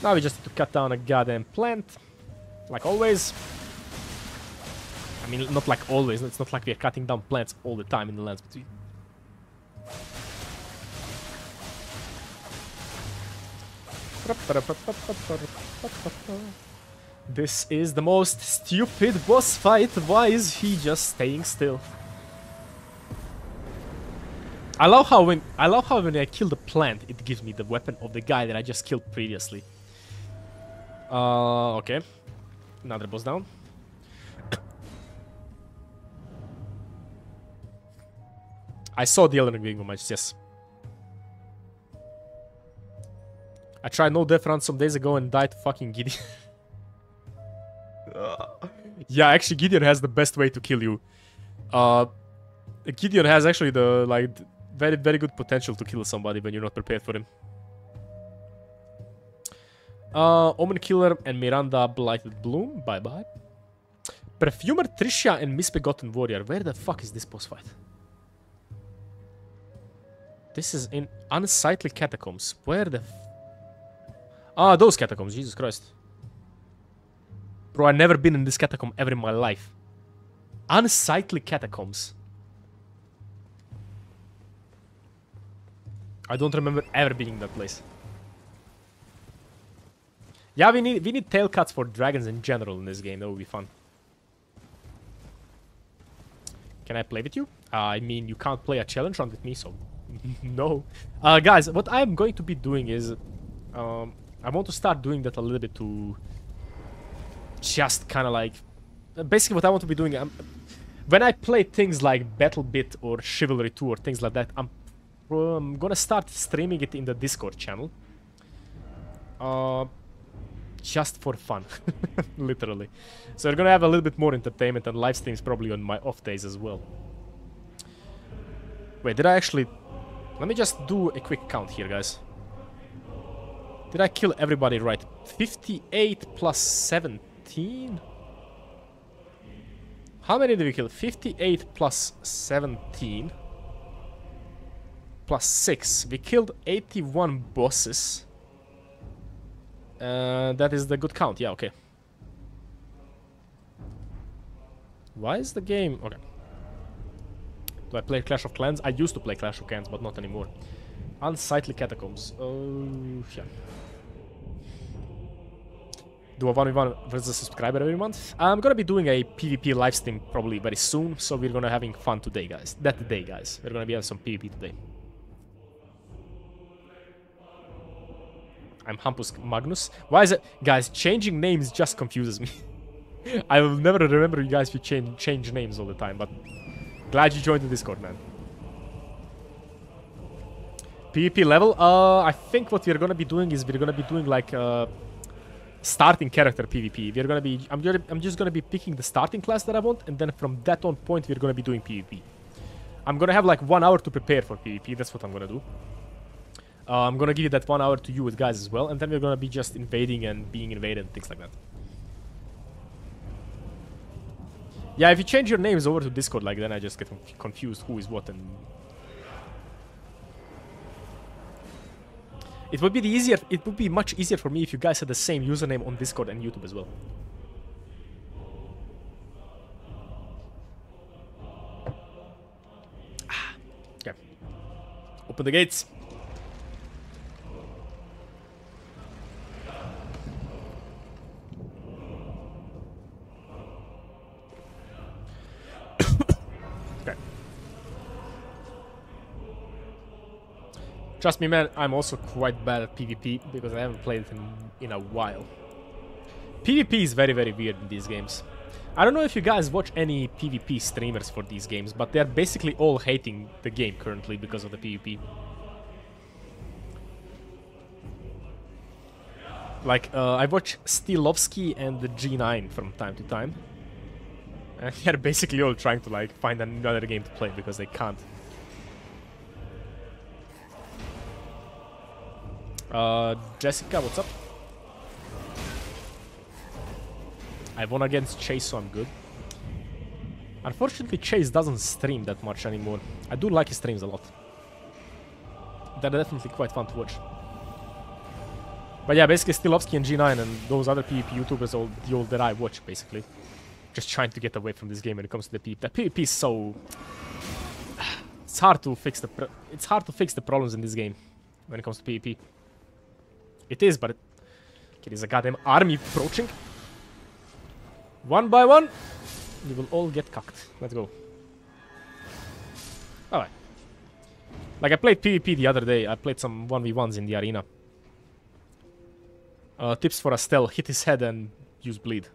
Now we just need to cut down a goddamn plant, like always. I mean, not like always, it's not like we are cutting down plants all the time in the Lands Between. This is the most stupid boss fight. Why is he just staying still? I love how when I kill the plant, it gives me the weapon of the guy that I just killed previously. Okay. Another boss down. I saw the Elden Ring match, yes. I tried no death run some days ago and died to fucking Gideon. Yeah, actually Gideon has the best way to kill you. Gideon has actually the, like, very, very good potential to kill somebody when you're not prepared for him. Omen Killer and Miranda Blighted Bloom, bye bye. Perfumer, Trisha and Misbegotten Warrior, where the fuck is this boss fight? This is in Unsightly Catacombs. Where the... ah, those catacombs. Jesus Christ. Bro, I've never been in this catacomb ever in my life. Unsightly Catacombs. I don't remember ever being in that place. Yeah, we need tail cuts for dragons in general in this game. That would be fun. Can I play with you? I mean, you can't play a challenge round with me, so... no. Guys, what I'm going to be doing is... I want to start doing that a little bit to... just kind of like... basically what I want to be doing... when I play things like BattleBit or Chivalry 2 or things like that, I'm gonna start streaming it in the Discord channel. just for fun, literally. So we're gonna have a little bit more entertainment and live streams probably on my off days as well. Wait, did I actually... Let me just do a quick count here, guys. Did I kill everybody right? 58 plus 17? How many did we kill? 58 plus 17. Plus 6. We killed 81 bosses. That is the good count. Yeah, okay. Why is the game... Okay. Do I play Clash of Clans? I used to play Clash of Clans, but not anymore. Unsightly Catacombs. Oh, yeah. Do a 1v1 versus subscriber every month. I'm gonna be doing a PvP livestream probably very soon, so we're gonna having fun today, guys. That day, guys. We're gonna be having some PvP today. I'm Hampus Magnus. Why is it... Guys, changing names just confuses me. I will never remember you guys if you change names all the time, but... Glad you joined the Discord, man. PvP level? I think what we're gonna be doing is we're gonna be doing like... starting character PvP. We're gonna be... I'm just gonna be picking the starting class that I want, and then from that on point we're gonna be doing PvP. I'm gonna have like 1 hour to prepare for PvP, that's what I'm gonna do. I'm gonna give that 1 hour to you with guys as well, and then we're gonna be just invading and being invaded and things like that. Yeah, if you change your names over to Discord, like, then I just get confused who is what and... It would be the easier. It would be much easier for me if you guys had the same username on Discord and YouTube as well. Ah, okay. Open the gates. Trust me, man, I'm also quite bad at PvP, because I haven't played it in a while. PvP is very, very weird in these games. I don't know if you guys watch any PvP streamers for these games, but they're basically all hating the game currently because of the PvP. Like, I watch Stilovsky and the G9 from time to time. And they're basically all trying to, like, find another game to play, because they can't. Jessica, what's up? I won against Chase, so I'm good. Unfortunately, Chase doesn't stream that much anymore. I do like his streams a lot. They're definitely quite fun to watch. But yeah, basically Stilovsky and G9 and those other PvP YouTubers, all the old that I watch, basically. Just trying to get away from this game when it comes to the PvP. The PvP is so... It's hard to fix the... It's hard to fix the problems in this game when it comes to PvP. It is, but it is a goddamn army approaching. One by one, we will all get cucked. Let's go. Alright. Like, I played PvP the other day. I played some 1v1s in the arena. Tips for Astel. Hit his head and use bleed.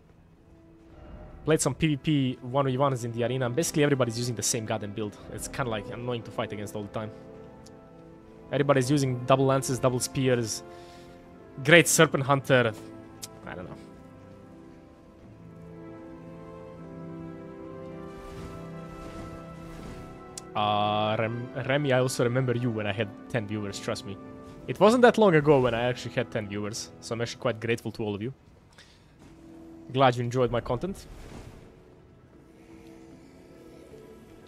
Played some PvP 1v1s in the arena. And basically, everybody's using the same goddamn build. It's kind of like annoying to fight against all the time. Everybody's using double lances, double spears. Great Serpent Hunter. I don't know. Remy, I also remember you when I had 10 viewers, trust me. It wasn't that long ago when I actually had 10 viewers, so I'm actually quite grateful to all of you. Glad you enjoyed my content.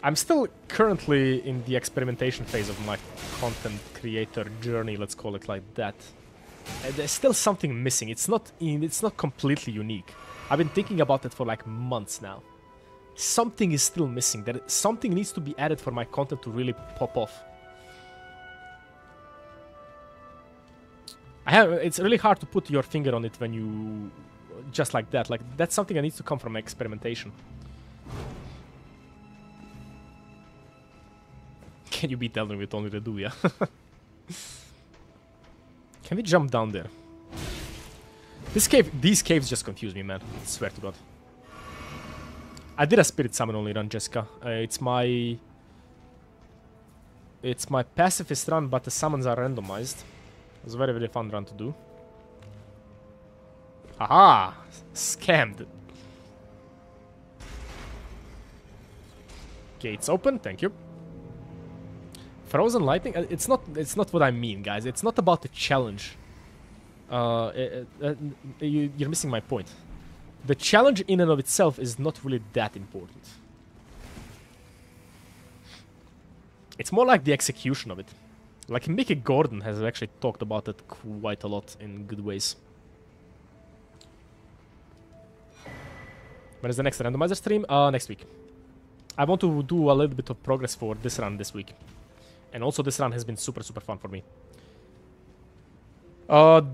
I'm still currently in the experimentation phase of my content creator journey, let's call it like that. There's still something missing. It's not completely unique. I've been thinking about it for like months now. Something is still missing. Something needs to be added for my content to really pop off. It's really hard to put your finger on it when you... Just like that. Like, that's something that needs to come from experimentation. Can you beat Elden with only Reduvia? Can we jump down there? This cave, these caves just confuse me, man. I swear to God. I did a spirit summon only run, Jessica. It's my pacifist run, but the summons are randomized. It was a very, very fun run to do. Aha! Scammed. Gates open, thank you. Frozen lightning? It's not what I mean, guys. It's not about the challenge. You're missing my point. The challenge in and of itself is not really that important. It's more like the execution of it. Like Mickey Gordon has actually talked about it quite a lot in good ways. When is the next randomizer stream? Next week. I want to do a little bit of progress for this run this week. And also this run has been super fun for me.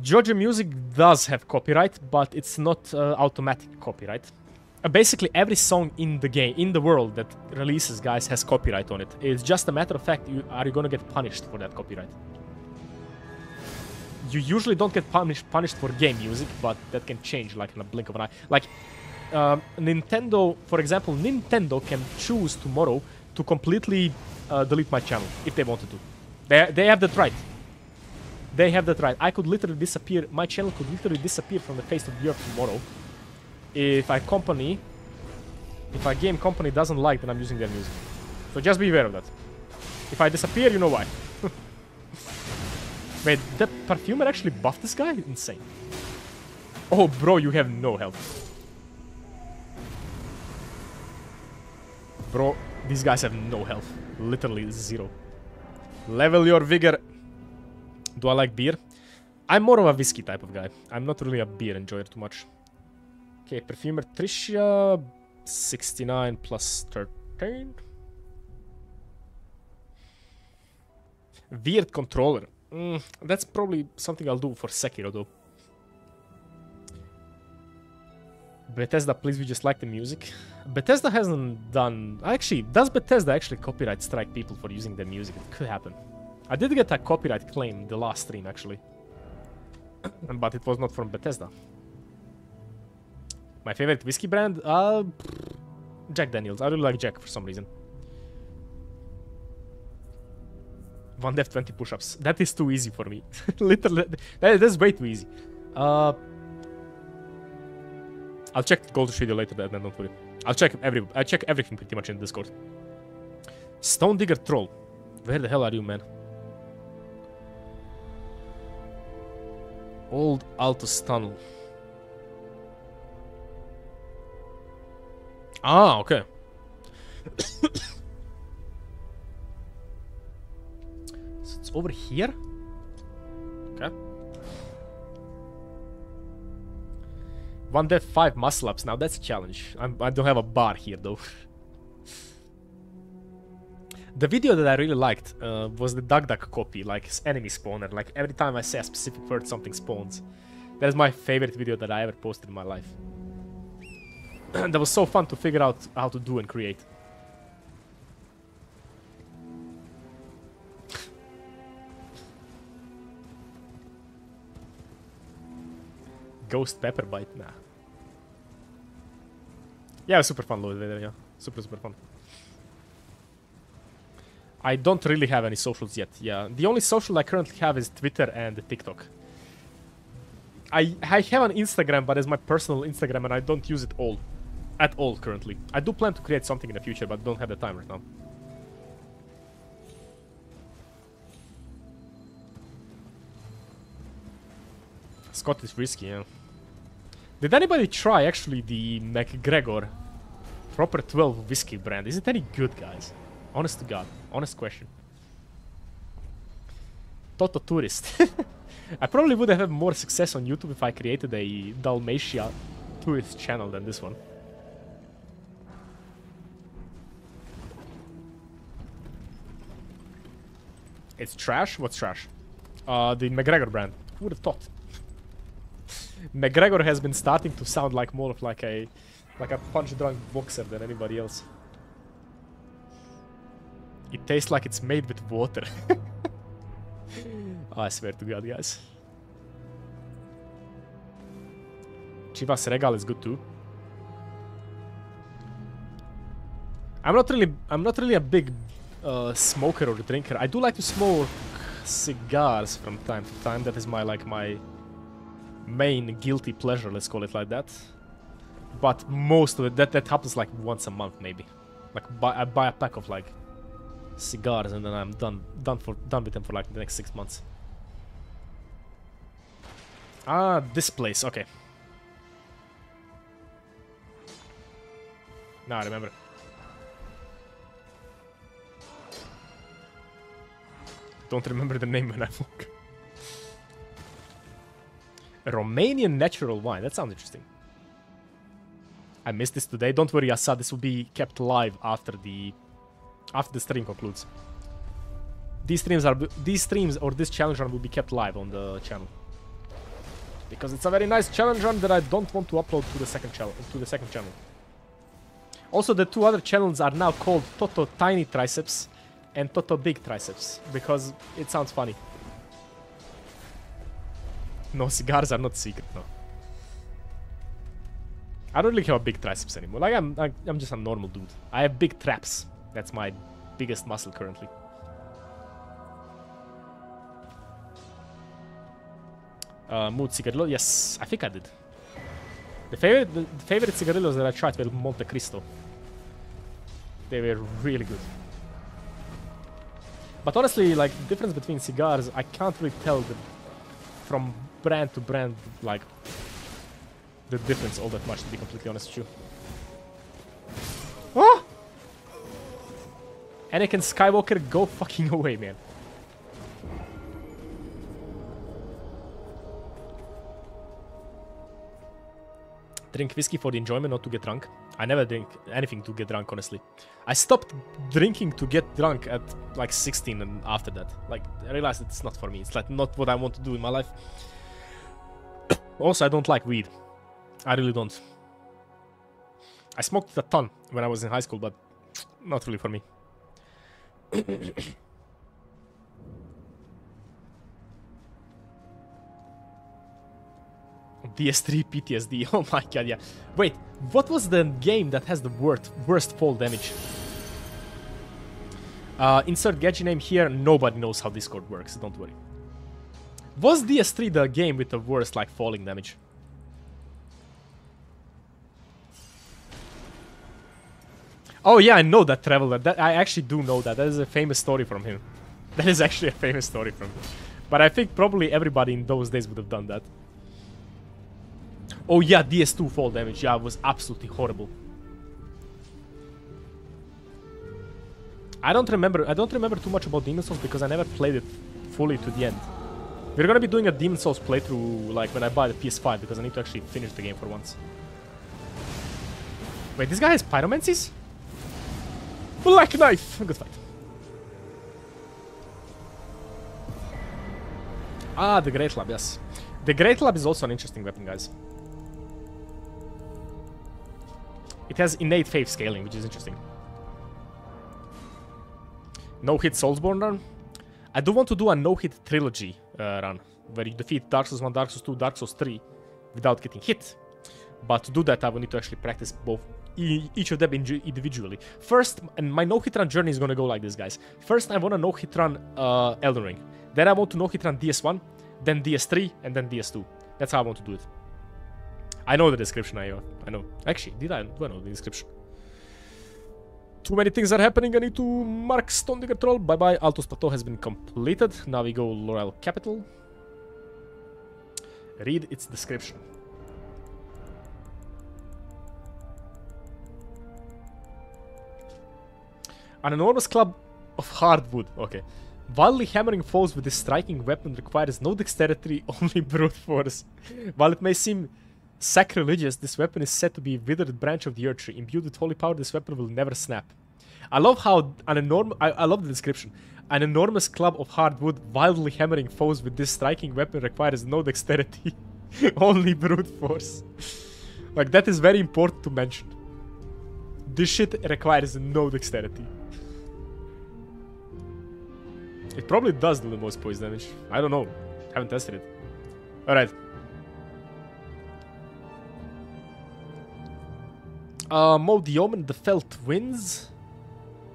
Georgia Music does have copyright, but it's not automatic copyright. Basically every song in the game, in the world that releases, guys, has copyright on it. It's just a matter of fact, are you gonna get punished for that copyright? You usually don't get punished for game music, but that can change like in a blink of an eye. Like Nintendo, for example, Nintendo can choose tomorrow to completely delete my channel if they wanted to. They have that right. They have that right. I could literally disappear. My channel could literally disappear from the face of the earth tomorrow. If a game company doesn't like, then I'm using their music. So just be aware of that. If I disappear, you know why. Wait, that perfumer actually buffed this guy? Insane. Oh, bro, you have no health. Bro, these guys have no health. Literally zero. Level your vigor. Do I like beer? I'm more of a whiskey type of guy. I'm not really a beer enjoyer too much. Okay, Perfumer Tricia, 69 plus 13. Weird controller. That's probably something I'll do for Sekiro, though. Bethesda, please, we just like the music. Bethesda hasn't done... Actually, does Bethesda actually copyright strike people for using their music? It could happen. I did get a copyright claim the last stream, actually. But it was not from Bethesda. My favorite whiskey brand? Jack Daniels. I really like Jack for some reason. One death, 20 push-ups. That is too easy for me. Literally, that's way too easy. I'll check the Goldish video later, then don't worry. I check everything pretty much in Discord. Stone Digger Troll. Where the hell are you, man? Old Altus Tunnel. Ah, okay. So it's over here? Okay. One death, 5 muscle ups. Now that's a challenge. I don't have a bar here, though. The video that I really liked was the DuckDuck copy, like enemy spawner. Like every time I say a specific word, something spawns. That is my favorite video that I ever posted in my life. That was so fun to figure out how to do and create. Ghost pepper bite, nah. Yeah, it was super fun, Lord Vader, yeah. Super fun. I don't really have any socials yet, yeah. The only social I currently have is Twitter and TikTok. I have an Instagram, but it's my personal Instagram and I don't use it all. At all, currently. I do plan to create something in the future, but don't have the time right now. Scottish whiskey, yeah. Did anybody try, actually, the McGregor proper 12 whiskey brand? Is it any good, guys? Honest to God. Honest question. Toto Tourist. I probably would have had more success on YouTube if I created a Dalmatia tourist channel than this one. It's trash? What's trash? The McGregor brand. Who would have thought? McGregor has been starting to sound like more of like a punch-drunk boxer than anybody else. It tastes like it's made with water. I swear to God, guys. Chivas Regal is good too. I'm not really a big smoker or drinker. I do like to smoke cigars from time to time. That is my main guilty pleasure, let's call it like that. But most of it, that happens like once a month maybe. Like I buy a pack of like cigars and then I'm done with them for like the next 6 months. Ah, this place, okay. Now I remember. Don't remember the name when I walk. A Romanian natural wine, that sounds interesting. I missed this today. Don't worry, Asa, this will be kept live after the stream concludes. This challenge run will be kept live on the channel. Because it's a very nice challenge run that I don't want to upload to the second channel. Also, the two other channels are now called Toto Tiny Triceps and Toto Big Triceps because it sounds funny. No, cigars are not secret, no. I don't really have a big triceps anymore. Like I'm just a normal dude. I have big traps. That's my biggest muscle currently. Mood cigarillo. Yes, I think I did. The favorite cigarillos that I tried were Monte Cristo. They were really good. But honestly, like the difference between cigars, I can't really tell them from brand to brand, like. The difference all that much, to be completely honest with you. Oh! Anakin Skywalker, go fucking away, man. Drink whiskey for the enjoyment, not to get drunk. I never drink anything to get drunk, honestly. I stopped drinking to get drunk at like 16 and after that. Like, I realized it's not for me. It's like not what I want to do in my life. Also, I don't like weed. I really don't. I smoked a ton when I was in high school, but not really for me. DS3 PTSD, oh my god, yeah. Wait, what was the game that has the worst fall damage? Insert gadget name here, nobody knows how Discord works, don't worry. Was DS3 the game with the worst, like, falling damage? Oh yeah, I know that Traveler. I actually do know that. That is a famous story from him. That is actually a famous story from him. But I think probably everybody in those days would have done that. Oh yeah, DS2 fall damage. Yeah, it was absolutely horrible. I don't remember too much about Demon's Souls because I never played it fully to the end. We're gonna be doing a Demon's Souls playthrough like when I buy the PS5 because I need to actually finish the game for once. Wait, this guy has pyromancies? Black Knife! Good fight. Ah, the Great Club, yes. The Great Club is also an interesting weapon, guys. It has innate faith scaling, which is interesting. No-hit Soulsborne run. I do want to do a no-hit trilogy run, where you defeat Dark Souls 1, Dark Souls 2, Dark Souls 3 without getting hit. But to do that, I will need to actually practice both. Each of them individually. First, and my no-hit run journey is gonna go like this, guys. First, I wanna no-hit run Elden Ring. Then I want to no-hit run DS1, then DS3, and then DS2. That's how I want to do it. I know the description, I know. Actually, do I know the description? Too many things are happening, I need to mark Stone Digger Troll. Bye-bye, Altos Plateau has been completed. Now we go Laurel Capital. Read its description. An enormous club of hardwood, okay. Wildly hammering foes with this striking weapon requires no dexterity, only brute force. While it may seem sacrilegious, this weapon is said to be a withered branch of the earth tree. Imbued with holy power, this weapon will never snap. I love how an enormous... I love the description. An enormous club of hardwood, wildly hammering foes with this striking weapon requires no dexterity, only brute force. Like, that is very important to mention. This shit requires no dexterity. It probably does do the most poise damage. I don't know. Haven't tested it. Alright. Mohg the Omen, the Fell Twins.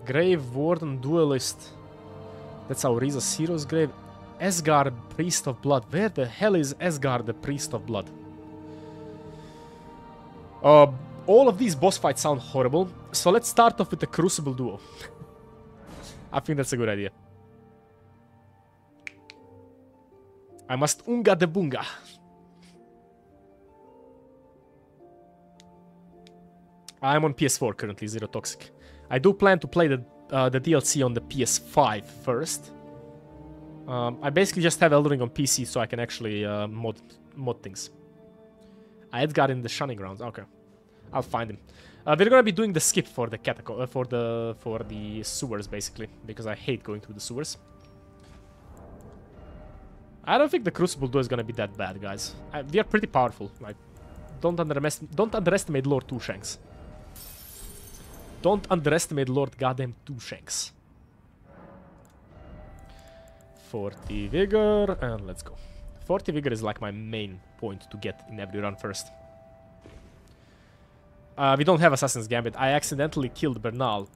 Grave Warden Duelist. That's our Riza's Hero's Grave. Asgard, Priest of Blood. Where the hell is Asgard, the Priest of Blood? All of these boss fights sound horrible, so let's start off with the Crucible Duo. I think that's a good idea. I must unga the bunga. I'm on PS4 currently, Zero Toxic. I do plan to play the DLC on the PS5 first. I basically just have Elden Ring on PC, so I can actually mod things. I had got in the Shunning Grounds. Okay, I'll find him. We're gonna be doing the skip for the for the sewers basically, because I hate going through the sewers. I don't think the Crucible Duo is gonna be that bad, guys. We are pretty powerful. Like, don't underestimate Lord Two Shanks. Don't underestimate Lord Goddamn Two Shanks. 40 Vigor, and let's go. 40 Vigor is like my main point to get in every run first. We don't have Assassin's Gambit. I accidentally killed Bernal.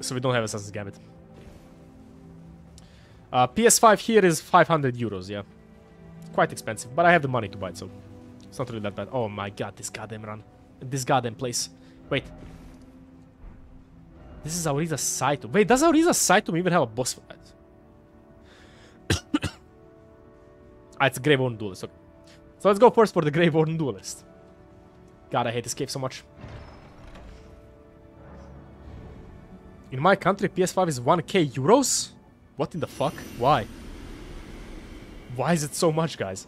So we don't have Assassin's Gambit. PS5 here is 500 euros, yeah. Quite expensive, but I have the money to buy it, so it's not really that bad. Oh my god, this goddamn run. This goddamn place. Wait. This is Auriza's Saito. Wait, does Auriza's Saito even have a boss fight? Ah, it's a Grave Warden Duelist. Okay. So let's go first for the Grave Warden Duelist. God, I hate this cave so much. In my country, PS5 is 1k euros? What in the fuck? Why? Why is it so much, guys?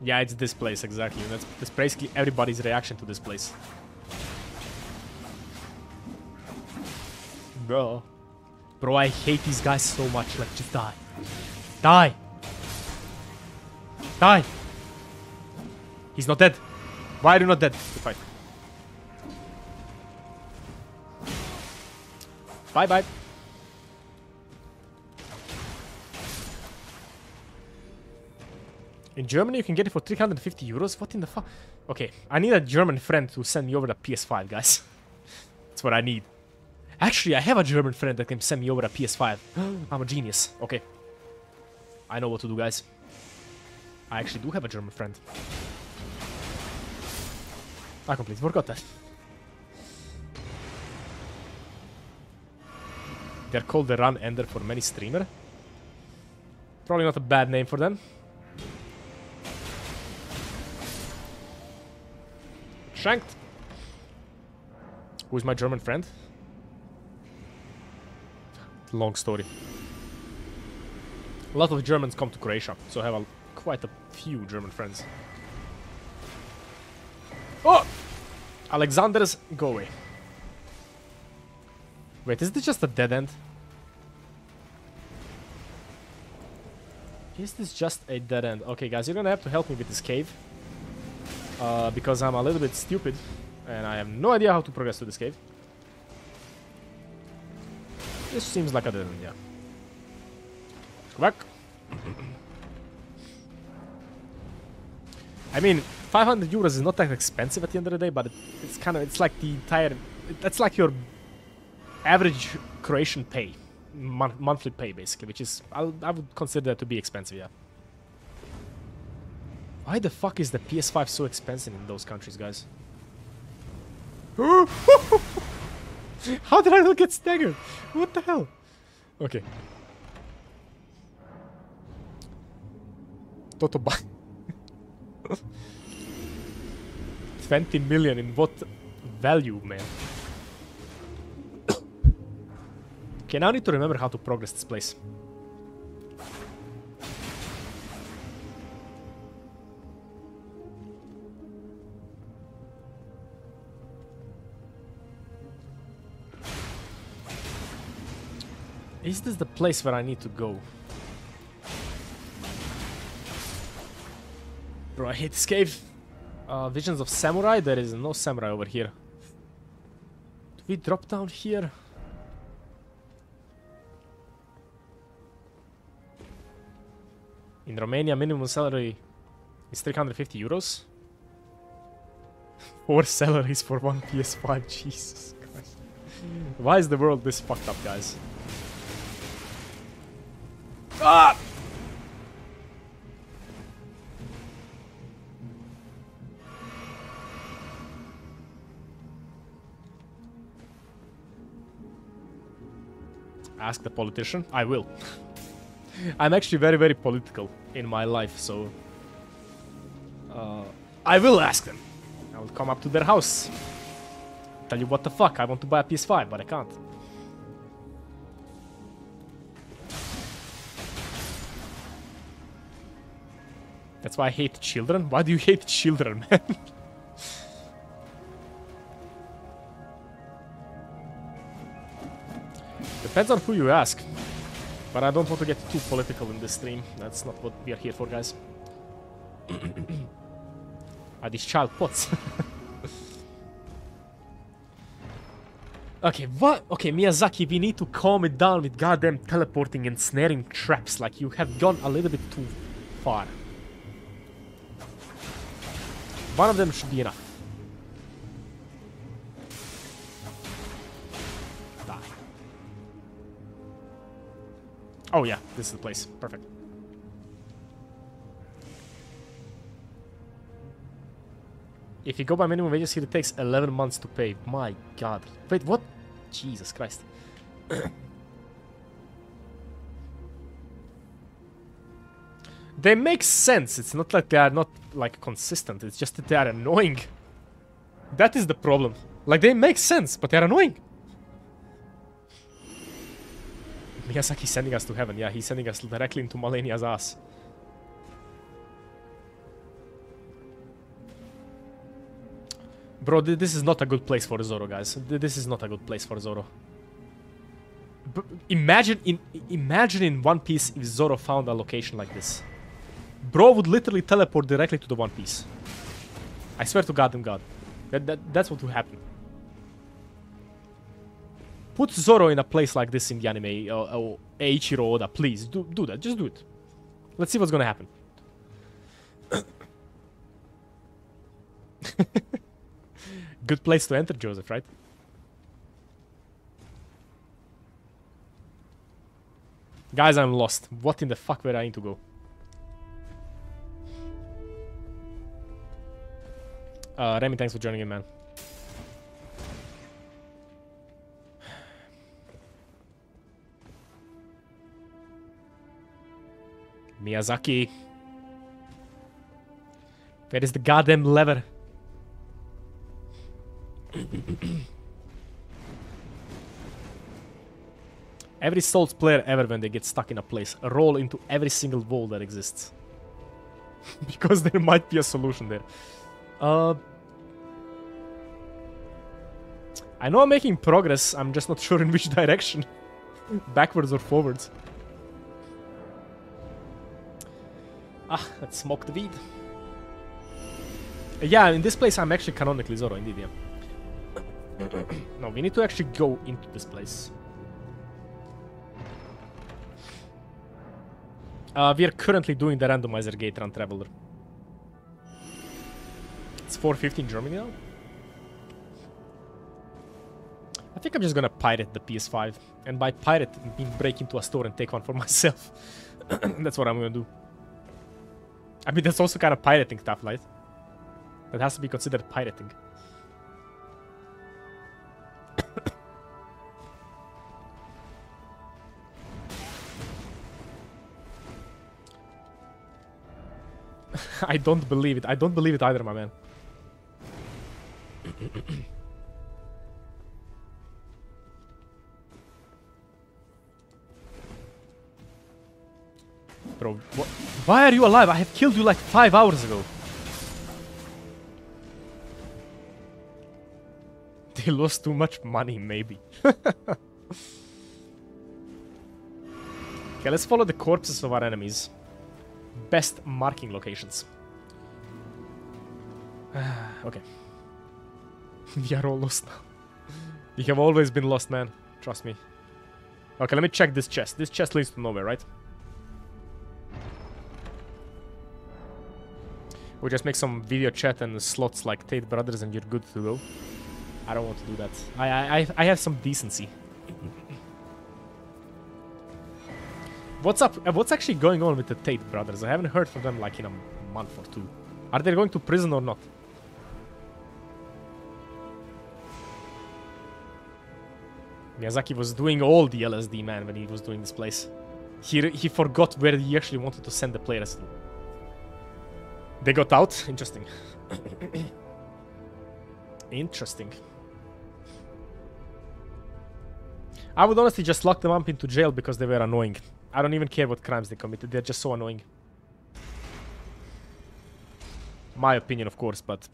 Yeah, it's this place, exactly. That's basically everybody's reaction to this place. Bro. Bro, I hate these guys so much. Like, just die. Die! Die! He's not dead. Why are you not dead? Good fight. Bye-bye. In Germany, you can get it for 350 euros? What in the fuck? Okay, I need a German friend to send me over the PS5, guys. That's what I need. Actually, I have a German friend that can send me over a PS5. I'm a genius. Okay. I know what to do, guys. I actually do have a German friend. I completely forgot that. They're called the Run Ender for many streamers. Probably not a bad name for them. Shanked. Who's my German friend? Long story. A lot of Germans come to Croatia, so I have quite a few German friends. Oh! Alexander's, go away. Wait, is this just a dead end? Is this just a dead end? Okay, guys, you're gonna have to help me with this cave. Because I'm a little bit stupid and I have no idea how to progress to this cave. This seems like a dead end, yeah. Go back. I mean, 500 euros is not that expensive at the end of the day, but it's kind of, it's like the entire, that's like your average Croatian pay, monthly pay basically, which is, I would consider that to be expensive, yeah. Why the fuck is the PS5 so expensive in those countries, guys? How did I not get staggered? What the hell? Okay. Toto buy. 20 million in what value, man? Okay, now I need to remember how to progress this place. Is this the place where I need to go? Bro, I hate this cave. Visions of Samurai? There is no Samurai over here. Do we drop down here? In Romania, minimum salary is 350 euros. 4 salaries for one PS5, Jesus Christ. Why is the world this fucked up, guys? Ah! Ask the politician. I will. I'm actually very, very political in my life, so... I will ask them. I will come up to their house. Tell you what the fuck, I want to buy a PS5, but I can't. That's why I hate children. Why do you hate children, man? Depends on who you ask. But I don't want to get too political in this stream. That's not what we are here for, guys. Are these child pots? Okay, what? Okay, Miyazaki, we need to calm it down with goddamn teleporting and snaring traps. Like, you have gone a little bit too far. One of them should be enough. Die. Oh yeah, this is the place. Perfect. If you go by minimum wages here, it takes 11 months to pay. My god. Wait, what? Jesus Christ. They make sense. It's not like they are not, like, consistent. It's just that they are annoying. That is the problem. Like, they make sense, but they are annoying. Miyazaki's sending us to heaven. Yeah, he's sending us directly into Malenia's ass. Bro, this is not a good place for Zoro, guys. This is not a good place for Zoro. Imagine in One Piece if Zoro found a location like this. Bro would literally teleport directly to the One Piece. I swear to goddamn god. That's what would happen. Put Zoro in a place like this in the anime, or Eiichiro Oda, please. Do that, just do it. Let's see what's gonna happen. Good place to enter, Joseph, right? Guys, I'm lost. What in the fuck where I need to go? Remy, thanks for joining in, man. Miyazaki. Where is the goddamn lever? Every Souls player ever, when they get stuck in a place, roll into every single wall that exists. Because there might be a solution there. I know I'm making progress, I'm just not sure in which direction. Backwards or forwards. Ah, let's smoke the weed. Yeah, in this place I'm actually canonically Zoro, indeed, yeah. No, we need to actually go into this place. We are currently doing the randomizer gate run, Traveler. It's 4:15 Germany now. I think I'm just gonna pirate the PS5. And by pirate, I mean break into a store and take one for myself. That's what I'm gonna do. I mean, that's also kind of pirating stuff, right? That has to be considered pirating. I don't believe it. I don't believe it either, my man. Bro, why are you alive? I have killed you like 5 hours ago. They lost too much money, maybe. Okay, let's follow the corpses of our enemies. Best marking locations. Okay. We are all lost now. We have always been lost, man. Trust me. Okay, let me check this chest. This chest leads to nowhere, right? We'll just make some video chat and slots like Tate Brothers and you're good to go. I don't want to do that. I have some decency. What's up? What's actually going on with the Tate Brothers? I haven't heard from them like in a month or two. Are they going to prison or not? Miyazaki was doing all the LSD, man, when he was doing this place. He forgot where he actually wanted to send the players to. They got out? Interesting. Interesting. I would honestly just lock them up into jail because they were annoying. I don't even care what crimes they committed, they're just so annoying. My opinion, of course, but...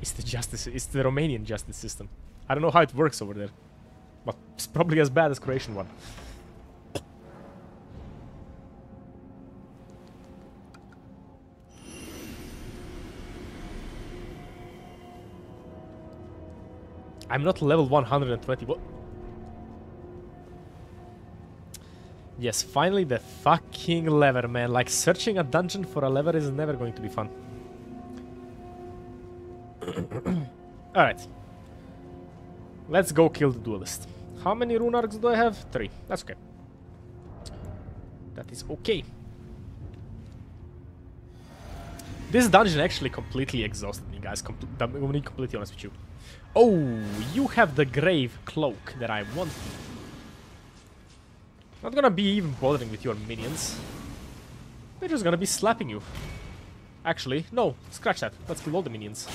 It's the justice, it's the Romanian justice system. I don't know how it works over there. But it's probably as bad as Croatian one. I'm not level 120. What? Yes, finally the fucking lever, man. Like, searching a dungeon for a lever is never going to be fun. Alright. Let's go kill the duelist. How many rune arcs do I have? 3. That's okay. That is okay. This dungeon actually completely exhausted me, guys. I'm going to be completely honest with you. Oh, you have the grave cloak that I want. Not gonna be even bothering with your minions. They're just gonna be slapping you. Actually, no, scratch that. Let's kill all the minions.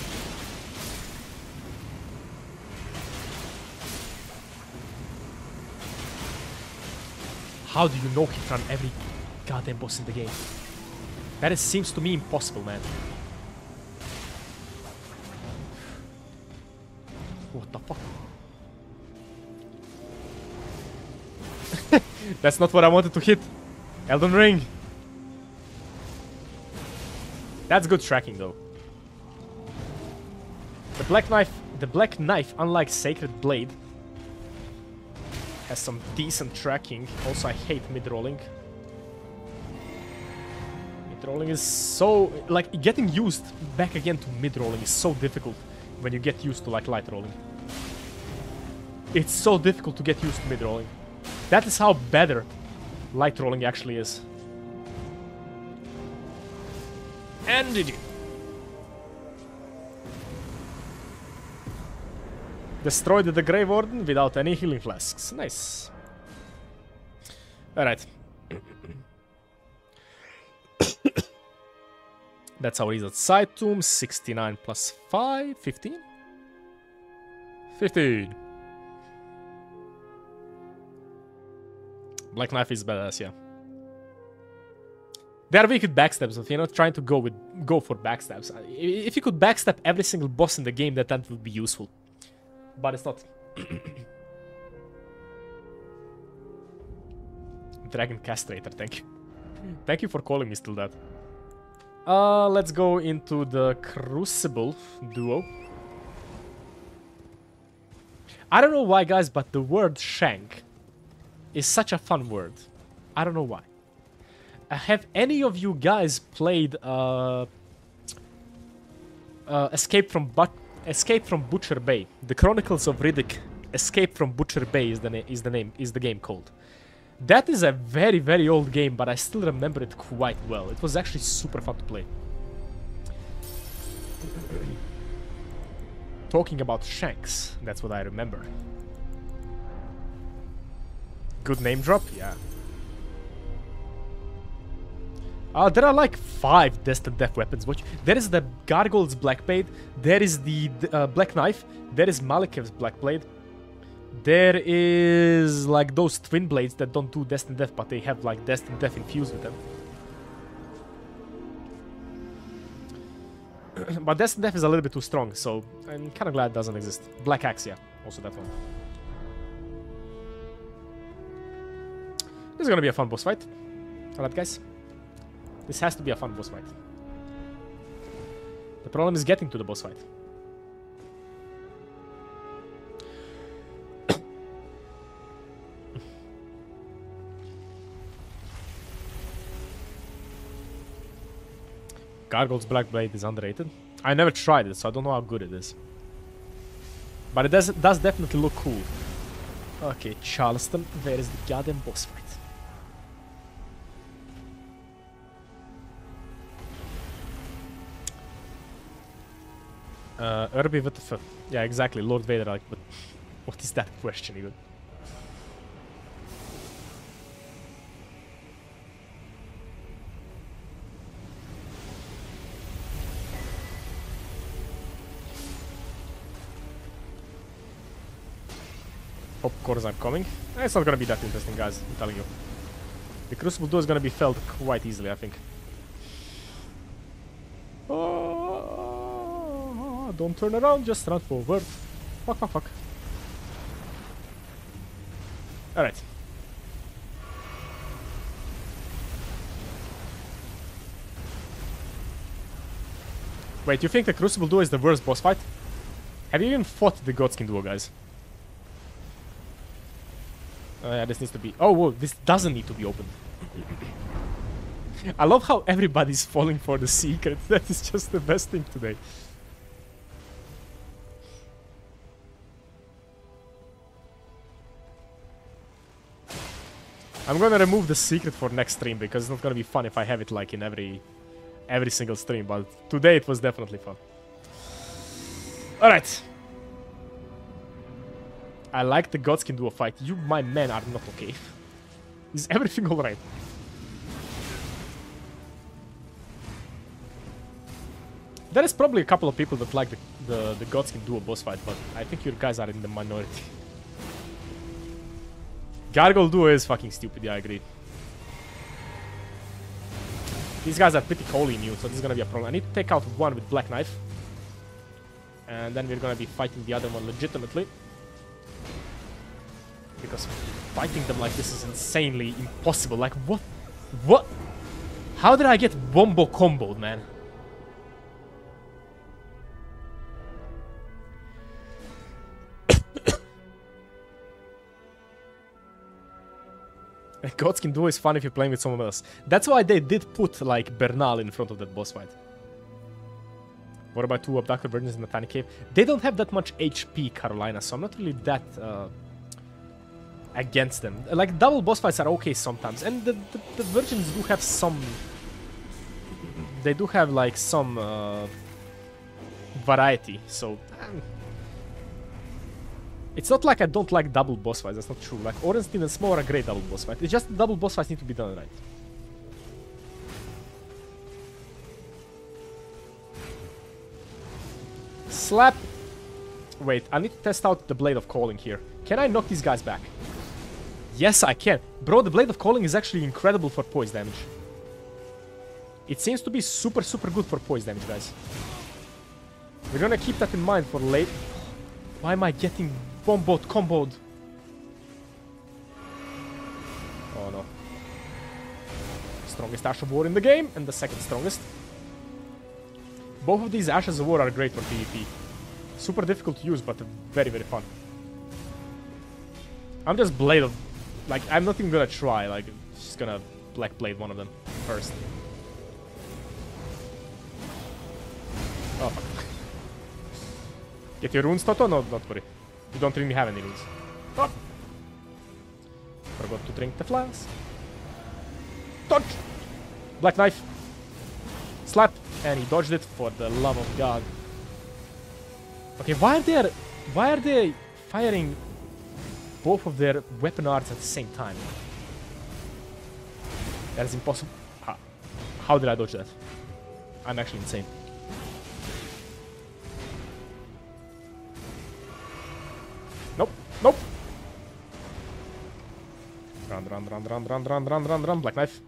How do you no-hit run every goddamn boss in the game? That seems to me impossible, man. What the fuck? That's not what I wanted to hit. Elden Ring. That's good tracking though. The Black Knife, unlike Sacred Blade, has some decent tracking. Also, I hate mid-rolling. Mid-rolling is so... Like, getting used back again to mid-rolling is so difficult. When you get used to like light rolling, it's so difficult to get used to mid rolling. That is how better light rolling actually is. And did you? Destroyed the Grave Warden without any healing flasks. Nice. Alright. That's how it is at Side Tomb. 69 plus 5, 15? 15! Black Knife is badass, yeah. They are weak with backstabs, but you're not trying to go for backstabs. If you could backstab every single boss in the game, that would be useful. But it's not. Dragon Castrator, thank you. Thank you for calling me still that. Let's go into the Crucible Duo. I don't know why, guys, but the word shank is such a fun word. I don't know why. Have any of you guys played Escape from Butcher Bay? The Chronicles of Riddick. Escape from Butcher Bay is the game called. That is a very, very old game, but I still remember it quite well. It was actually super fun to play. Talking about shanks, that's what I remember. Good name drop, yeah. There are like 5 Destined Death weapons. There is the Gargoyle's Black Blade. There is the Black Knife. There is Malikev's Black Blade. There is like those twin blades that don't do Destined Death, but they have like Destined Death infused with them. But Destined Death is a little bit too strong, so I'm kind of glad it doesn't exist. Black Axe, yeah, also that one. This is gonna be a fun boss fight. Alright, guys. This has to be a fun boss fight. The problem is getting to the boss fight. Gargoyle's Black Blade is underrated. I never tried it, so I don't know how good it is. But it does definitely look cool. Okay, Charleston, where is the goddamn boss fight? Irby, what the fuck? Yeah, exactly, Lord Vader, like, but what is that question even? Popcorns are coming. It's not gonna be that interesting, guys, I'm telling you. The Crucible Duo is gonna be felt quite easily, I think. Oh, don't turn around, just run forward. Fuck, fuck, fuck. Alright. Wait, you think the Crucible Duo is the worst boss fight? Have you even fought the Godskin Duo, guys? Yeah, this needs to be... Oh, whoa, this doesn't need to be opened. I love how everybody's falling for the secret. That is just the best thing today. I'm gonna remove the secret for next stream, because it's not gonna be fun if I have it like in every single stream, but today it was definitely fun. Alright. I like the Godskin Duo fight. You, my men, are not okay. Is everything alright? There is probably a couple of people that like the Godskin Duo boss fight, but I think you guys are in the minority. Gargoyle Duo is fucking stupid, yeah, I agree. These guys are pretty wholly new, so this is gonna be a problem. I need to take out one with Black Knife. And then we're gonna be fighting the other one legitimately. Because fighting them like this is insanely impossible. Like, what? What? How did I get Wombo comboed, man? Godskin Duo is fun if you're playing with someone else. That's why they did put, like, Bernal in front of that boss fight. What about two Abductor Virgins in the Tiny Cave? They don't have that much HP, Carolina, so I'm not really that... against them. Like, double boss fights are okay sometimes, and the virgins do have some... They do have, like, some variety, so... It's not like I don't like double boss fights, that's not true. Like, Orenstein and Smough are great double boss fights. It's just double boss fights need to be done right. Slap! Wait, I need to test out the Blade of Calling here. Can I knock these guys back? Yes, I can. Bro, the Blade of Calling is actually incredible for poise damage. It seems to be super, super good for poise damage, guys. We're gonna keep that in mind for late. Why am I getting bomboed, comboed? Oh, no. Strongest Ash of War in the game, and the second strongest. Both of these Ashes of War are great for PvP. Super difficult to use, but very, very fun. I'm just Blade of... Like, I'm not even gonna try, like, just gonna Black Blade one of them first. Oh, fuck. Get your runes, Toto? No, not worry. You don't really have any runes. Oh! Forgot to drink the flask. Dodge! Black Knife. Slap. And he dodged it, for the love of God. Okay, why are they firing both of their weapon arts at the same time? That is impossible. How did I dodge that? I'm actually insane. Nope, nope. Run, run, run, run, run, run, run, run, run, Black Knife.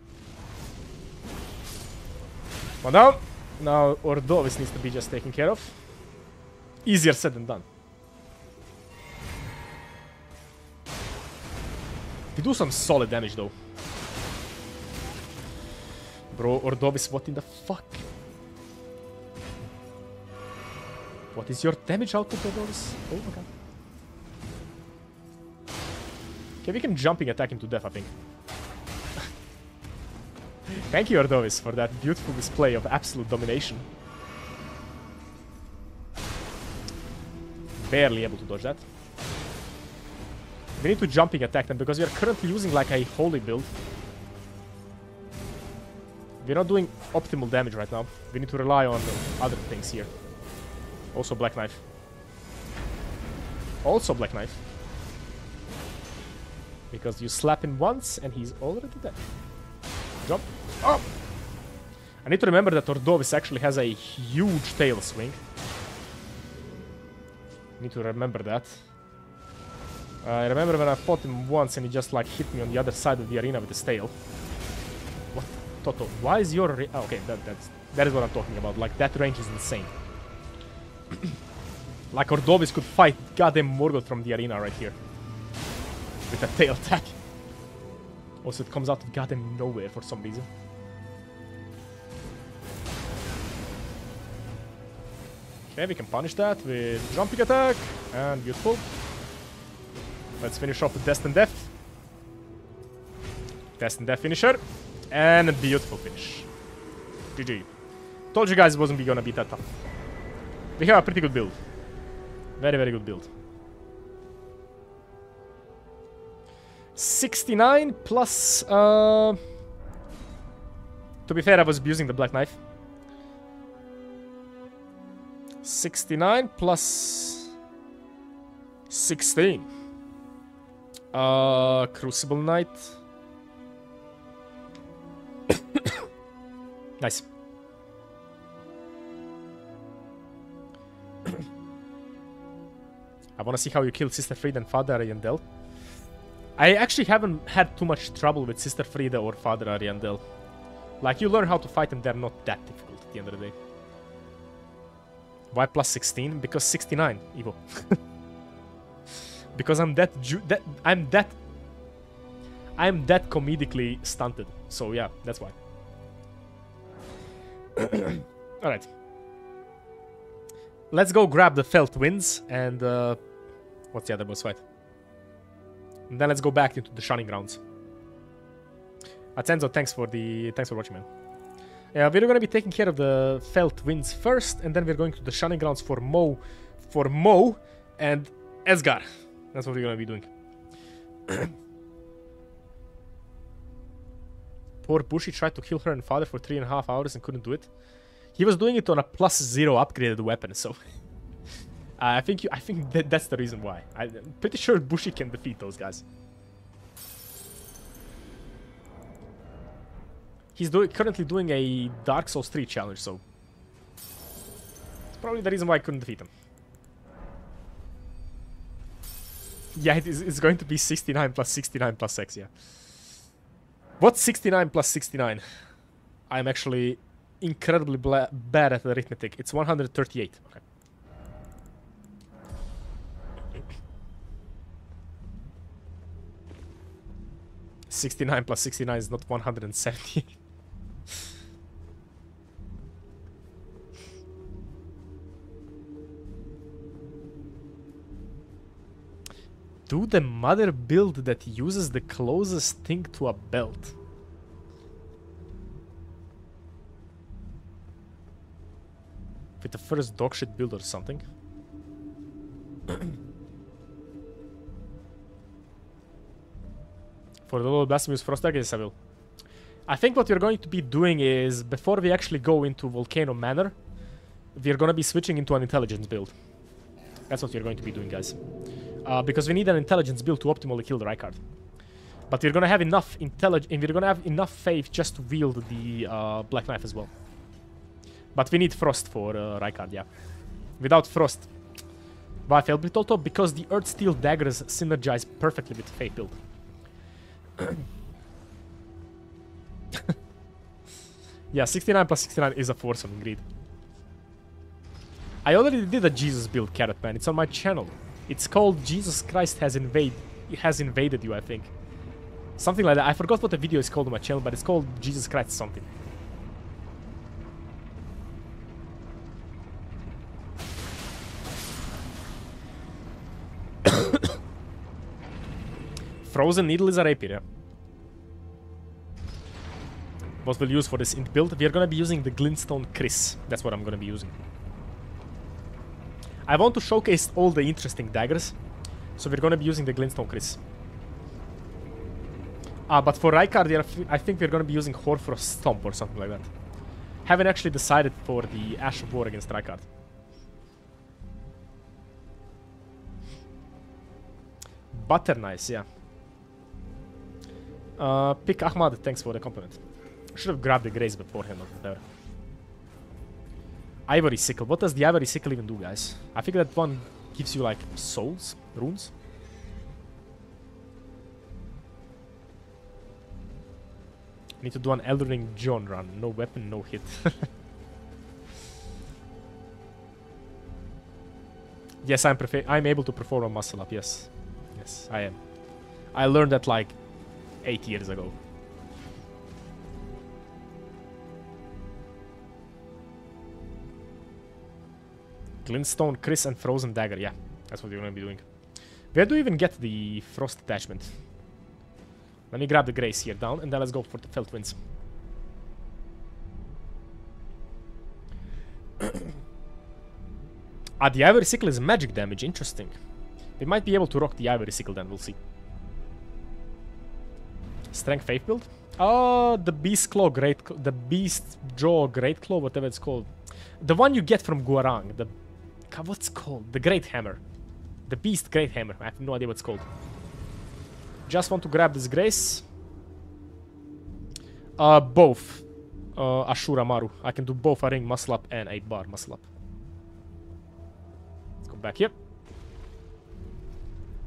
One down. Now Ordovis needs to be just taken care of. Easier said than done. They do some solid damage though. Bro, Ordovis, what in the fuck? What is your damage output, Ordovis? Oh my god. Okay, we can jumping attack him to death, I think. Thank you, Ordovis, for that beautiful display of absolute domination. Barely able to dodge that. We need to jumping attack them because we are currently using like a holy build. We're not doing optimal damage right now. We need to rely on other things here. Also Black Knife. Also Black Knife. Because you slap him once and he's already dead. Jump. Oh! I need to remember that Ordovis actually has a huge tail swing. Need to remember that. I remember when I fought him once and he just like hit me on the other side of the arena with his tail. What? Toto, why is your... Oh, okay, that is what I'm talking about. Like, that range is insane. Like, Ordovis could fight goddamn Morgott from the arena right here. With a tail attack. Also, it comes out of goddamn nowhere for some reason. Okay, we can punish that with jumping attack. And beautiful. Let's finish off with Destined Death. Destined Death finisher. And a beautiful finish. GG. Told you guys it wasn't gonna be that tough. We have a pretty good build. Very, very good build. 69 plus... to be fair, I was abusing the Black Knife. 69 plus... 16. Crucible Knight. Nice. I want to see how you killed Sister Frida and Father Ariandel. I actually haven't had too much trouble with Sister Frida or Father Ariandel. Like, you learn how to fight them, they're not that difficult at the end of the day. Why plus 16? Because 69, Evo. Because I'm that comedically stunted. So yeah, that's why. Alright. Let's go grab the Felt Winds and what's the other boss fight? And then let's go back into the Shunning Grounds. Atenzo, thanks for watching, man. Yeah, we're gonna be taking care of the Felt Winds first, and then we're going to the Shunning Grounds for Mo and Esgar. That's what we're gonna be doing. Poor Bushi tried to kill her and father for 3.5 hours and couldn't do it. He was doing it on a +0 upgraded weapon, so I think that's the reason why. I'm pretty sure Bushi can defeat those guys. He's currently doing a Dark Souls 3 challenge, so it's probably the reason why I couldn't defeat him. Yeah, it's going to be 69 plus 69 plus 6, yeah. What's 69 plus 69? I'm actually incredibly bad at arithmetic. It's 138. Okay. '69 plus 69 is not 170. Do the mother build that uses the closest thing to a belt. With the first dogshit build or something. For the Lord of Blasphemy, use Frost Daggers, I will. I think what we're going to be doing is, before we actually go into Volcano Manor, we're going to be switching into an Intelligence build. That's what we're going to be doing, guys. Because we need an Intelligence build to optimally kill the Rykard. But we're going to have enough intelligence, and we're going to have enough faith just to wield the Black Knife as well. But we need Frost for Rykard, yeah. Without Frost. Why failed with Toto? Because the Earthsteel Daggers synergize perfectly with the Faith build. Yeah, 69 plus 69 is a foursome indeed. I already did a Jesus build, Carrot Man. It's on my channel. It's called Jesus Christ has invaded you, I think. Something like that. I forgot what the video is called on my channel, but it's called Jesus Christ something. Frozen Needle is a rapier, yeah. what we'll use for this int build. We're going to be using the Glintstone Kris. That's what I'm going to be using. I want to showcase all the interesting daggers, so we're going to be using the Glintstone Kris. But for Rykard, I think we're going to be using Horfrost Stomp or something like that. Haven't actually decided for the Ash of War against Rykard. Butternice, yeah. Pick Ahmad, thanks for the compliment. Should have grabbed the Grace beforehand, or whatever. Ivory Sickle. What does the Ivory Sickle even do, guys? I think that one gives you, like, souls? Runes? I need to do an Eldering John run. No weapon, no hit. Yes, I'm able to perform a muscle up, yes. Yes, I am. I learned that, like, 8 years ago. Glintstone, Kris, and Frozen Dagger. Yeah, that's what we're going to be doing. Where do we even get the Frost attachment? Let me grab the Grace here down, and then let's go for the Felt Winds. The Ivory Sickle is magic damage. Interesting. We might be able to rock the Ivory Sickle then. We'll see. Strength Faith build? Oh, the Beast Jaw Great Claw, whatever it's called. The one you get from Guarang, the... God, what's it called? The Great Hammer. The Beast Great Hammer. I have no idea what it's called. Just want to grab this Grace. Both. Ashura Maru. I can do both a ring muscle up and 8-bar muscle up. Let's go back here.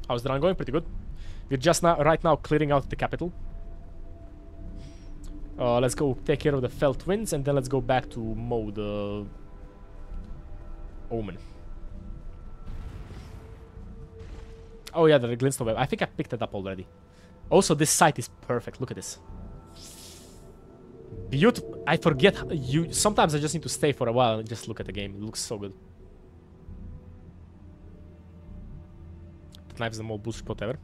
How's the run going? Pretty good. We're just now, right now, clearing out the capital. Let's go take care of the Felt Winds, and then let's go back to mow the Omen. Oh yeah, the Glintstone Web. I think I picked that up already. Also, this site is perfect. Look at this. Beautiful. I forget you. Sometimes I just need to stay for a while and just look at the game. It looks so good. That knife is the most bullshit pot ever.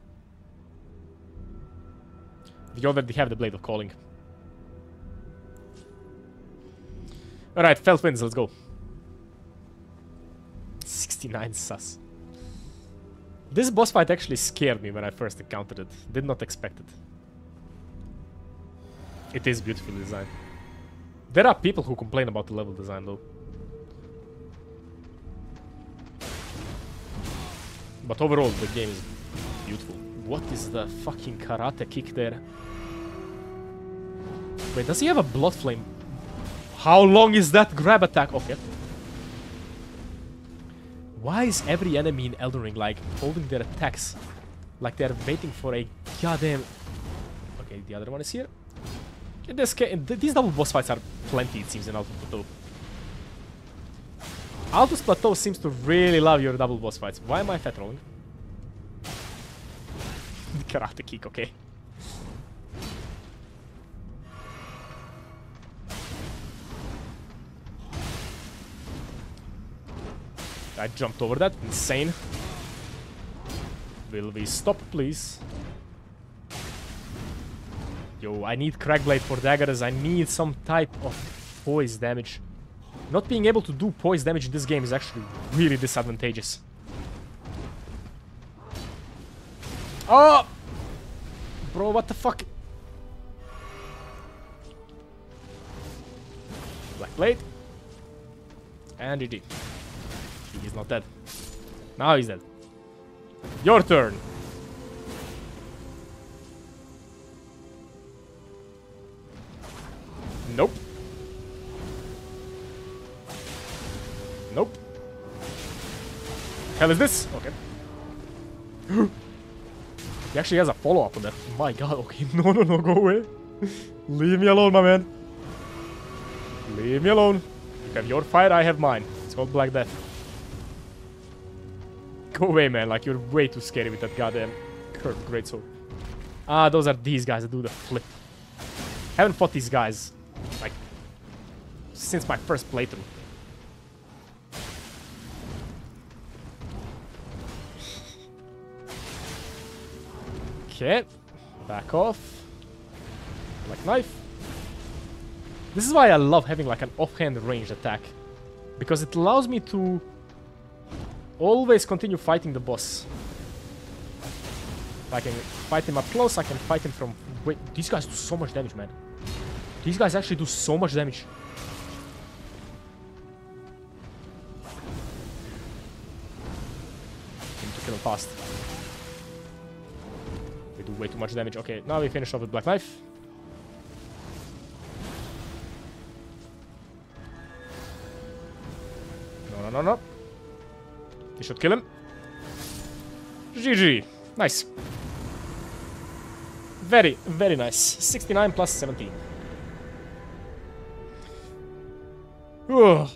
We already have the Blade of Calling. Alright, Felt Winds, let's go. 69 sus. This boss fight actually scared me when I first encountered it. Did not expect it. It is beautifully designed. There are people who complain about the level design though. But overall, the game is beautiful. What is the fucking karate kick there? Wait, does he have a blood flame? How long is that grab attack? Okay. Why is every enemy in Elden Ring like holding their attacks like they're waiting for a goddamn... Okay, the other one is here. In this case, these double boss fights are plenty, it seems, in Altus Plateau. Altus Plateau seems to really love your double boss fights. Why am I fat rolling? Karate kick, okay. I jumped over that. Insane. Will we stop, please? Yo, I need Crack Blade for daggers. I need some type of poise damage. Not being able to do poise damage in this game is actually really disadvantageous. Oh! Bro, what the fuck? Black Blade. And GG. He's not dead. Now he's dead. Your turn! Nope. Nope. Hell is this? Okay. He actually has a follow-up on that. My god, okay. No, no, no, go away. Leave me alone, my man. Leave me alone. You have your fight, I have mine. It's called Black Death. Go away, man. Like, you're way too scary with that goddamn curved greatsword. Ah, those are these guys that do the flip. Haven't fought these guys, like, since my first playthrough. Okay, back off. Black Knife. This is why I love having like an offhand ranged attack, because it allows me to always continue fighting the boss. I can fight him up close, I can fight him from... Wait, these guys do so much damage, man. These guys actually do so much damage. I need to kill him fast. They do way too much damage. Okay, now we finish off with Black Knife. No. They should kill him. GG. Nice. Very, very nice. 69 plus 17. Ugh.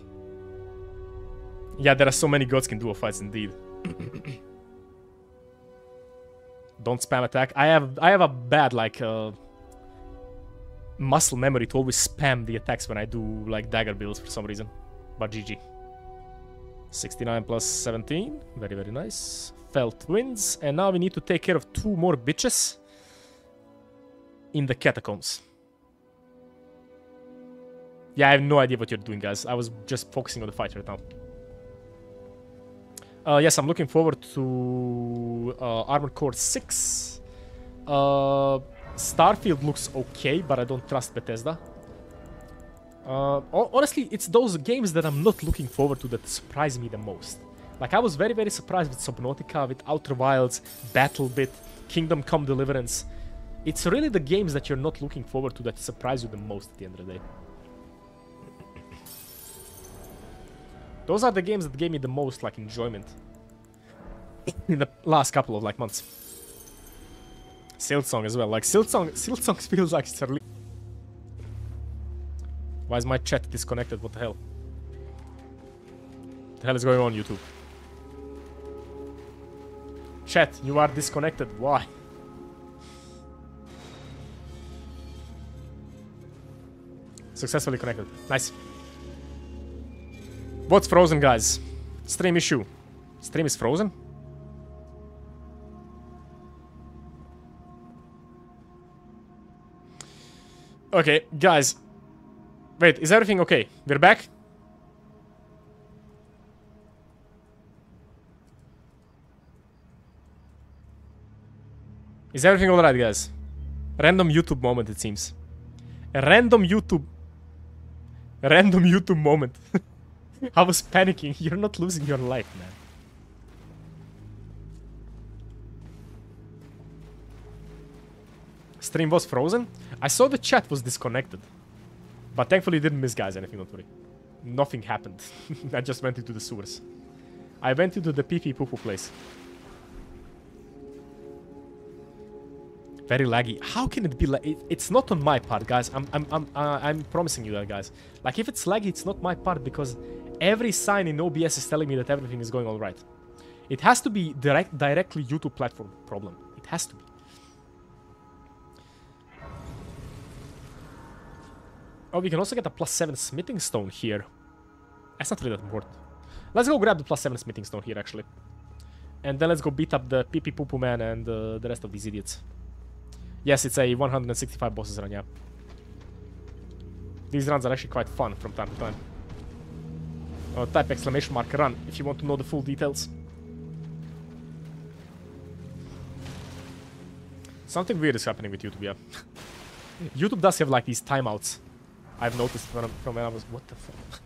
Yeah, there are so many Godskin Duo fights indeed. Don't spam attack. I have a bad like muscle memory to always spam the attacks when I do like dagger builds for some reason. But GG. 69 plus 17. Very, very nice. Felt wins. And now we need to take care of two more bitches in the catacombs. Yeah, I have no idea what you're doing, guys. I was just focusing on the fight right now. Yes, I'm looking forward to Armored Core 6. Starfield looks okay, but I don't trust Bethesda. Honestly, it's those games that I'm not looking forward to that surprise me the most. Like, I was very, very surprised with Subnautica, with Outer Wilds, BattleBit, Kingdom Come Deliverance. It's really the games that you're not looking forward to that surprise you the most at the end of the day. Those are the games that gave me the most, like, enjoyment in the last couple of, like, months. Silksong as well. Like, Silksong feels like it's early. Why is my chat disconnected? What the hell? What the hell is going on, YouTube? Chat, you are disconnected. Why? Successfully connected. Nice. What's frozen, guys? Stream issue. Stream is frozen? Okay, guys. Wait, is everything okay? We're back? Is everything alright, guys? Random YouTube moment, it seems. A random YouTube... Random YouTube moment. I was panicking. You're not losing your life, man. Stream was frozen? I saw the chat was disconnected. But thankfully, didn't miss, guys, anything, don't worry. Nothing happened. I just went into the sewers. I went into the pee-pee-poo-poo place. Very laggy. How can it be like? It's not on my part, guys. I'm promising you that, guys. Like, if it's laggy, it's not my part, because every sign in OBS is telling me that everything is going all right. It has to be directly YouTube platform problem. It has to be. Oh, we can also get a +7 smithing stone here. That's not really that important. Let's go grab the +7 smithing stone here, actually. And then let's go beat up the pee-pee poo-poo man and the rest of these idiots. Yes, it's a 165 bosses run, yeah. These runs are actually quite fun from time to time. Type !run if you want to know the full details. Something weird is happening with YouTube, yeah. YouTube does have like these timeouts. I've noticed from when I was... What the fuck?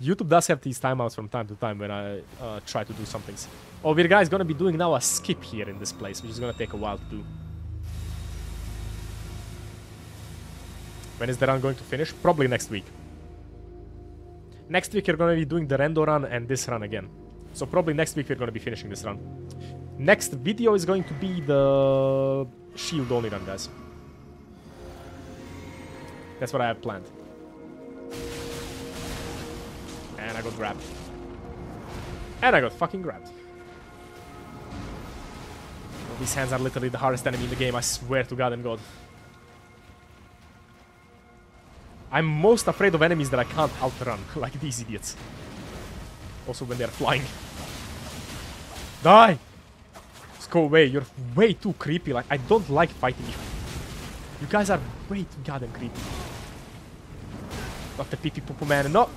YouTube does have these timeouts from time to time when I try to do some things. Oh, we're guys gonna be doing now a skip here in this place, which is gonna take a while to do. When is the run going to finish? Probably next week. Next week you're gonna be doing the rando run and this run again. So probably next week we're gonna be finishing this run. Next video is going to be the shield only run, guys. That's what I have planned. And I got grabbed. And I got fucking grabbed. Well, these hands are literally the hardest enemy in the game, I swear to God and God. I'm most afraid of enemies that I can't outrun, like these idiots. Also when they're flying. Die! Just go away, you're way too creepy, like I don't like fighting you. You guys are way too goddamn creepy. Got the pee-pee poo-poo man and not.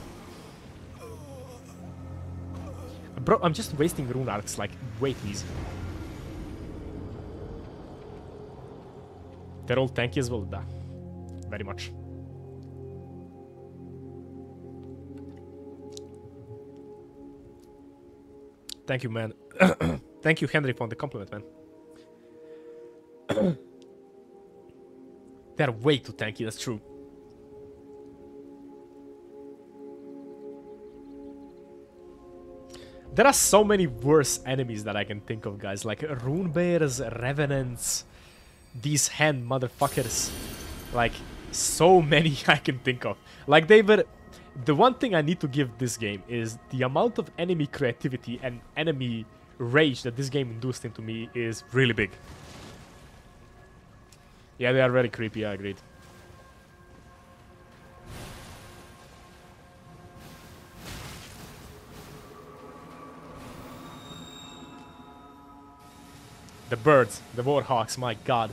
Bro, I'm just wasting rune arcs like way too easy. They're all tanky as well, da. Very much. Thank you, man. Thank you, Henry, for the compliment, man. They're way too tanky, that's true. There are so many worse enemies that I can think of, guys. Like Rune Bears, Revenants, these hand motherfuckers. Like, so many I can think of. Like, they were... The one thing I need to give this game is the amount of enemy creativity and enemy rage that this game induced into me is really big. Yeah, they are very creepy, I agreed. The birds, the warhawks, my god.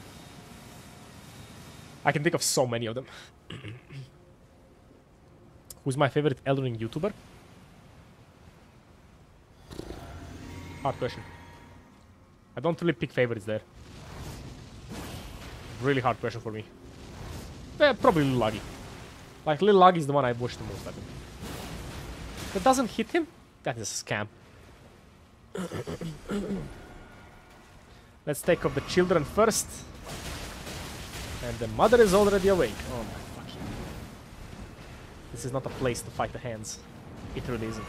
I can think of so many of them. Who's my favorite Elden Ring YouTuber? Hard question. I don't really pick favorites there. Really hard question for me. Yeah, probably Lil Luggy. Like, Lil Luggy is the one I watch the most, I think. That doesn't hit him? That is a scam. Let's take off the children first. And the mother is already awake. Oh my fucking. This is not a place to fight the hands. It really isn't.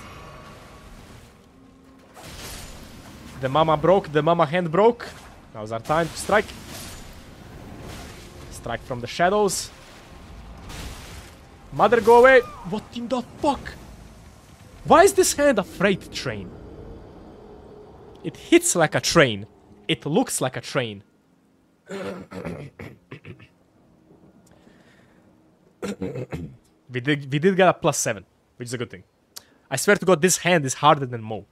The mama broke, the mama hand broke. Now's our time to strike. Strike from the shadows. Mother, go away! What in the fuck? Why is this hand a freight train? It hits like a train. It looks like a train. We did get a +7, which is a good thing. I swear to God, this hand is harder than Mohg.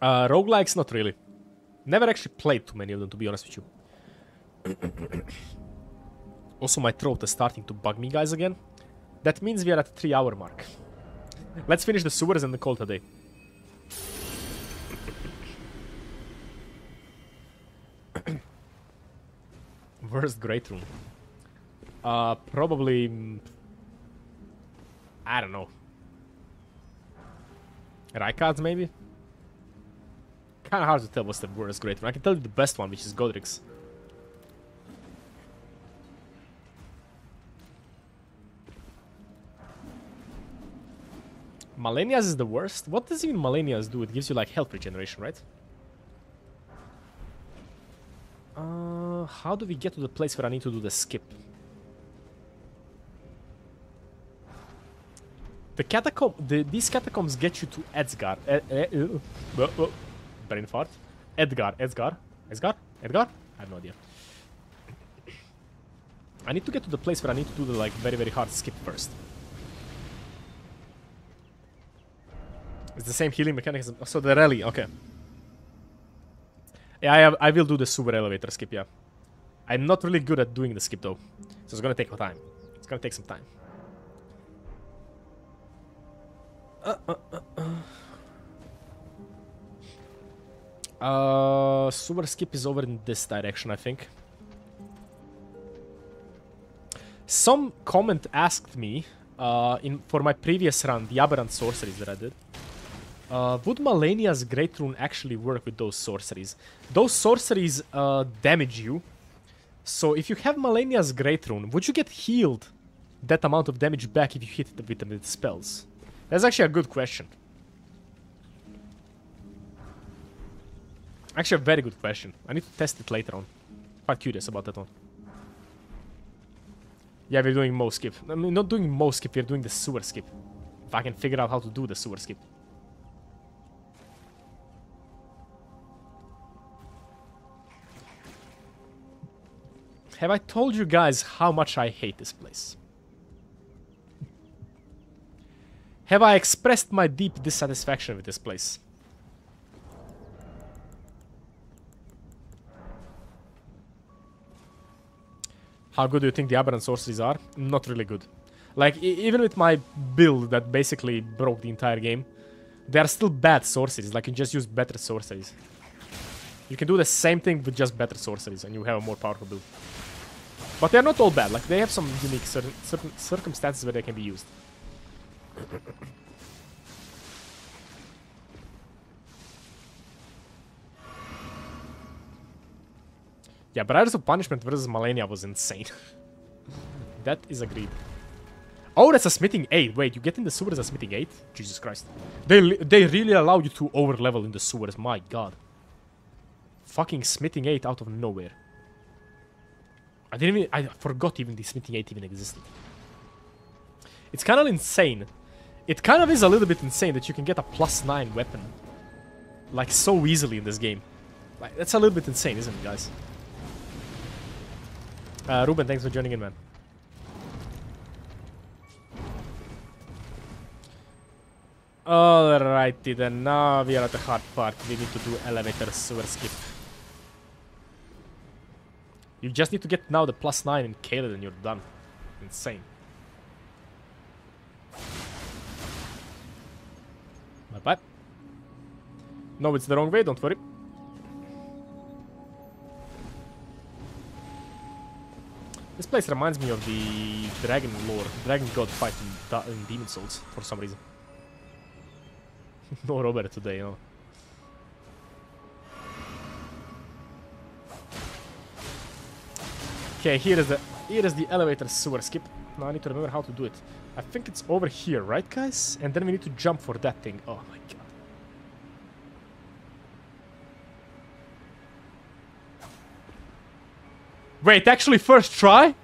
Roguelikes, not really. Never actually played too many of them, to be honest with you. Also, my throat is starting to bug me, guys, again. That means we are at the 3-hour mark. Let's finish the sewers and the coal today. Worst great room? Probably... I don't know. Rykard's maybe? Kinda hard to tell what's the worst great room. I can tell you the best one, which is Godrick's. Malenia's is the worst? What does even Malenia's do? It gives you like health regeneration, right? How do we get to the place where I need to do the skip? These catacombs get you to Edgar. Brain fart. Edgar? I have no idea. I need to get to the place where I need to do the like very, very hard skip first. It's the same healing mechanism. So the rally, okay. Yeah, I will do the super elevator skip, yeah. I'm not really good at doing the skip though. So it's gonna take time. It's gonna take some time. Super skip is over in this direction, I think. Some comment asked me, for my previous run, the aberrant sorceries that I did. Would Malenia's Great Rune actually work with those sorceries? Those sorceries damage you. So if you have Malenia's Great Rune, would you get healed that amount of damage back if you hit it with spells? That's actually a good question. Actually a very good question. I need to test it later on. Quite curious about that one. Yeah, we're doing Mohg skip. I mean, not doing Mohg skip, we're doing the sewer skip. If I can figure out how to do the sewer skip. Have I told you guys how much I hate this place? Have I expressed my deep dissatisfaction with this place? How good do you think the aberrant sorceries are? Not really good. Like, even with my build that basically broke the entire game, they are still bad sorceries. Like, you just use better sorceries. You can do the same thing with just better sorceries and you have a more powerful build. But they are not all bad. Like, they have some unique circumstances where they can be used. Yeah, but Riders of Punishment versus Malenia was insane. That is agreed. Oh, that's a Smithing 8. Wait, you get in the sewers as a Smithing 8? Jesus Christ. They really allow you to overlevel in the sewers. My God. Fucking Smithing 8 out of nowhere. I forgot even the Smithing 8 even existed. It's kind of insane. It kind of is a little bit insane that you can get a +9 weapon. Like, so easily in this game. Like, that's a little bit insane, isn't it, guys? Ruben, thanks for joining in, man. Alrighty then, now we are at the hard part. We need to do elevator sewer skip. You just need to get now the +9 in Kaelid and you're done. Insane. Bye bye. No, it's the wrong way, don't worry. This place reminds me of the dragon lore, dragon god fight in Demon Souls for some reason. No Robert today, you know. Okay, here is the elevator sewer skip. Now I need to remember how to do it. I think it's over here, right, guys? And then we need to jump for that thing. Oh my God. Wait, actually first try?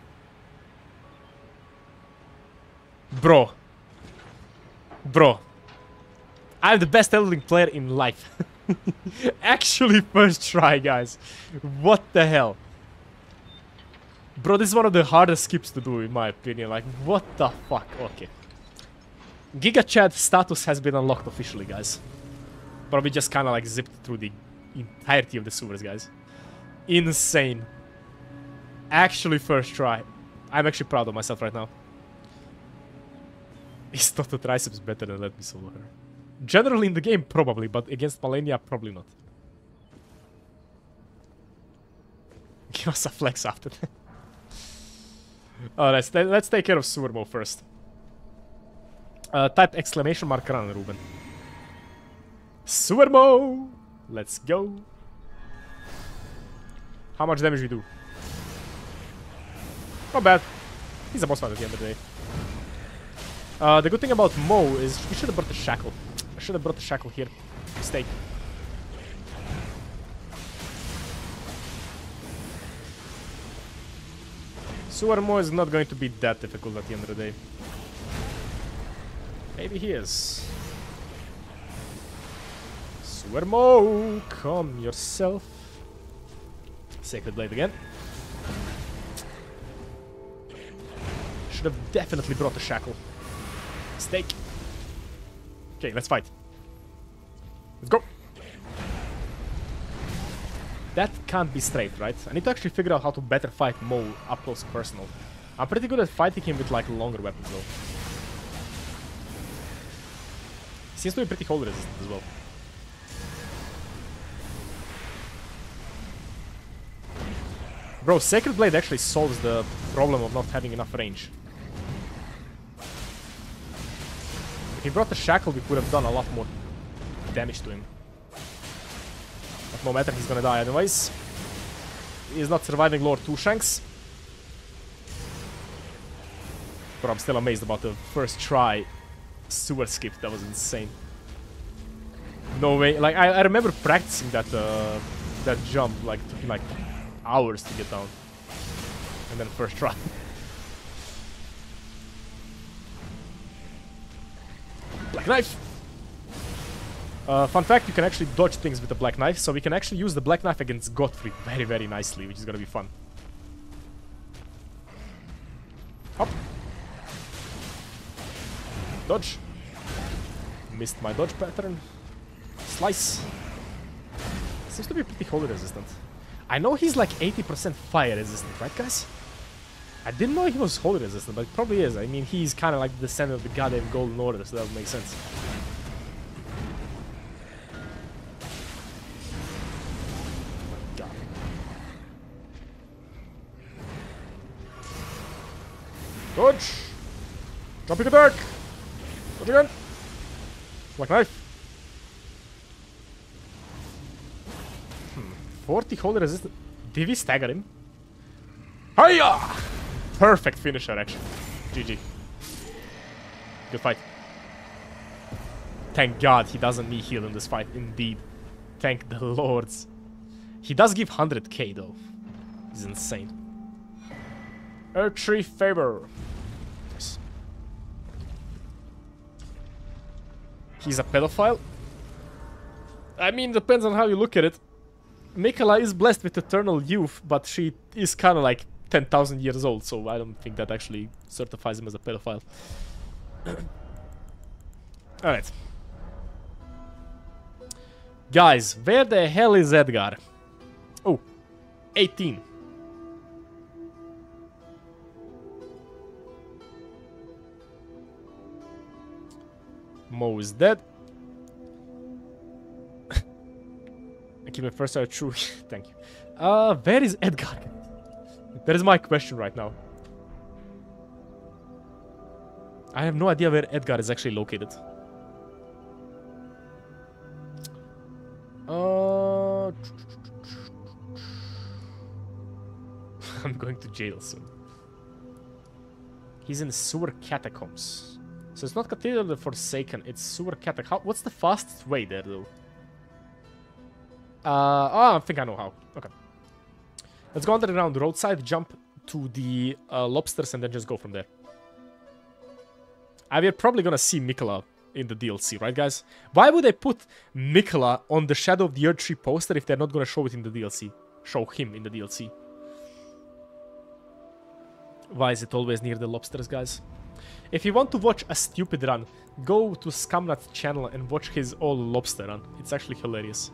Bro. Bro. I'm the best Elden Ring player in life. Actually first try, guys. What the hell? Bro, this is one of the hardest skips to do in my opinion. Like, what the fuck? Okay. Giga Chat status has been unlocked officially, guys. But we just kind of like zipped through the entirety of the sewers, guys. Insane. Actually first try. I'm actually proud of myself right now. Is Toto Triceps better than Let Me Solo Her? Generally in the game, probably, but against Malenia, probably not. Give us a flex after that. Alright, let's take care of Surmo first. Type !! Run, Ruben. Surmo! Let's go! How much damage we do? Not bad. He's a boss fight at the end of the day. The good thing about Mohg is we should have brought the Shackle. I should have brought the Shackle here. Mistake. Suarmo is not going to be that difficult at the end of the day. Maybe he is. Suarmo, calm yourself. Sacred Blade again. Should have definitely brought the Shackle. Mistake. Okay, let's fight. Let's go. That can't be straight, right? I need to actually figure out how to better fight Mohg up close and personal. I'm pretty good at fighting him with like longer weapons though. Seems to be pretty cold resistant as well. Bro, Sacred Blade actually solves the problem of not having enough range. If he brought the Shackle, we could have done a lot more damage to him. But no matter, he's gonna die anyways. He's not surviving Lord Two Shanks. But I'm still amazed about the first try sewer skip. That was insane. No way. Like, I remember practicing that that jump. Like, took me like hours to get down. And then first try. Black Knife! Fun fact, you can actually dodge things with the Black Knife, so we can actually use the Black Knife against Godfrey very, very nicely, which is gonna be fun. Hop! Dodge. Missed my dodge pattern. Slice. Seems to be pretty holy resistant. I know he's like 80% fire resistant, right guys? I didn't know he was holy resistant, but probably is. I mean, he's kind of like the descendant of the goddamn Golden Order, so that would make sense. Dodge! Jumping attack! Dodge again! Black Knife! 40 holy resistance. Did we stagger him? Hiya! Perfect finisher, actually. GG. Good fight. Thank God he doesn't need heal in this fight, indeed. Thank the lords. He does give 100k, though. It's insane. Earthtree Favor. Nice. He's a pedophile? I mean, depends on how you look at it. Miquella is blessed with eternal youth, but she is kind of like 10,000 years old, so I don't think that actually certifies him as a pedophile. Alright. Guys, where the hell is Edgar? Oh, 18. Mo is dead. Keep my first start true. Thank you. Where is Edgar? That is my question right now. I have no idea where Edgar is actually located. I'm going to jail soon. He's in sewer catacombs. So it's not Cathedral of the Forsaken, it's sewer catacombs. What's the fastest way there, though? Oh, I think I know how. Okay. Let's go underground roadside, jump to the lobsters, and then just go from there. We're probably gonna see Miquella in the DLC, right, guys? Why would they put Miquella on the Shadow of the Earth Tree poster if they're not gonna show it in the DLC? Show him in the DLC. Why is it always near the lobsters, guys? If you want to watch a stupid run, go to Scamnut's channel and watch his all lobster run. It's actually hilarious.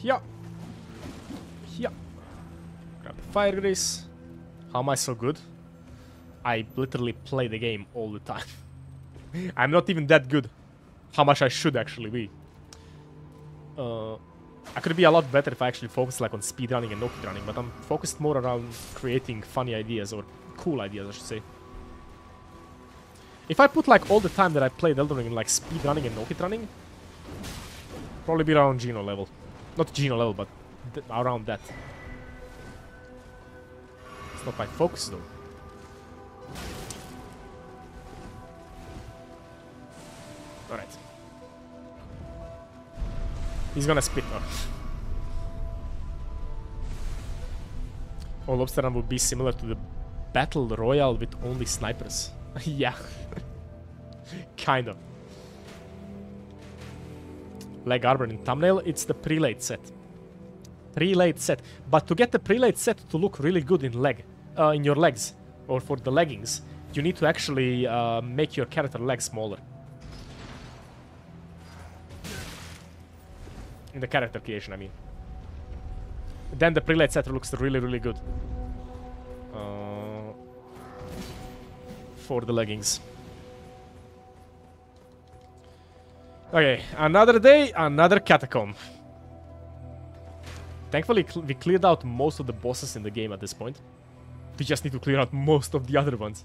Yeah. Yeah. Grab the fire grease. How am I so good? I literally play the game all the time. I'm not even that good. How much I should actually be. I could be a lot better if I actually focused like on speedrunning and no-running, but I'm focused more around creating funny ideas, or cool ideas I should say. If I put like all the time that I played Elden Ring in like speedrunning and no-running, probably be around Geno level. Not Geno level, but around that. It's not my focus though. Alright. He's gonna spit off. Oh, lobster run would be similar to the battle royale with only snipers. Yeah. Kind of. Leg Arbor in thumbnail, it's the prelate set. Prelate set. But to get the prelate set to look really good in leg, in your legs, or for the leggings, you need to actually make your character legs smaller. In the character creation, I mean. Then the prelate set looks really, really good. For the leggings. Okay, another day, another catacomb. Thankfully, we cleared out most of the bosses in the game at this point. We just need to clear out most of the other ones.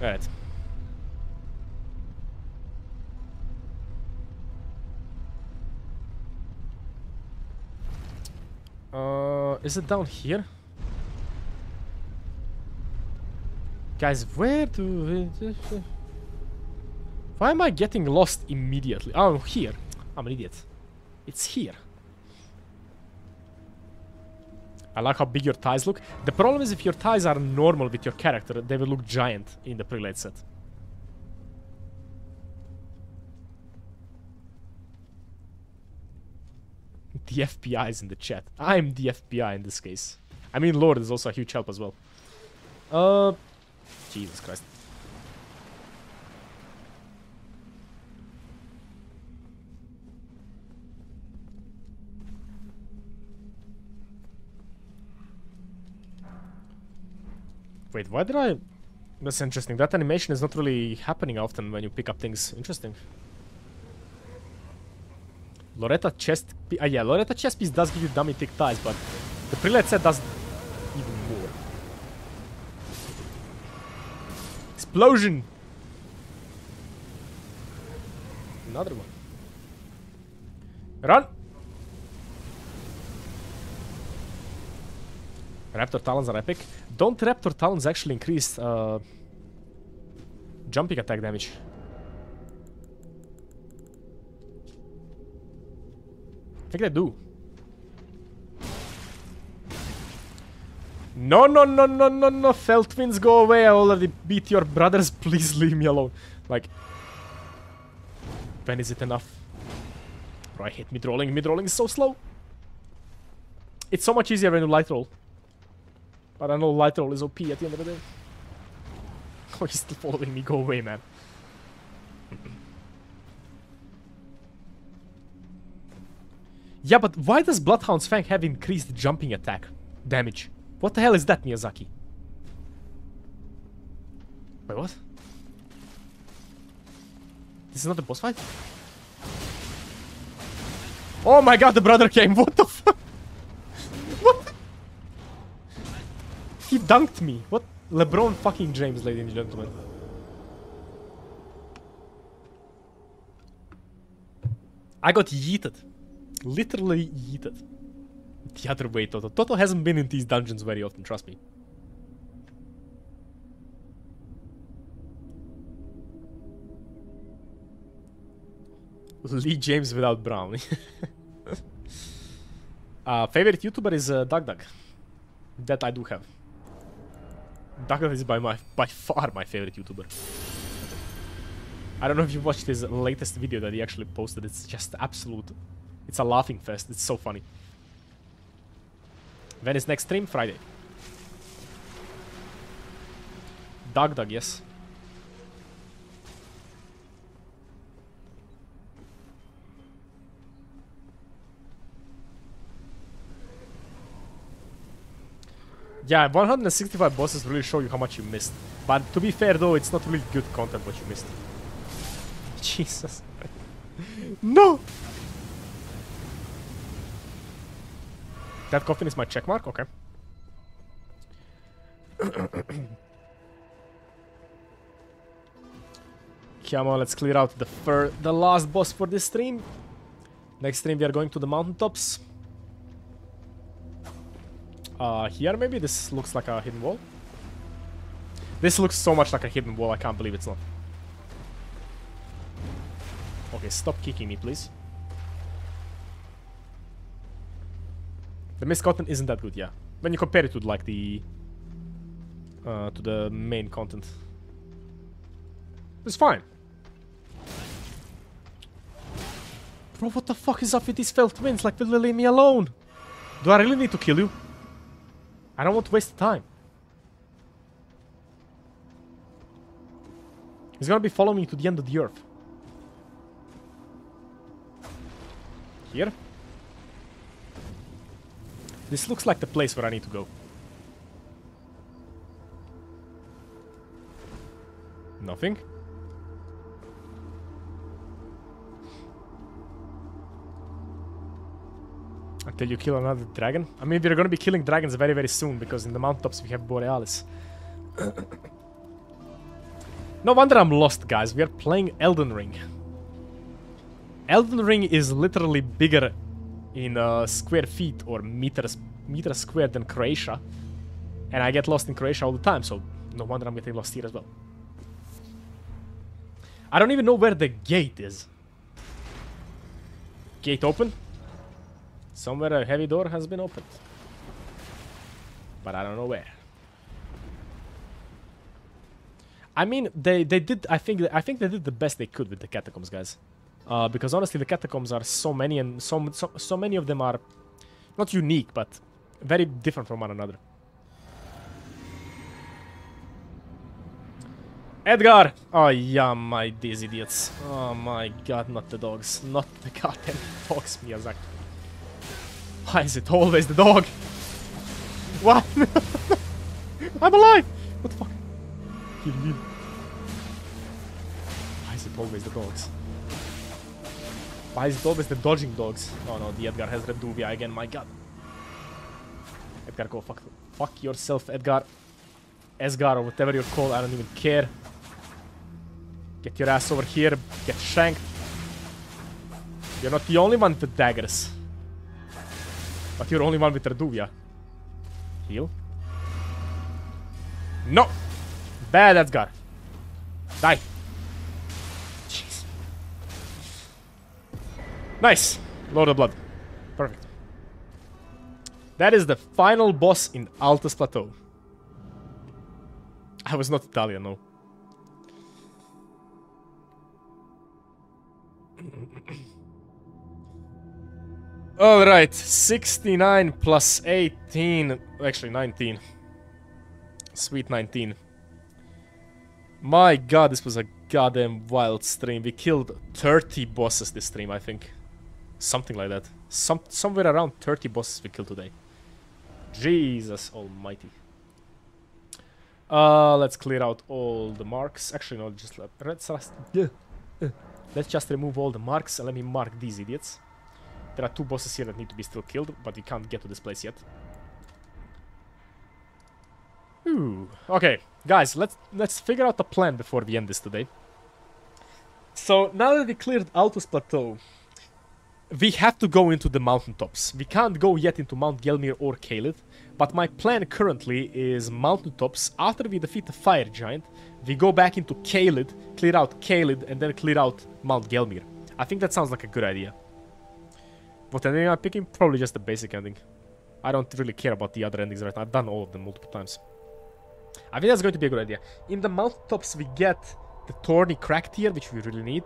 Alright. Is it down here? Guys, where do... Why am I getting lost immediately? Oh, here. I'm an idiot. It's here. I like how big your thighs look. The problem is if your thighs are normal with your character, they will look giant in the prelate set. The FBI is in the chat. I'm the FBI in this case. I mean, Lord is also a huge help as well. Jesus Christ. Wait, why did I... That's interesting. That animation is not really happening often when you pick up things. Interesting. Loretta chest... yeah, Loretta chest piece does give you dummy thick thighs, but the prelate set does even more. Explosion! Another one. Run! Raptor Talons are epic. Don't Raptor Talons actually increase jumping attack damage? I think they do. No, no, no, no, no, no. Fell twins, go away. I already beat your brothers. Please leave me alone. Like, when is it enough? Bro, I hate mid-rolling. Mid-rolling is so slow. It's so much easier when you light roll. But I know light roll is OP at the end of the day. Oh, he's still following me. Go away, man. Yeah, but why does Bloodhound's Fang have increased jumping attack damage? What the hell is that, Miyazaki? Wait, what? This is not a boss fight? Oh my god, the brother came. What the fuck? He dunked me. What? LeBron fucking James, ladies and gentlemen. I got yeeted. Literally yeeted. The other way, Toto. Toto hasn't been in these dungeons very often, trust me. Lee James without Brown. Favorite YouTuber is DuckDuck. That I do have. Duckduck is by far my favorite YouTuber. I don't know if you watched his latest video that he actually posted. It's just absolute. It's a laughing fest. It's so funny. When is next stream? Friday. Duckduck, yes. Yeah, 165 bosses really show you how much you missed. But to be fair though, it's not really good content what you missed. Jesus. No! That coffin is my checkmark? Okay. Come on, let's clear out the last boss for this stream. Next stream we are going to the mountaintops. Here maybe? This looks like a hidden wall. This looks so much like a hidden wall, I can't believe it's not. Okay, stop kicking me, please. The mist content isn't that good, yeah. When you compare it to, like, the main content. It's fine. Bro, what the fuck is up with these fell twins? Like, will they leave me alone? Do I really need to kill you? I don't want to waste time. He's gonna be following me to the end of the earth. Here. This looks like the place where I need to go. Nothing. Until you kill another dragon. I mean, we're gonna be killing dragons very, very soon, because in the mountaintops we have Borealis. No wonder I'm lost, guys. We are playing Elden Ring. Elden Ring is literally bigger in square feet or meters squared than Croatia. And I get lost in Croatia all the time, so no wonder I'm getting lost here as well. I don't even know where the gate is. Gate open. Somewhere a heavy door has been opened. But I don't know where. I mean, they did, I think they did the best they could with the catacombs, guys. Because honestly, the catacombs are so many, and so many of them are not unique, but very different from one another. Edgar! Oh yeah, these idiots. Oh my god, not the dogs. Not the goddamn dogs, Miyazaki. Why is it always the dog? What? I'm alive! What the fuck? Kill me. Why is it always the dogs? Why is it always the dodging dogs? Oh no, the Edgar has Reduvia again, my god. Edgar, go fuck yourself, Edgar. Esgar or whatever you're called, I don't even care. Get your ass over here, get shanked. You're not the only one with daggers. But you're the only one with Reduvia. Heal. No! Bad Edgar. Die. Jeez. Nice! Lord of Blood. Perfect. That is the final boss in Altus Plateau. I was not Italian, no. Alright, 69 plus 18, actually 19. Sweet 19. My god, this was a goddamn wild stream. We killed 30 bosses this stream, I think. Something like that. Somewhere around 30 bosses we killed today. Jesus almighty. Let's clear out all the marks. Actually, no, just let's just remove all the marks and let me mark these idiots. There are two bosses here that need to be still killed, but we can't get to this place yet. Ooh. Okay, guys, let's figure out a plan before we end this today. So now that we cleared Altus Plateau, we have to go into the mountaintops. We can't go yet into Mount Gelmir or Caelid, but my plan currently is mountaintops. After we defeat the Fire Giant, we go back into Caelid, clear out Caelid, and then clear out Mount Gelmir. I think that sounds like a good idea. What ending am I picking? Probably just the basic ending. I don't really care about the other endings right now. I've done all of them multiple times. I think that's going to be a good idea. In the mountaintops, we get the Thorny Crack tier, which we really need.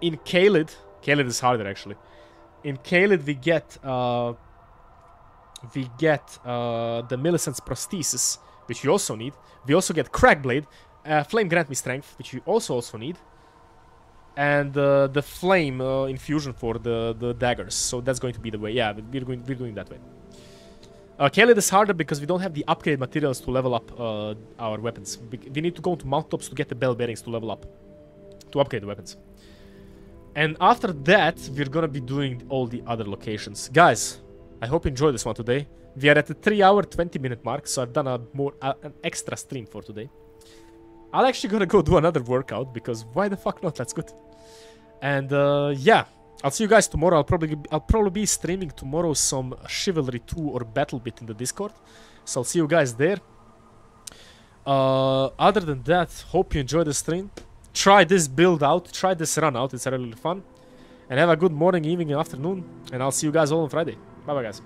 In Caelid... Caelid is harder, actually. In Caelid we get the Millicent's prosthesis, which you also need. We also get Crack Blade, Flame Grant Me Strength, which you also need, and the Flame infusion for the daggers. So that's going to be the way. Yeah, we're doing that way. Caelid is harder because we don't have the upgrade materials to level up our weapons. We need to go to mountaintops to get the bell bearings to level up, to upgrade the weapons. And after that, we're gonna be doing all the other locations. Guys, I hope you enjoyed this one today. We are at the 3-hour, 20-minute mark, so I've done an extra stream for today. I'm actually gonna go do another workout, because why the fuck not? That's good. And yeah, I'll see you guys tomorrow. I'll probably be streaming tomorrow some Chivalry 2 or Battle Bit in the Discord. So I'll see you guys there. Other than that, hope you enjoyed the stream. Try this build out, try this run out, it's really fun. And have a good morning, evening, and afternoon. And I'll see you guys all on Friday. Bye bye, guys.